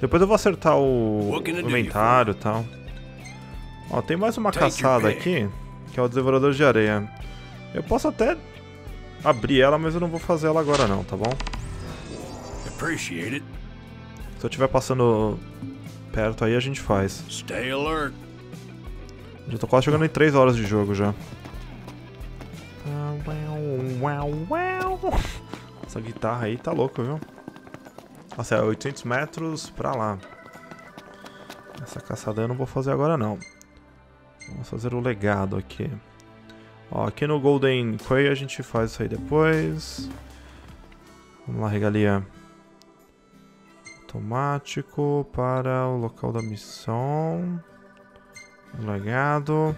Depois eu vou acertar o inventário e tal. Ó, tem mais uma caçada aqui, que é o Devorador de Areia. Eu posso até abrir ela, mas eu não vou fazer ela agora não, tá bom? Se eu estiver passando perto aí, a gente faz. Já tô quase chegando em 3 horas de jogo já. Essa guitarra aí tá louca, viu? Nossa, é 800 metros pra lá. Essa caçada eu não vou fazer agora não. Vamos fazer o legado aqui. Ó, aqui no Golden Quay a gente faz isso aí depois. Vamos lá, regalia. Automático para o local da missão. Legado.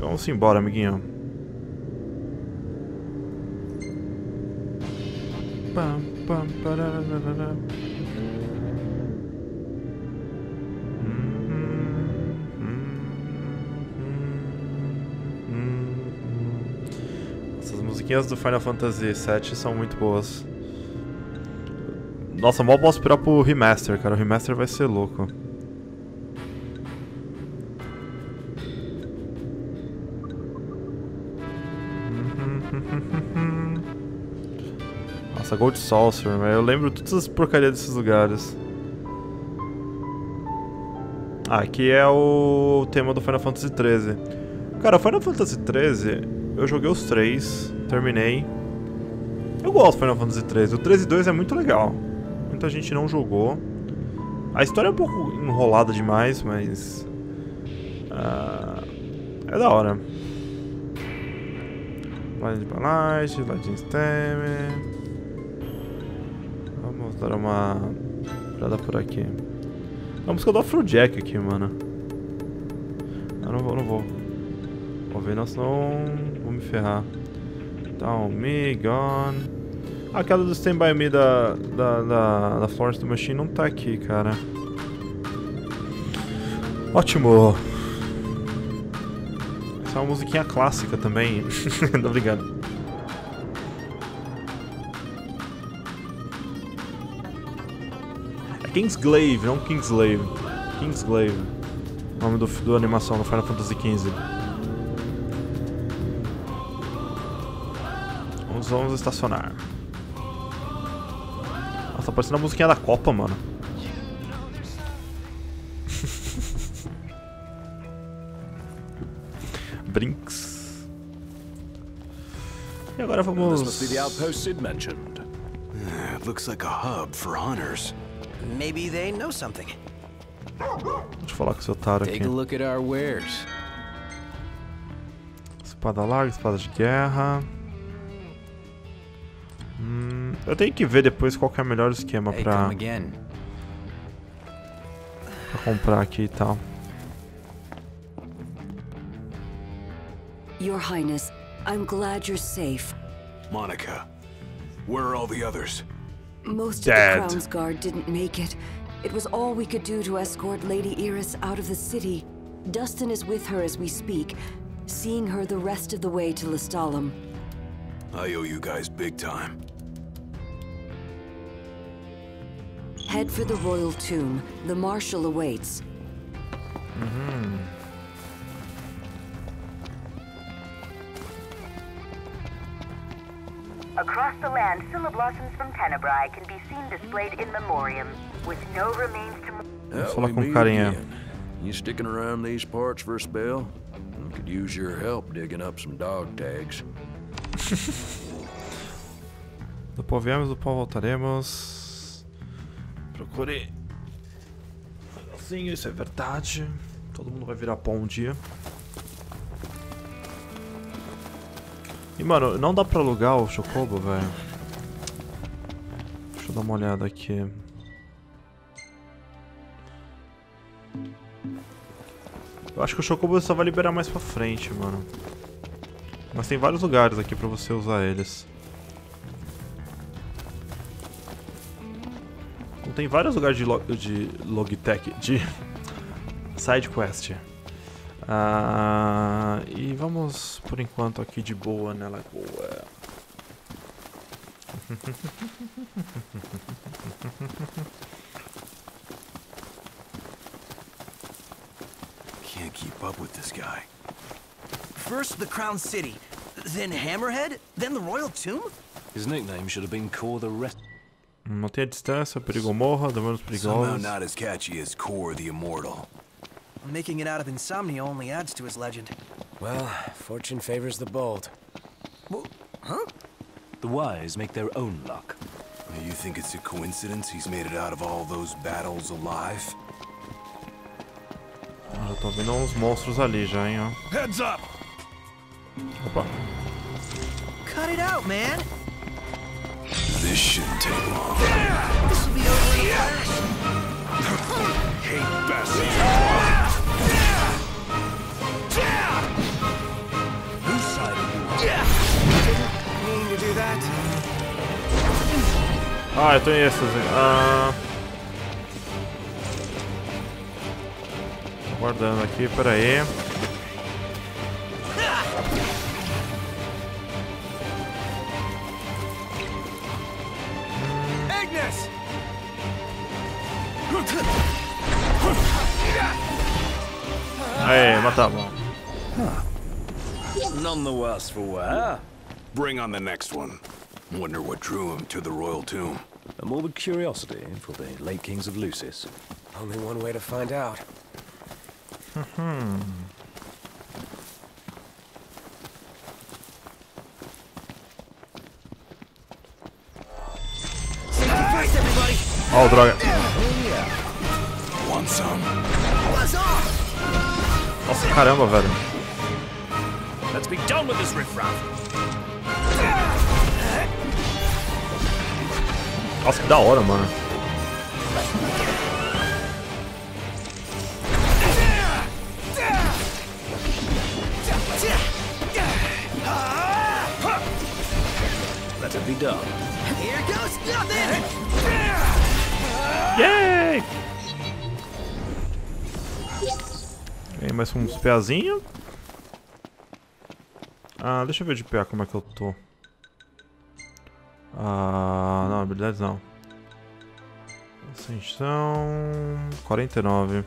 Vamos embora, amiguinho. Essas musiquinhas do Final Fantasy VII são muito boas. Nossa, mal posso esperar pro remaster, cara. O remaster vai ser louco. Nossa, Gold Saucer, eu lembro todas as porcarias desses lugares. Ah, aqui é o tema do Final Fantasy XIII. Cara, Final Fantasy XIII, eu joguei os 3, terminei. Eu gosto do Final Fantasy XIII, o 13 e 2 é muito legal. Muita gente não jogou. A história é um pouco enrolada demais, mas... é da hora. Line de Palais, Line de Stem. Vamos dar uma olhada por aqui. É a música do Afrojack aqui, mano. Eu não vou. Vou ver, senão vou me ferrar. Down Me, Gone. Aquela do Stand by Me da Florence and the Machine não tá aqui, cara. Ótimo! Essa é uma musiquinha clássica também. Não, obrigado. Kingsglaive, não Kingsglaive. Kingsglaive. Nome do animação do Final Fantasy XV. Vamos estacionar. Nossa, tá parecendo a musiquinha da Copa, mano. Brinks. E agora vamos. Looks like a hub for hunters. Maybe they know something. Deixa eu falar com esse otário aqui. Take a look at our wares. Espada larga, espada de guerra. Eu tenho que ver depois qual que é o melhor esquema pra comprar aqui e tal. Your Highness, I'm glad you're safe. Monica, where are all the others? Most of the Crown's guard didn't make it. It was all we could do to escort Lady Iris out of the city. Dustin is with her as we speak, seeing her the rest of the way to Lestallum. I owe you guys big time. Head for the royal tomb. The marshal awaits. Across the land, scilla blossoms from Tenebrae can be seen displayed in memoriam, with no remains to... Vou falar com um carinha. You sticking around these parts for a spell? I could use your help digging up some dog tags. Do pó viemos, do pó voltaremos. Procure. Sim, isso é verdade. Todo mundo vai virar pó um dia. E, mano, não dá pra alugar o Chocobo, velho. Deixa eu dar uma olhada aqui. Eu acho que o Chocobo só vai liberar mais pra frente, mano. Mas tem vários lugares aqui pra você usar eles. Então, tem vários lugares de side quest. E vamos, por enquanto, aqui de boa na lagoa. Can't keep up with this guy. First the Crown City, then Hammerhead, then the Royal Tomb? His nickname should have been Cor the Rest. Mantenha a distância, perigo morra, demônios perigosos. Not as catchy as Cor the Immortal. Making it out of Insomnia only adds to his legend. Well, fortune favors the bold. Well, huh? The wise make their own luck. You think it's a coincidence he's made it out of all those battles alive? Eu tô vendo uns monstros ali já, hein, ó. Heads up! Opa. Cut it out, man! This shouldn't take long. Yeah! This will be over in a flash. Hate bastards. Yeah! Yeah! Whose side are you on? Yeah! I didn't mean to do that. Ah, eu tenho esses. Guardando aqui, peraí. Ignis! Aê, matamos. None the worse for wear. Bring on the next one. Wonder what drew him to the royal tomb. A morbid curiosity for the late kings of Lucis. Only one way to find out. Oh, droga. Nossa, caramba, velho. Let's be done with this riffraff. Nossa, que da hora, mano. Let it be done. Here goes nothing. Yay! Tem mais uns peazinhos. Deixa eu ver de PA como é que eu tô. Não, habilidades não. Ascensão 49.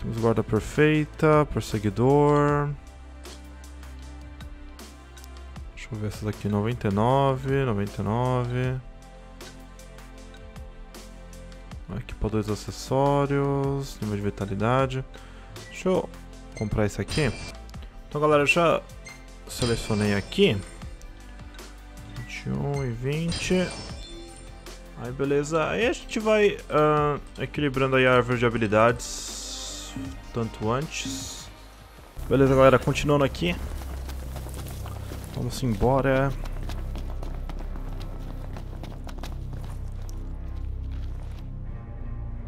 Temos guarda perfeita, perseguidor. Deixa eu ver essas aqui, 99, 99. Equipa 2 acessórios, número de vitalidade. Deixa eu comprar esse aqui. Então galera, eu já selecionei aqui 21 e 20. Aí beleza, aí a gente vai equilibrando aí a árvore de habilidades tanto antes. Beleza galera, continuando aqui. Vamos embora.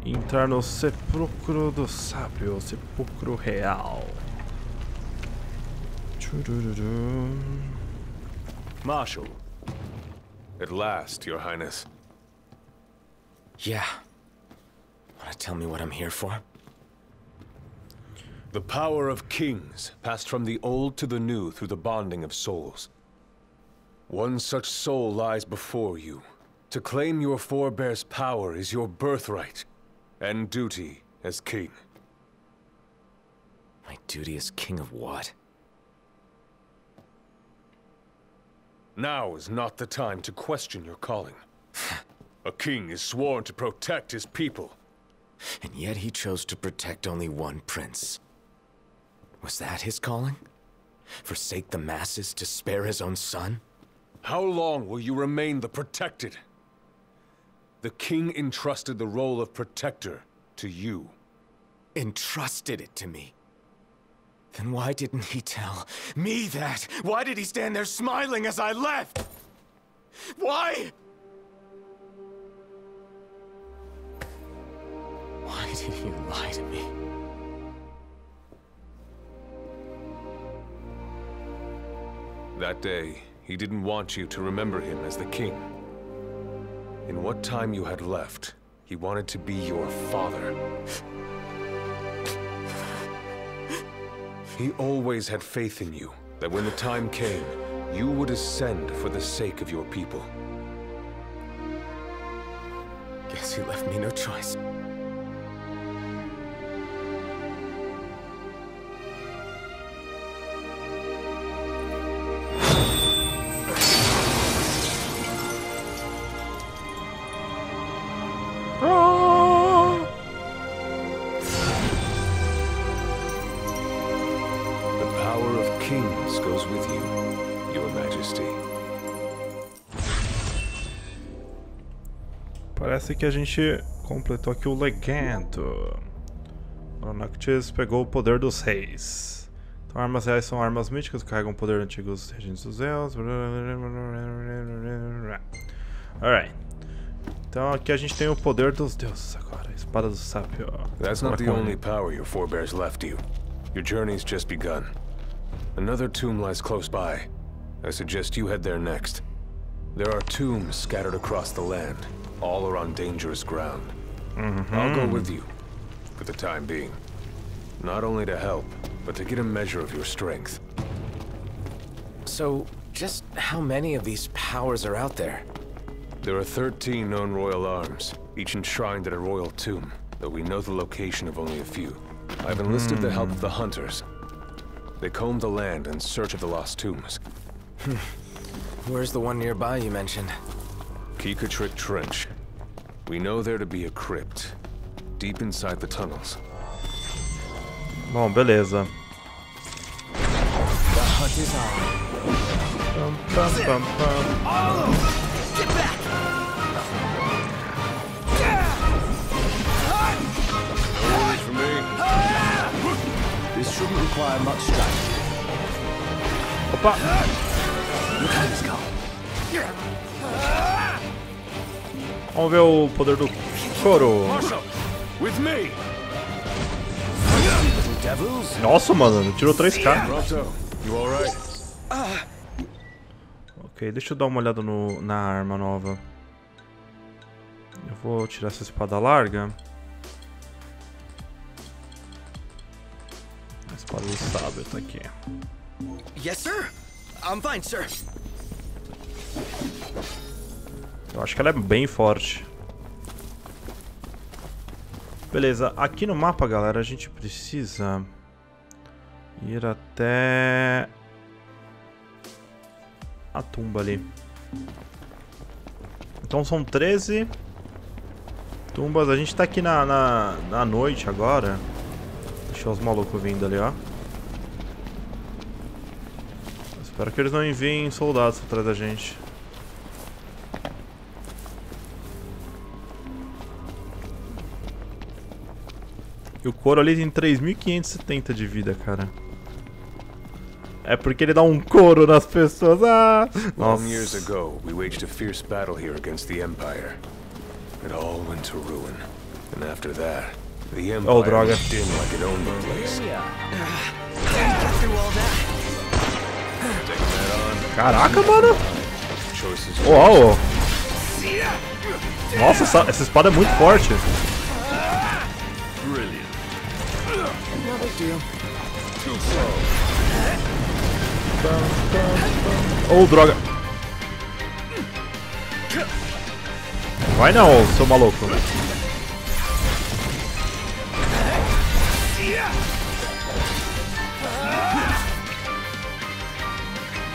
Entrar no sepulcro do sábio, sepulcro real. Marshal. At last, Your Highness. Yeah. Wanna tell me what I'm here for? The power of kings passed from the old to the new through the bonding of souls. One such soul lies before you. To claim your forebears' power is your birthright and duty as king. My duty as king of what? Now is not the time to question your calling. A king is sworn to protect his people. And yet he chose to protect only one prince. Was that his calling? Forsake the masses to spare his own son? How long will you remain the protected? The king entrusted the role of protector to you. Entrusted it to me? Then why didn't he tell me that? Why did he stand there smiling as I left? Why? Why did he lie to me? That day, he didn't want you to remember him as the king. In what time you had left, he wanted to be your father. He always had faith in you, that when the time came, you would ascend for the sake of your people. Guess he left me no choice. Parece que a gente completou aqui o legado. O Noctis pegou o poder dos reis. Então, armas reais são armas míticas que carregam o poder antigo dos regentes dos Zeus. Alright. Então aqui a gente tem o poder dos deuses agora, a espada do sábio. That's not the only power your forebears left you. Your journey's just begun. Another tomb lies close by. I suggest you head there next. There are tombs scattered across the land. All are on dangerous ground. I'll go with you, for the time being. Not only to help, but to get a measure of your strength. So, just how many of these powers are out there? There are 13 known royal arms, each enshrined at a royal tomb, though we know the location of only a few. I've enlisted the help of the hunters. They comb the land in search of the lost tombs. Where's the one nearby you mentioned? Keycatrich Trench. We know there to be a crypt deep inside the tunnels. Bom, beleza. The hunt is on. Get back. Wait for me. This shouldn't require much strategy. Opa. Look at this guy. Vamos ver o poder do Coro. Nossa, mano, tirou 3K. Ok, deixa eu dar uma olhada na arma nova. Eu vou tirar essa espada larga. A espada do sábio tá aqui. Yes, sir. I'm fine, sir. Eu acho que ela é bem forte. Beleza, aqui no mapa, galera, a gente precisa ir até a tumba ali. Então são 13 tumbas. A gente tá aqui na noite agora. Deixa os malucos vindo ali, ó. Espero que eles não enviem soldados atrás da gente. E o Coro ali tem 3.570 de vida, cara. É porque ele dá um coro nas pessoas. Ah! Nossa. Long years ago, we waged a fierce battle here against the Empire. It all went to ruin. And after that, the Empire was dimmed like it owned the place. Caraca, mano! Uau! Nossa, essa espada é muito forte. Oh, droga. Vai não, seu maluco. Deixa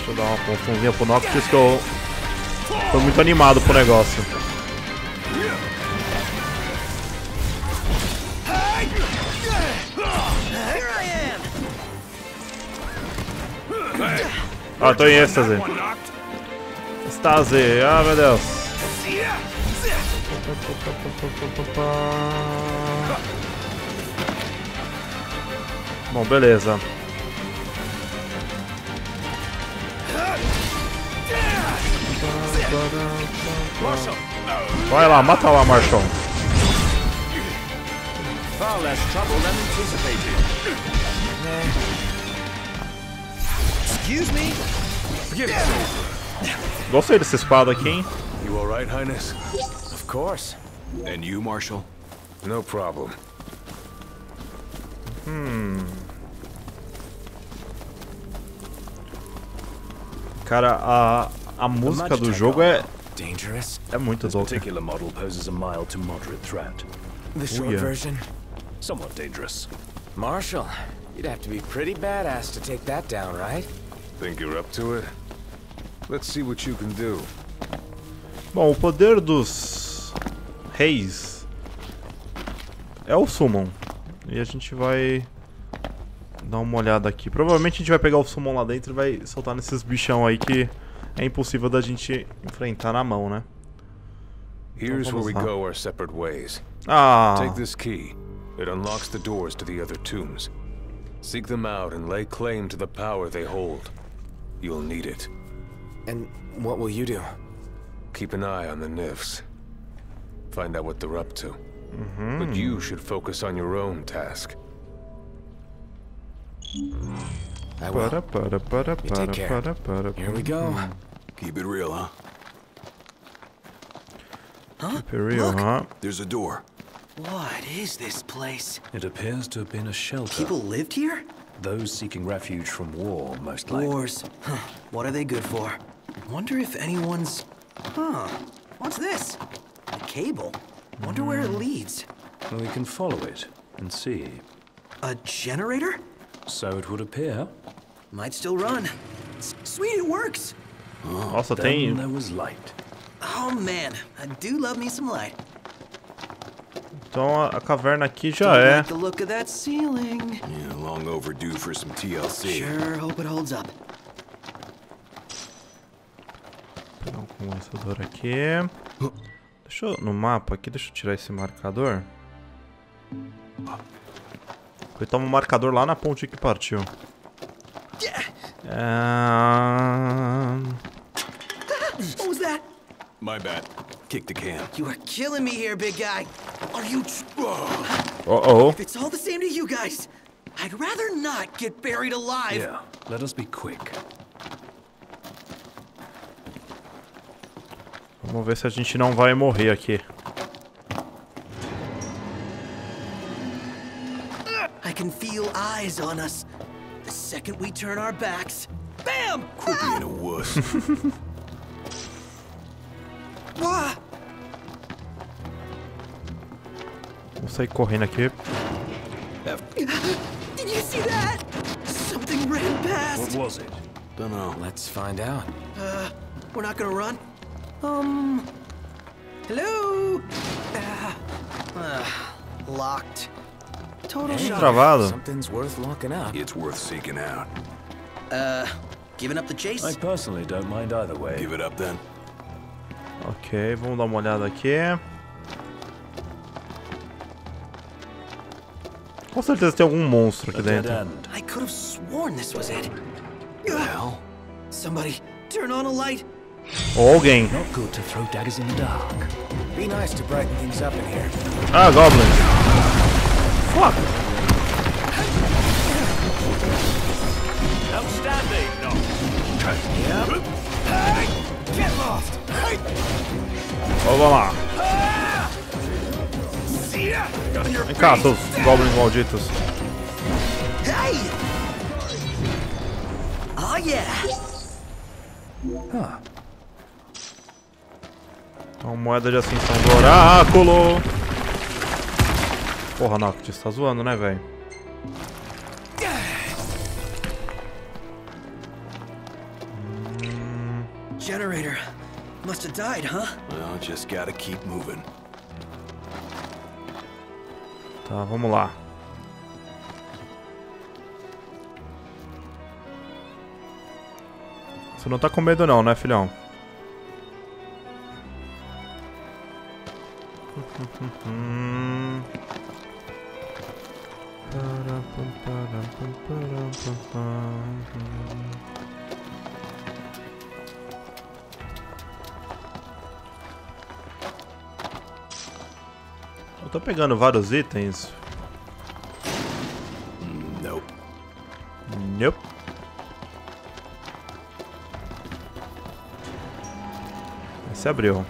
eu dar uma confundinha pro Noctis que eu tô muito animado pro negócio. Ah, tô em êxtase. Êxtase, ah, meu Deus. Bom, beleza. Vai lá, mata lá, Marshall. Gostei dessa espada aqui, hein? You all right, Highness? Of course. And you, Marshall? No problem. Cara, a música do jogo é muito louca. Marshall, you'd have to be pretty badass to take that down, right? Think you're up to it? Let's see what you can do. Bom, o poder dos reis é o Summon. E a gente vai dar uma olhada aqui. Provavelmente a gente vai pegar o Summon lá dentro e vai soltar nesses bichão aí que é impossível da gente enfrentar na mão, né? Here's where we go our separate ways. Take this key. It unlocks the doors to the other tombs. Seek them out and lay claim to the power they hold. You'll need it. And what will you do? Keep an eye on the Nifs. Find out what they're up to. But you should focus on your own task. I will. You take care. Here we go. Keep it real, huh? Keep it real, huh? There's a door. What is this place? It appears to have been a shelter. People lived here? Those seeking refuge from war, most likely. Wars. What are they good for? Wonder if anyone's... What's this? A cable? Wonder where it leads. Well, we can follow it and see. A generator? So it would appear. Might still run. Sweet, it works. Also, there was light. Oh man, I do love me some light. Então a caverna aqui já é. The look of that ceiling. Yeah, long overdue for some TLC. Sure, hope it holds up. Então, com essa dor aqui. Deixa eu, no mapa aqui, deixa eu tirar esse marcador. Coitado, um marcador lá na ponte que partiu. What was that? My bad. Kick the can. You are killing me here, big guy. Are you? If it's all the same to you guys, I'd rather not get buried alive. Yeah. Let us be quick. Vamos ver se a gente não vai morrer aqui. I can feel eyes on us. The second we turn our backs, bam! Could be in a wuss. Vou sair correndo aqui. Did you see that? Something ran past. What was it? Don't know. Let's find out. We're not gonna run. Hello. Locked. Total travado. Something's worth locking up. It's worth seeking out. Giving up the chase? I personally don't mind either way. Give it up then. Ok, vamos dar uma olhada aqui. Com certeza tem algum monstro aqui dentro. I could have sworn this was it. Well, somebody turn on a light. Alguém. Not good to throw daggers in the dark. Be nice to brighten things up in here. Ah, goblin. Fuck. Outstanding. No. Yep. Hey, get lost. Hey. Vamos lá. Vem cá, seus goblins malditos. Hey. Oh yeah. Uma moeda de ascensão do oráculo. Porra, Noctis, tá zoando, né, velho? Generator. Must have died, huh? Well, just gotta keep moving. Tá, vamos lá. Você não tá com medo não, né, filhão? tô pegando vários itens. Nope. Nope. Esse abriu.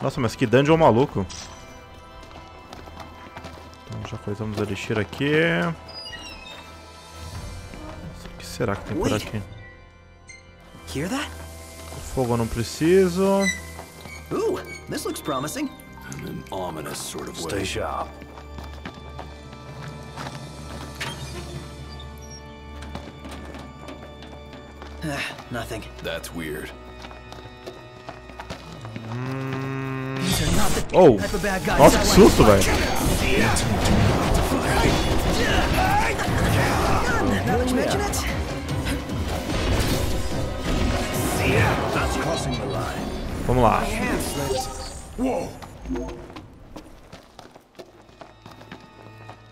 Nossa, mas que dungeon maluco. Então já coisamos o elixir aqui. O que será que tem por aqui? Fogo eu não preciso. This looks promising. In an ominous sort of way. Stay sharp. Nothing. That's weird. Oh, nossa, que susto, velho. Vamos lá.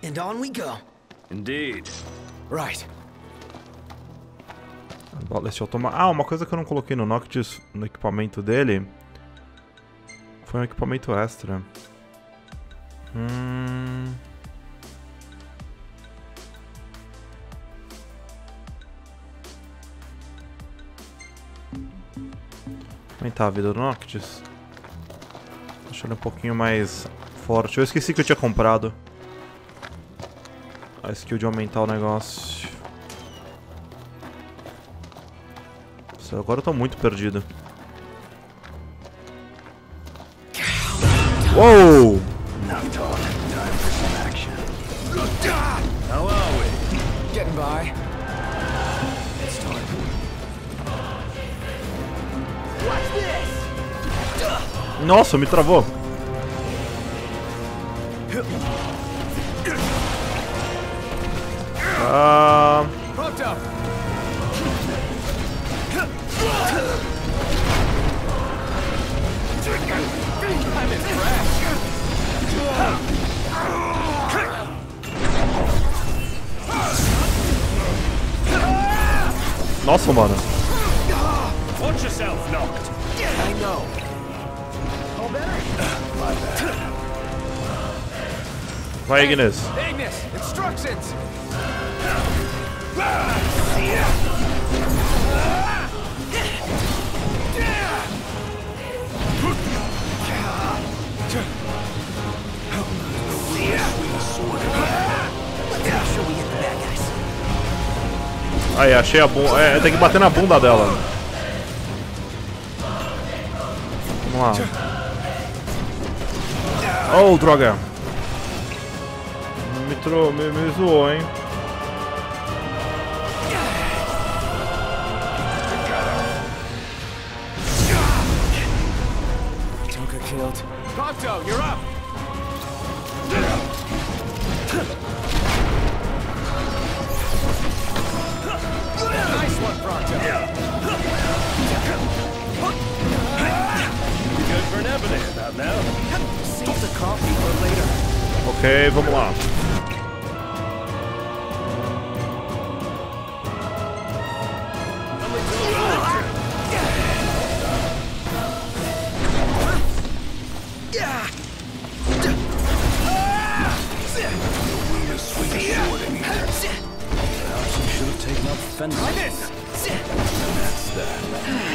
And on we go. Indeed. Right. Deixa eu tomar. Ah, uma coisa que eu não coloquei no Noctis, no equipamento dele, foi um equipamento extra. Aumentar a vida do Noctis. Deixa ele um pouquinho mais forte. Eu esqueci que eu tinha comprado a skill de aumentar o negócio. Agora eu tô muito perdido. Uou! Nossa, me travou. Ah... Nossa, mano. Vai, Ignis. Aí, achei a bunda. É, tem que bater na bunda dela. Vamos lá. Oh, droga. Me zoou, hein. Prompto, you're up. Ok, vamos lá.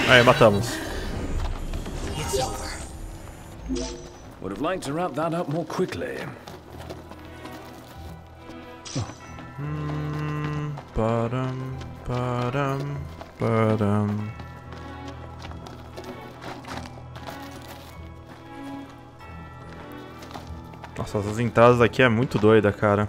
Aí, matamos. Would have liked to wrap that up more quickly. Nossa, essas entradas aqui é muito doida, cara.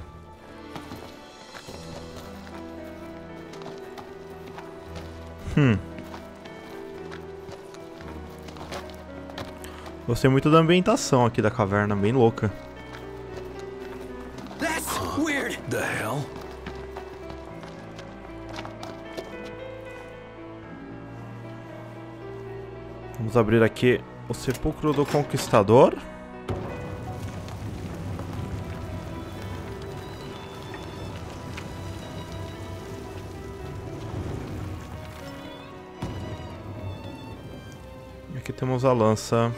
Gostei muito da ambientação aqui da caverna, bem louca. Vamos abrir aqui o sepulcro do conquistador. E aqui temos a lança.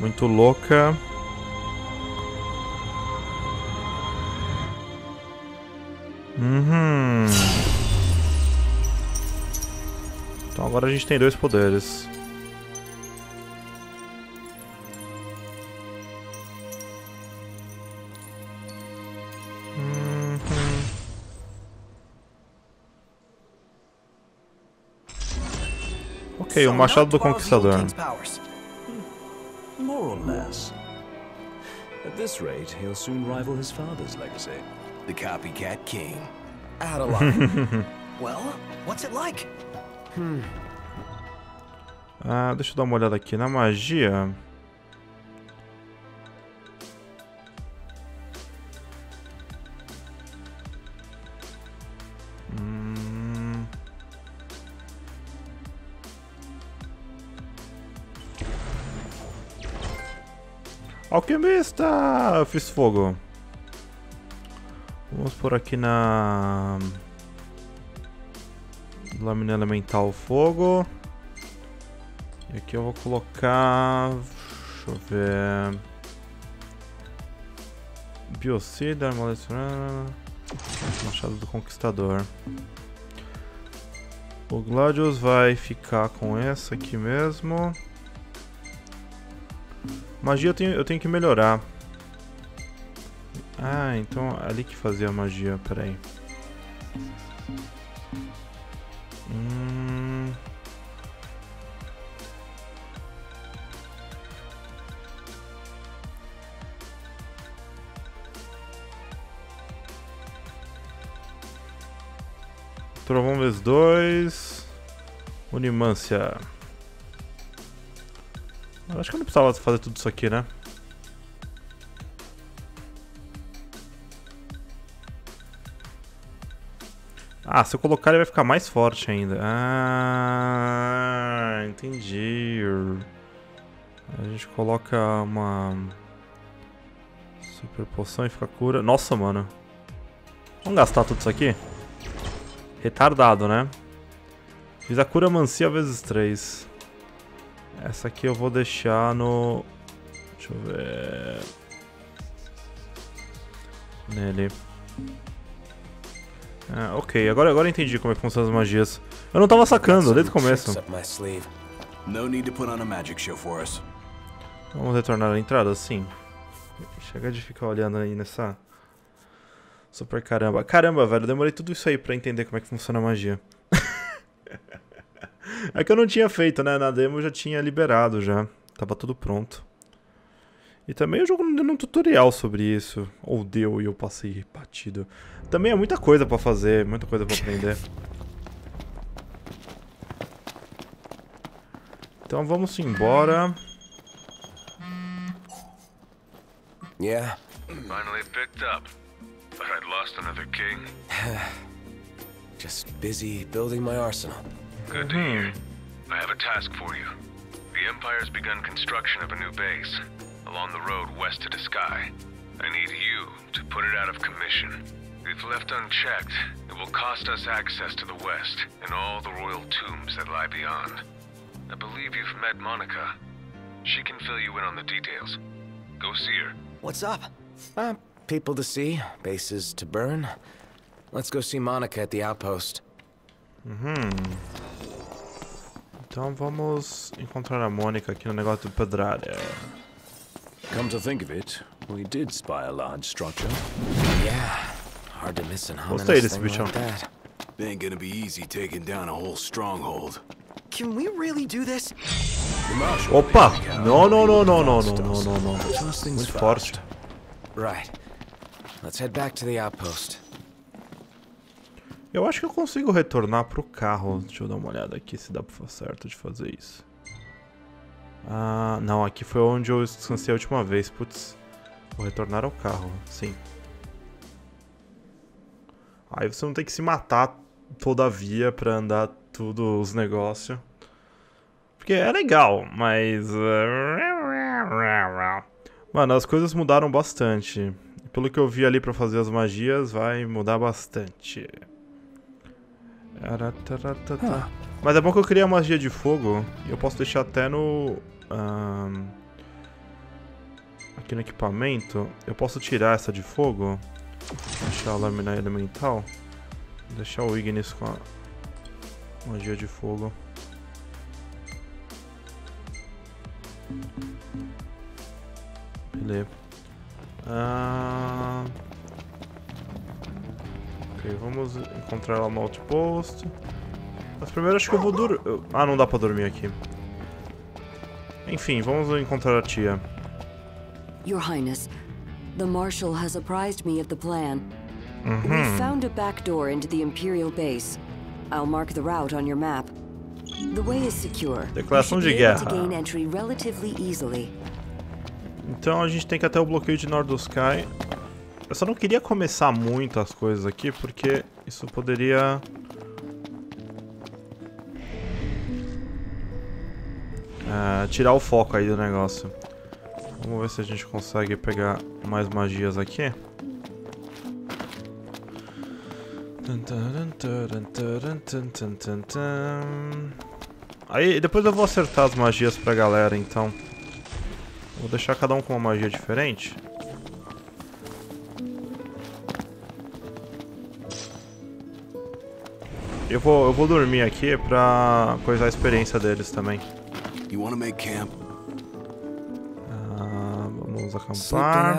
Muito louca. Então agora a gente tem dois poderes. Ok, o machado do conquistador. More or less. At this rate, he'll soon rival his father's legacy, the copycat king. Out of luck. Well, what's it like? Ah, deixa eu dar uma olhada aqui na magia. Alquimista! Eu fiz fogo. Vamos por aqui na... lâmina elemental fogo. E aqui eu vou colocar... deixa eu ver... biocida, machado do conquistador. O Gladiolus vai ficar com essa aqui mesmo. Magia eu tenho que melhorar. Ah, então ali que fazia a magia, peraí. Trovão ×2. Unimância. Acho que eu não precisava fazer tudo isso aqui, né? Ah, se eu colocar ele vai ficar mais forte ainda. Ah, entendi. A gente coloca uma super poção e fica cura. Nossa, mano. Vamos gastar tudo isso aqui? Retardado, né? Fiz a cura mancia ×3. Essa aqui eu vou deixar no... deixa eu ver... nele. Ah, ok, agora eu entendi como é que funcionam as magias. Eu não tava sacando desde o começo. Vamos retornar à entrada, sim. Chega de ficar olhando aí nessa... super caramba. Caramba, velho, eu demorei tudo isso aí pra entender como é que funciona a magia. É que eu não tinha feito, né? Na demo eu já tinha liberado já. Tava tudo pronto. E também o jogo não deu um tutorial sobre isso. Ou deu e eu passei batido. Também é muita coisa pra fazer, muita coisa pra aprender. Então vamos embora. Yeah. Finally picked up. But I'd lost another king. Just busy building my arsenal. Good to hear. I have a task for you. The Empire's begun construction of a new base along the road west to the sky. I need you to put it out of commission. If left unchecked, it will cost us access to the west and all the royal tombs that lie beyond. I believe you've met Monica. She can fill you in on the details. Go see her. What's up? People to see, bases to burn. Let's go see Monica at the outpost. Então vamos encontrar a Mônica aqui no negócio do Pedraria. Come to think of it, we did spy a large structure. Yeah, hard to miss an ominous thing like that. Ain't gonna be easy taking down a whole stronghold. Can we really do this? Opa! Não. Muito forte. Right. Let's head back to the outpost. Eu acho que eu consigo retornar pro carro. Deixa eu dar uma olhada aqui se dá certo de fazer isso. Ah, não, aqui foi onde eu descansei a última vez. Putz, vou retornar ao carro, sim. Aí você não tem que se matar toda a via pra andar tudo os negócios. Porque é legal, mas... mano, as coisas mudaram bastante. Pelo que eu vi ali pra fazer as magias, vai mudar bastante. Mas é bom que eu criei a magia de fogo. E eu posso deixar até no Aqui no equipamento, eu posso tirar essa de fogo. Deixar a lâmina elemental. Deixar o Ignis com a magia de fogo. Beleza. Ok, vamos encontrar lá no outpost. Mas primeiro acho que eu vou dormir. Ah, não dá pra dormir aqui. Enfim, vamos encontrar a tia. Your Highness, the Marshal has apprised me of the plan. We found a back door into the Imperial base. I'll mark the route on your map. The way is secure. Declaração de guerra. Então a gente tem que ir até o bloqueio de Nordoskye. Eu só não queria começar muito as coisas aqui, porque isso poderia... tirar o foco aí do negócio. Vamos ver se a gente consegue pegar mais magias aqui. Aí depois eu vou acertar as magias pra galera, então. Vou deixar cada um com uma magia diferente. Eu vou dormir aqui pra coisar a experiência deles também. You want to make camp? Vamos acampar.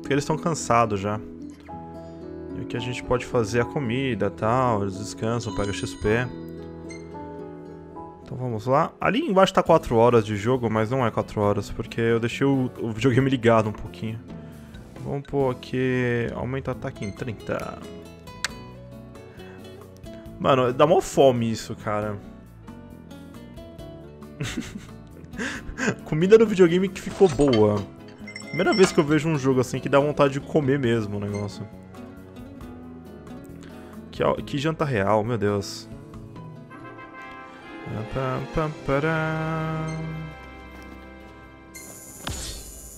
Porque eles estão cansados já. E o que a gente pode fazer é a comida, tal. Eles descansam, pegam XP. Então vamos lá. Ali embaixo tá 4 horas de jogo, mas não é 4 horas, porque eu deixei o videogame ligado um pouquinho. Vamos pôr aqui... aumenta o ataque em 30. Mano, dá mó fome isso, cara. Comida no videogame que ficou boa. Primeira vez que eu vejo um jogo assim que dá vontade de comer mesmo o negócio. Que janta real, meu Deus.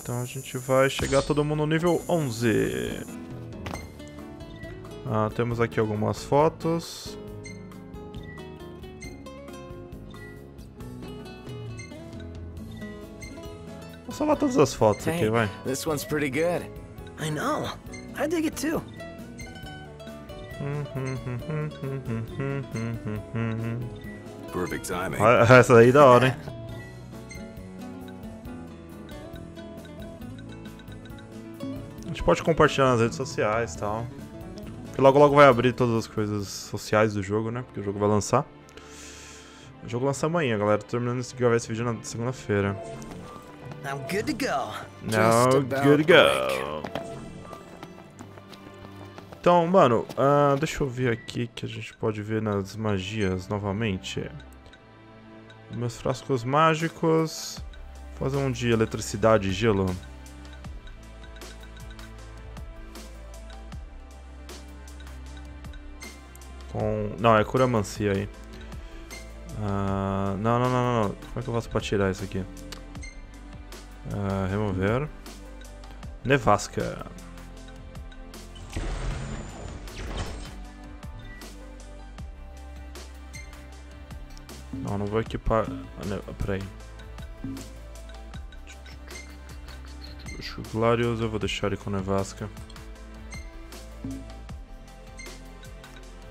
Então a gente vai chegar todo mundo no nível 11. Temos aqui algumas fotos. Vou salvar todas as fotos aqui, vai. This one's pretty good. I know. I dig it too. Perfect timing. Essa daí da hora, hein? A gente pode compartilhar nas redes sociais e tal. Porque logo logo vai abrir todas as coisas sociais do jogo, né? Porque o jogo vai lançar. O jogo lança amanhã, galera. Tô terminando de gravar esse vídeo na segunda-feira. I'm good to go. Então, mano, deixa eu ver aqui que a gente pode ver nas magias novamente. Meus frascos mágicos. Vou fazer um de eletricidade e gelo. Com... não, é curamansia aí. Não. Como é que eu faço pra tirar isso aqui? Remover. Nevasca. Não vou equipar... peraí. O Gladiolus eu vou deixar ele com nevasca.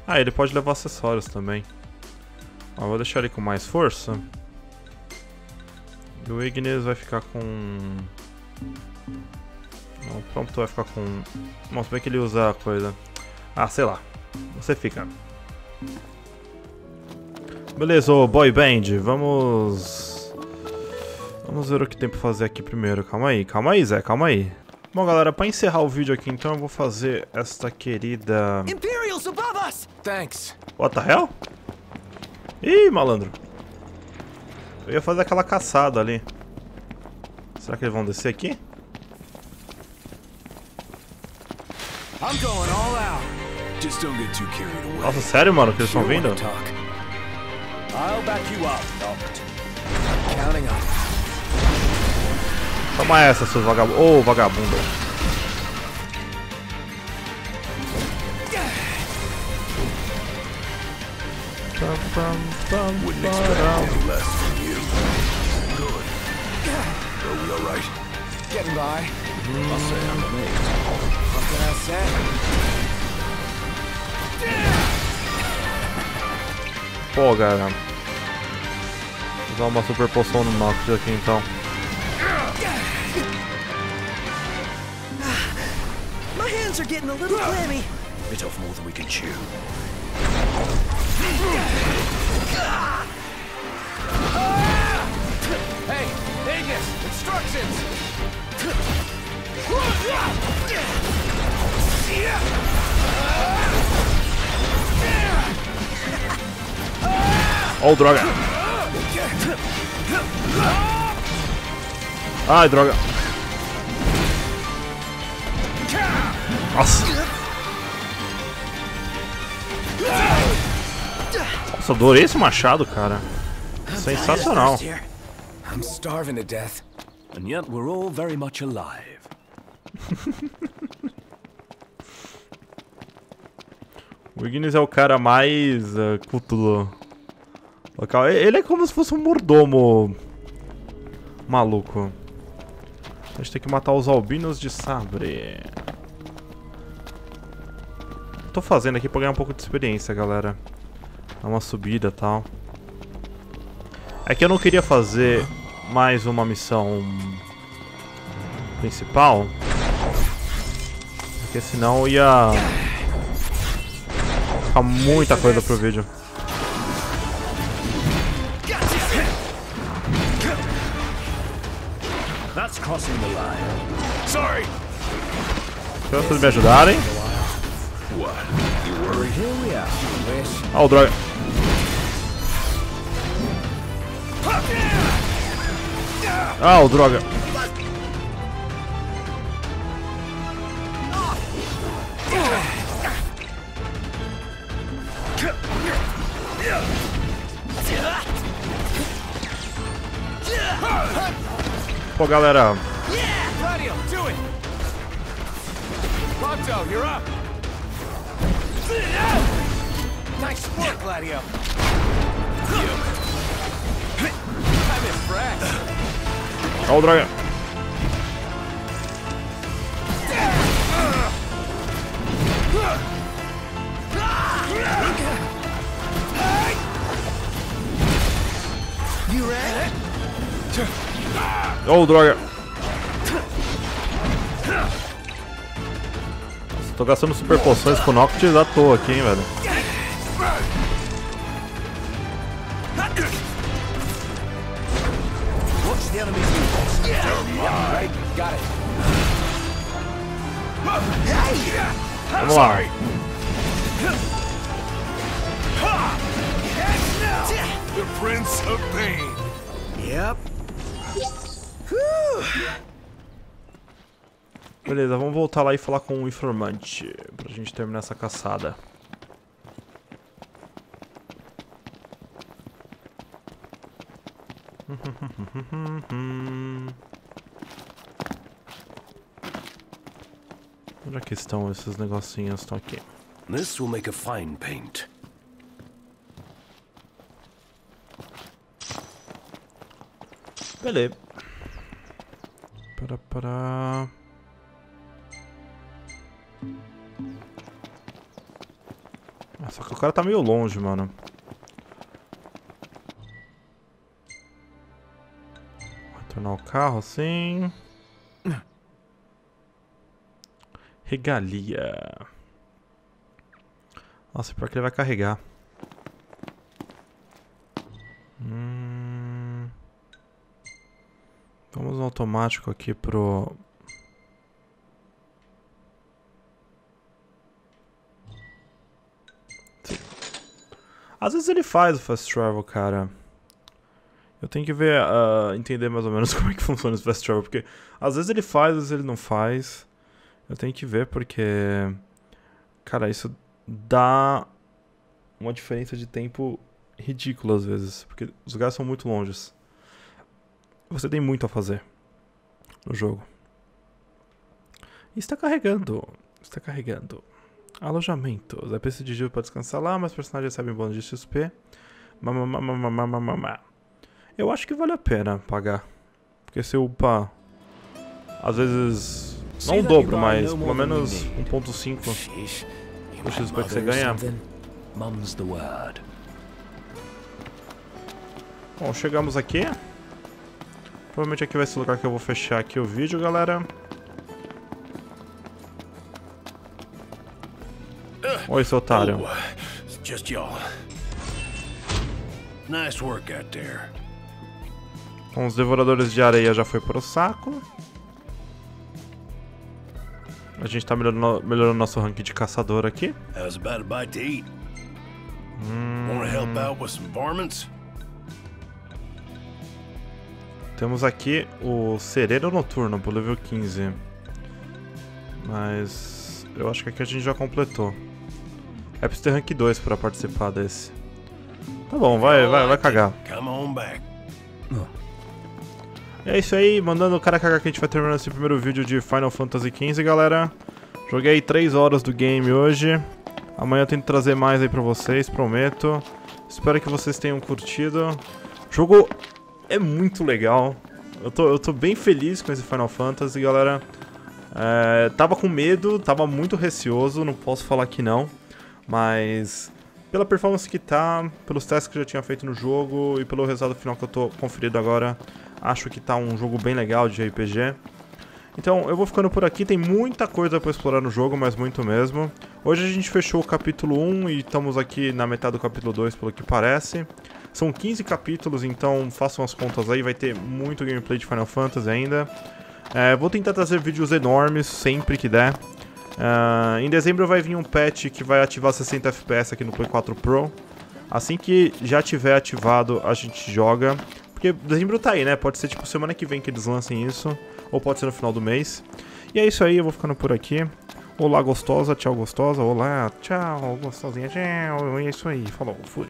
Ah, ele pode levar acessórios também. Ó, vou deixar ele com mais força. E o Ignis vai ficar com... o Prompto vai ficar com... nossa, bem que ele usa a coisa. Ah, sei lá. Você fica. Beleza, ô boy band. Vamos... vamos ver o que tem pra fazer aqui primeiro. Calma aí, Zé. Calma aí. Bom, galera, pra encerrar o vídeo aqui, então, eu vou fazer esta querida... thanks. What the hell? Ih, malandro. Eu ia fazer aquela caçada ali. Será que eles vão descer aqui? Nossa, sério, mano, que eles estão vindo? Toma essa, seus vagabundos. Ô, vagabundo. Wouldn't expect any less from you. Good. be all right. Getting by. I'll say I'm amazed. What can I say? Pô, galera. Vou dar uma super poção no Noctis aqui então. My hands are getting a little clammy. Bit off more than we can chew. Hey, Ignis, instructions! Oh, droga! Ai, droga! Nossa! Nossa, adorei esse machado, cara. Sensacional. I'm starving to death, and yet we're all very much alive. O Ignis é o cara mais culto do local. Ele é como se fosse um mordomo maluco. A gente tem que matar os albinos de sabre. Tô fazendo aqui pra ganhar um pouco de experiência, galera. Dá uma subida e tal. É que eu não queria fazer mais uma missão principal, porque senão ia ficar muita coisa pro vídeo. Espero vocês me ajudarem. Oh, droga. Ah, o droga. Pô, galera. Prompto, you're up. Nice work, Gladio. I'm impressed. Oh, droga! Oh, droga! Tô gastando super poções com o Noctis à toa aqui, hein, velho. Vamos lá. The Prince of Pain. Yep. Beleza, vamos voltar lá e falar com o informante pra gente terminar essa caçada. Onde é que estão esses negocinhos? Estão aqui. This will make a fine paint. Beleza. Para. Só que o cara tá meio longe, mano. Retornar o carro assim. Regalia. Nossa, pior que ele vai carregar. Vamos no automático aqui pro... Sim. Às vezes ele faz o fast travel, cara. Eu tenho que ver, entender mais ou menos como é que funciona o fast travel, porque às vezes ele faz, às vezes ele não faz. Eu tenho que ver porque, cara, isso dá uma diferença de tempo ridícula às vezes, porque os lugares são muito longes. Você tem muito a fazer no jogo. E está carregando. Alojamentos. É preciso de giro para descansar lá, mas o personagem recebe um bônus de XP. Eu acho que vale a pena pagar, porque se eu upar às vezes, não o dobro, mas pelo menos 1.5 x para que você ganha. Bom, chegamos aqui. Provavelmente aqui vai ser o lugar que eu vou fechar aqui o vídeo, galera. Oi, seu otário. Então, os devoradores de areia já foi pro saco. A gente tá melhorando nosso ranking de caçador aqui. Temos aqui o Sereno Noturno pro level 15. Mas eu acho que aqui a gente já completou. É preciso ter rank 2 pra participar desse. Tá bom, vai cagar. É isso aí, mandando o cara cagar que a gente vai terminando esse primeiro vídeo de Final Fantasy XV, galera. Joguei 3 horas do game hoje. Amanhã eu tento trazer mais aí pra vocês, prometo. Espero que vocês tenham curtido. O jogo é muito legal. Eu tô bem feliz com esse Final Fantasy, galera. Tava com medo, tava muito receoso, não posso falar que não. Mas pela performance que tá, pelos testes que eu já tinha feito no jogo e pelo resultado final que eu tô conferindo agora, acho que tá um jogo bem legal de RPG. Então eu vou ficando por aqui, tem muita coisa pra explorar no jogo, mas muito mesmo. Hoje a gente fechou o capítulo 1 e estamos aqui na metade do capítulo 2, pelo que parece. São 15 capítulos, então façam as contas aí, vai ter muito gameplay de Final Fantasy ainda. Vou tentar trazer vídeos enormes sempre que der. Em dezembro vai vir um patch que vai ativar 60 FPS aqui no Play 4 Pro. Assim que já tiver ativado, a gente joga. Porque dezembro tá aí, né? Pode ser tipo semana que vem que eles lancem isso. Ou pode ser no final do mês. E é isso aí, eu vou ficando por aqui. Olá gostosa, tchau gostosa, olá, tchau gostosinha, tchau. É isso aí, falou, fui.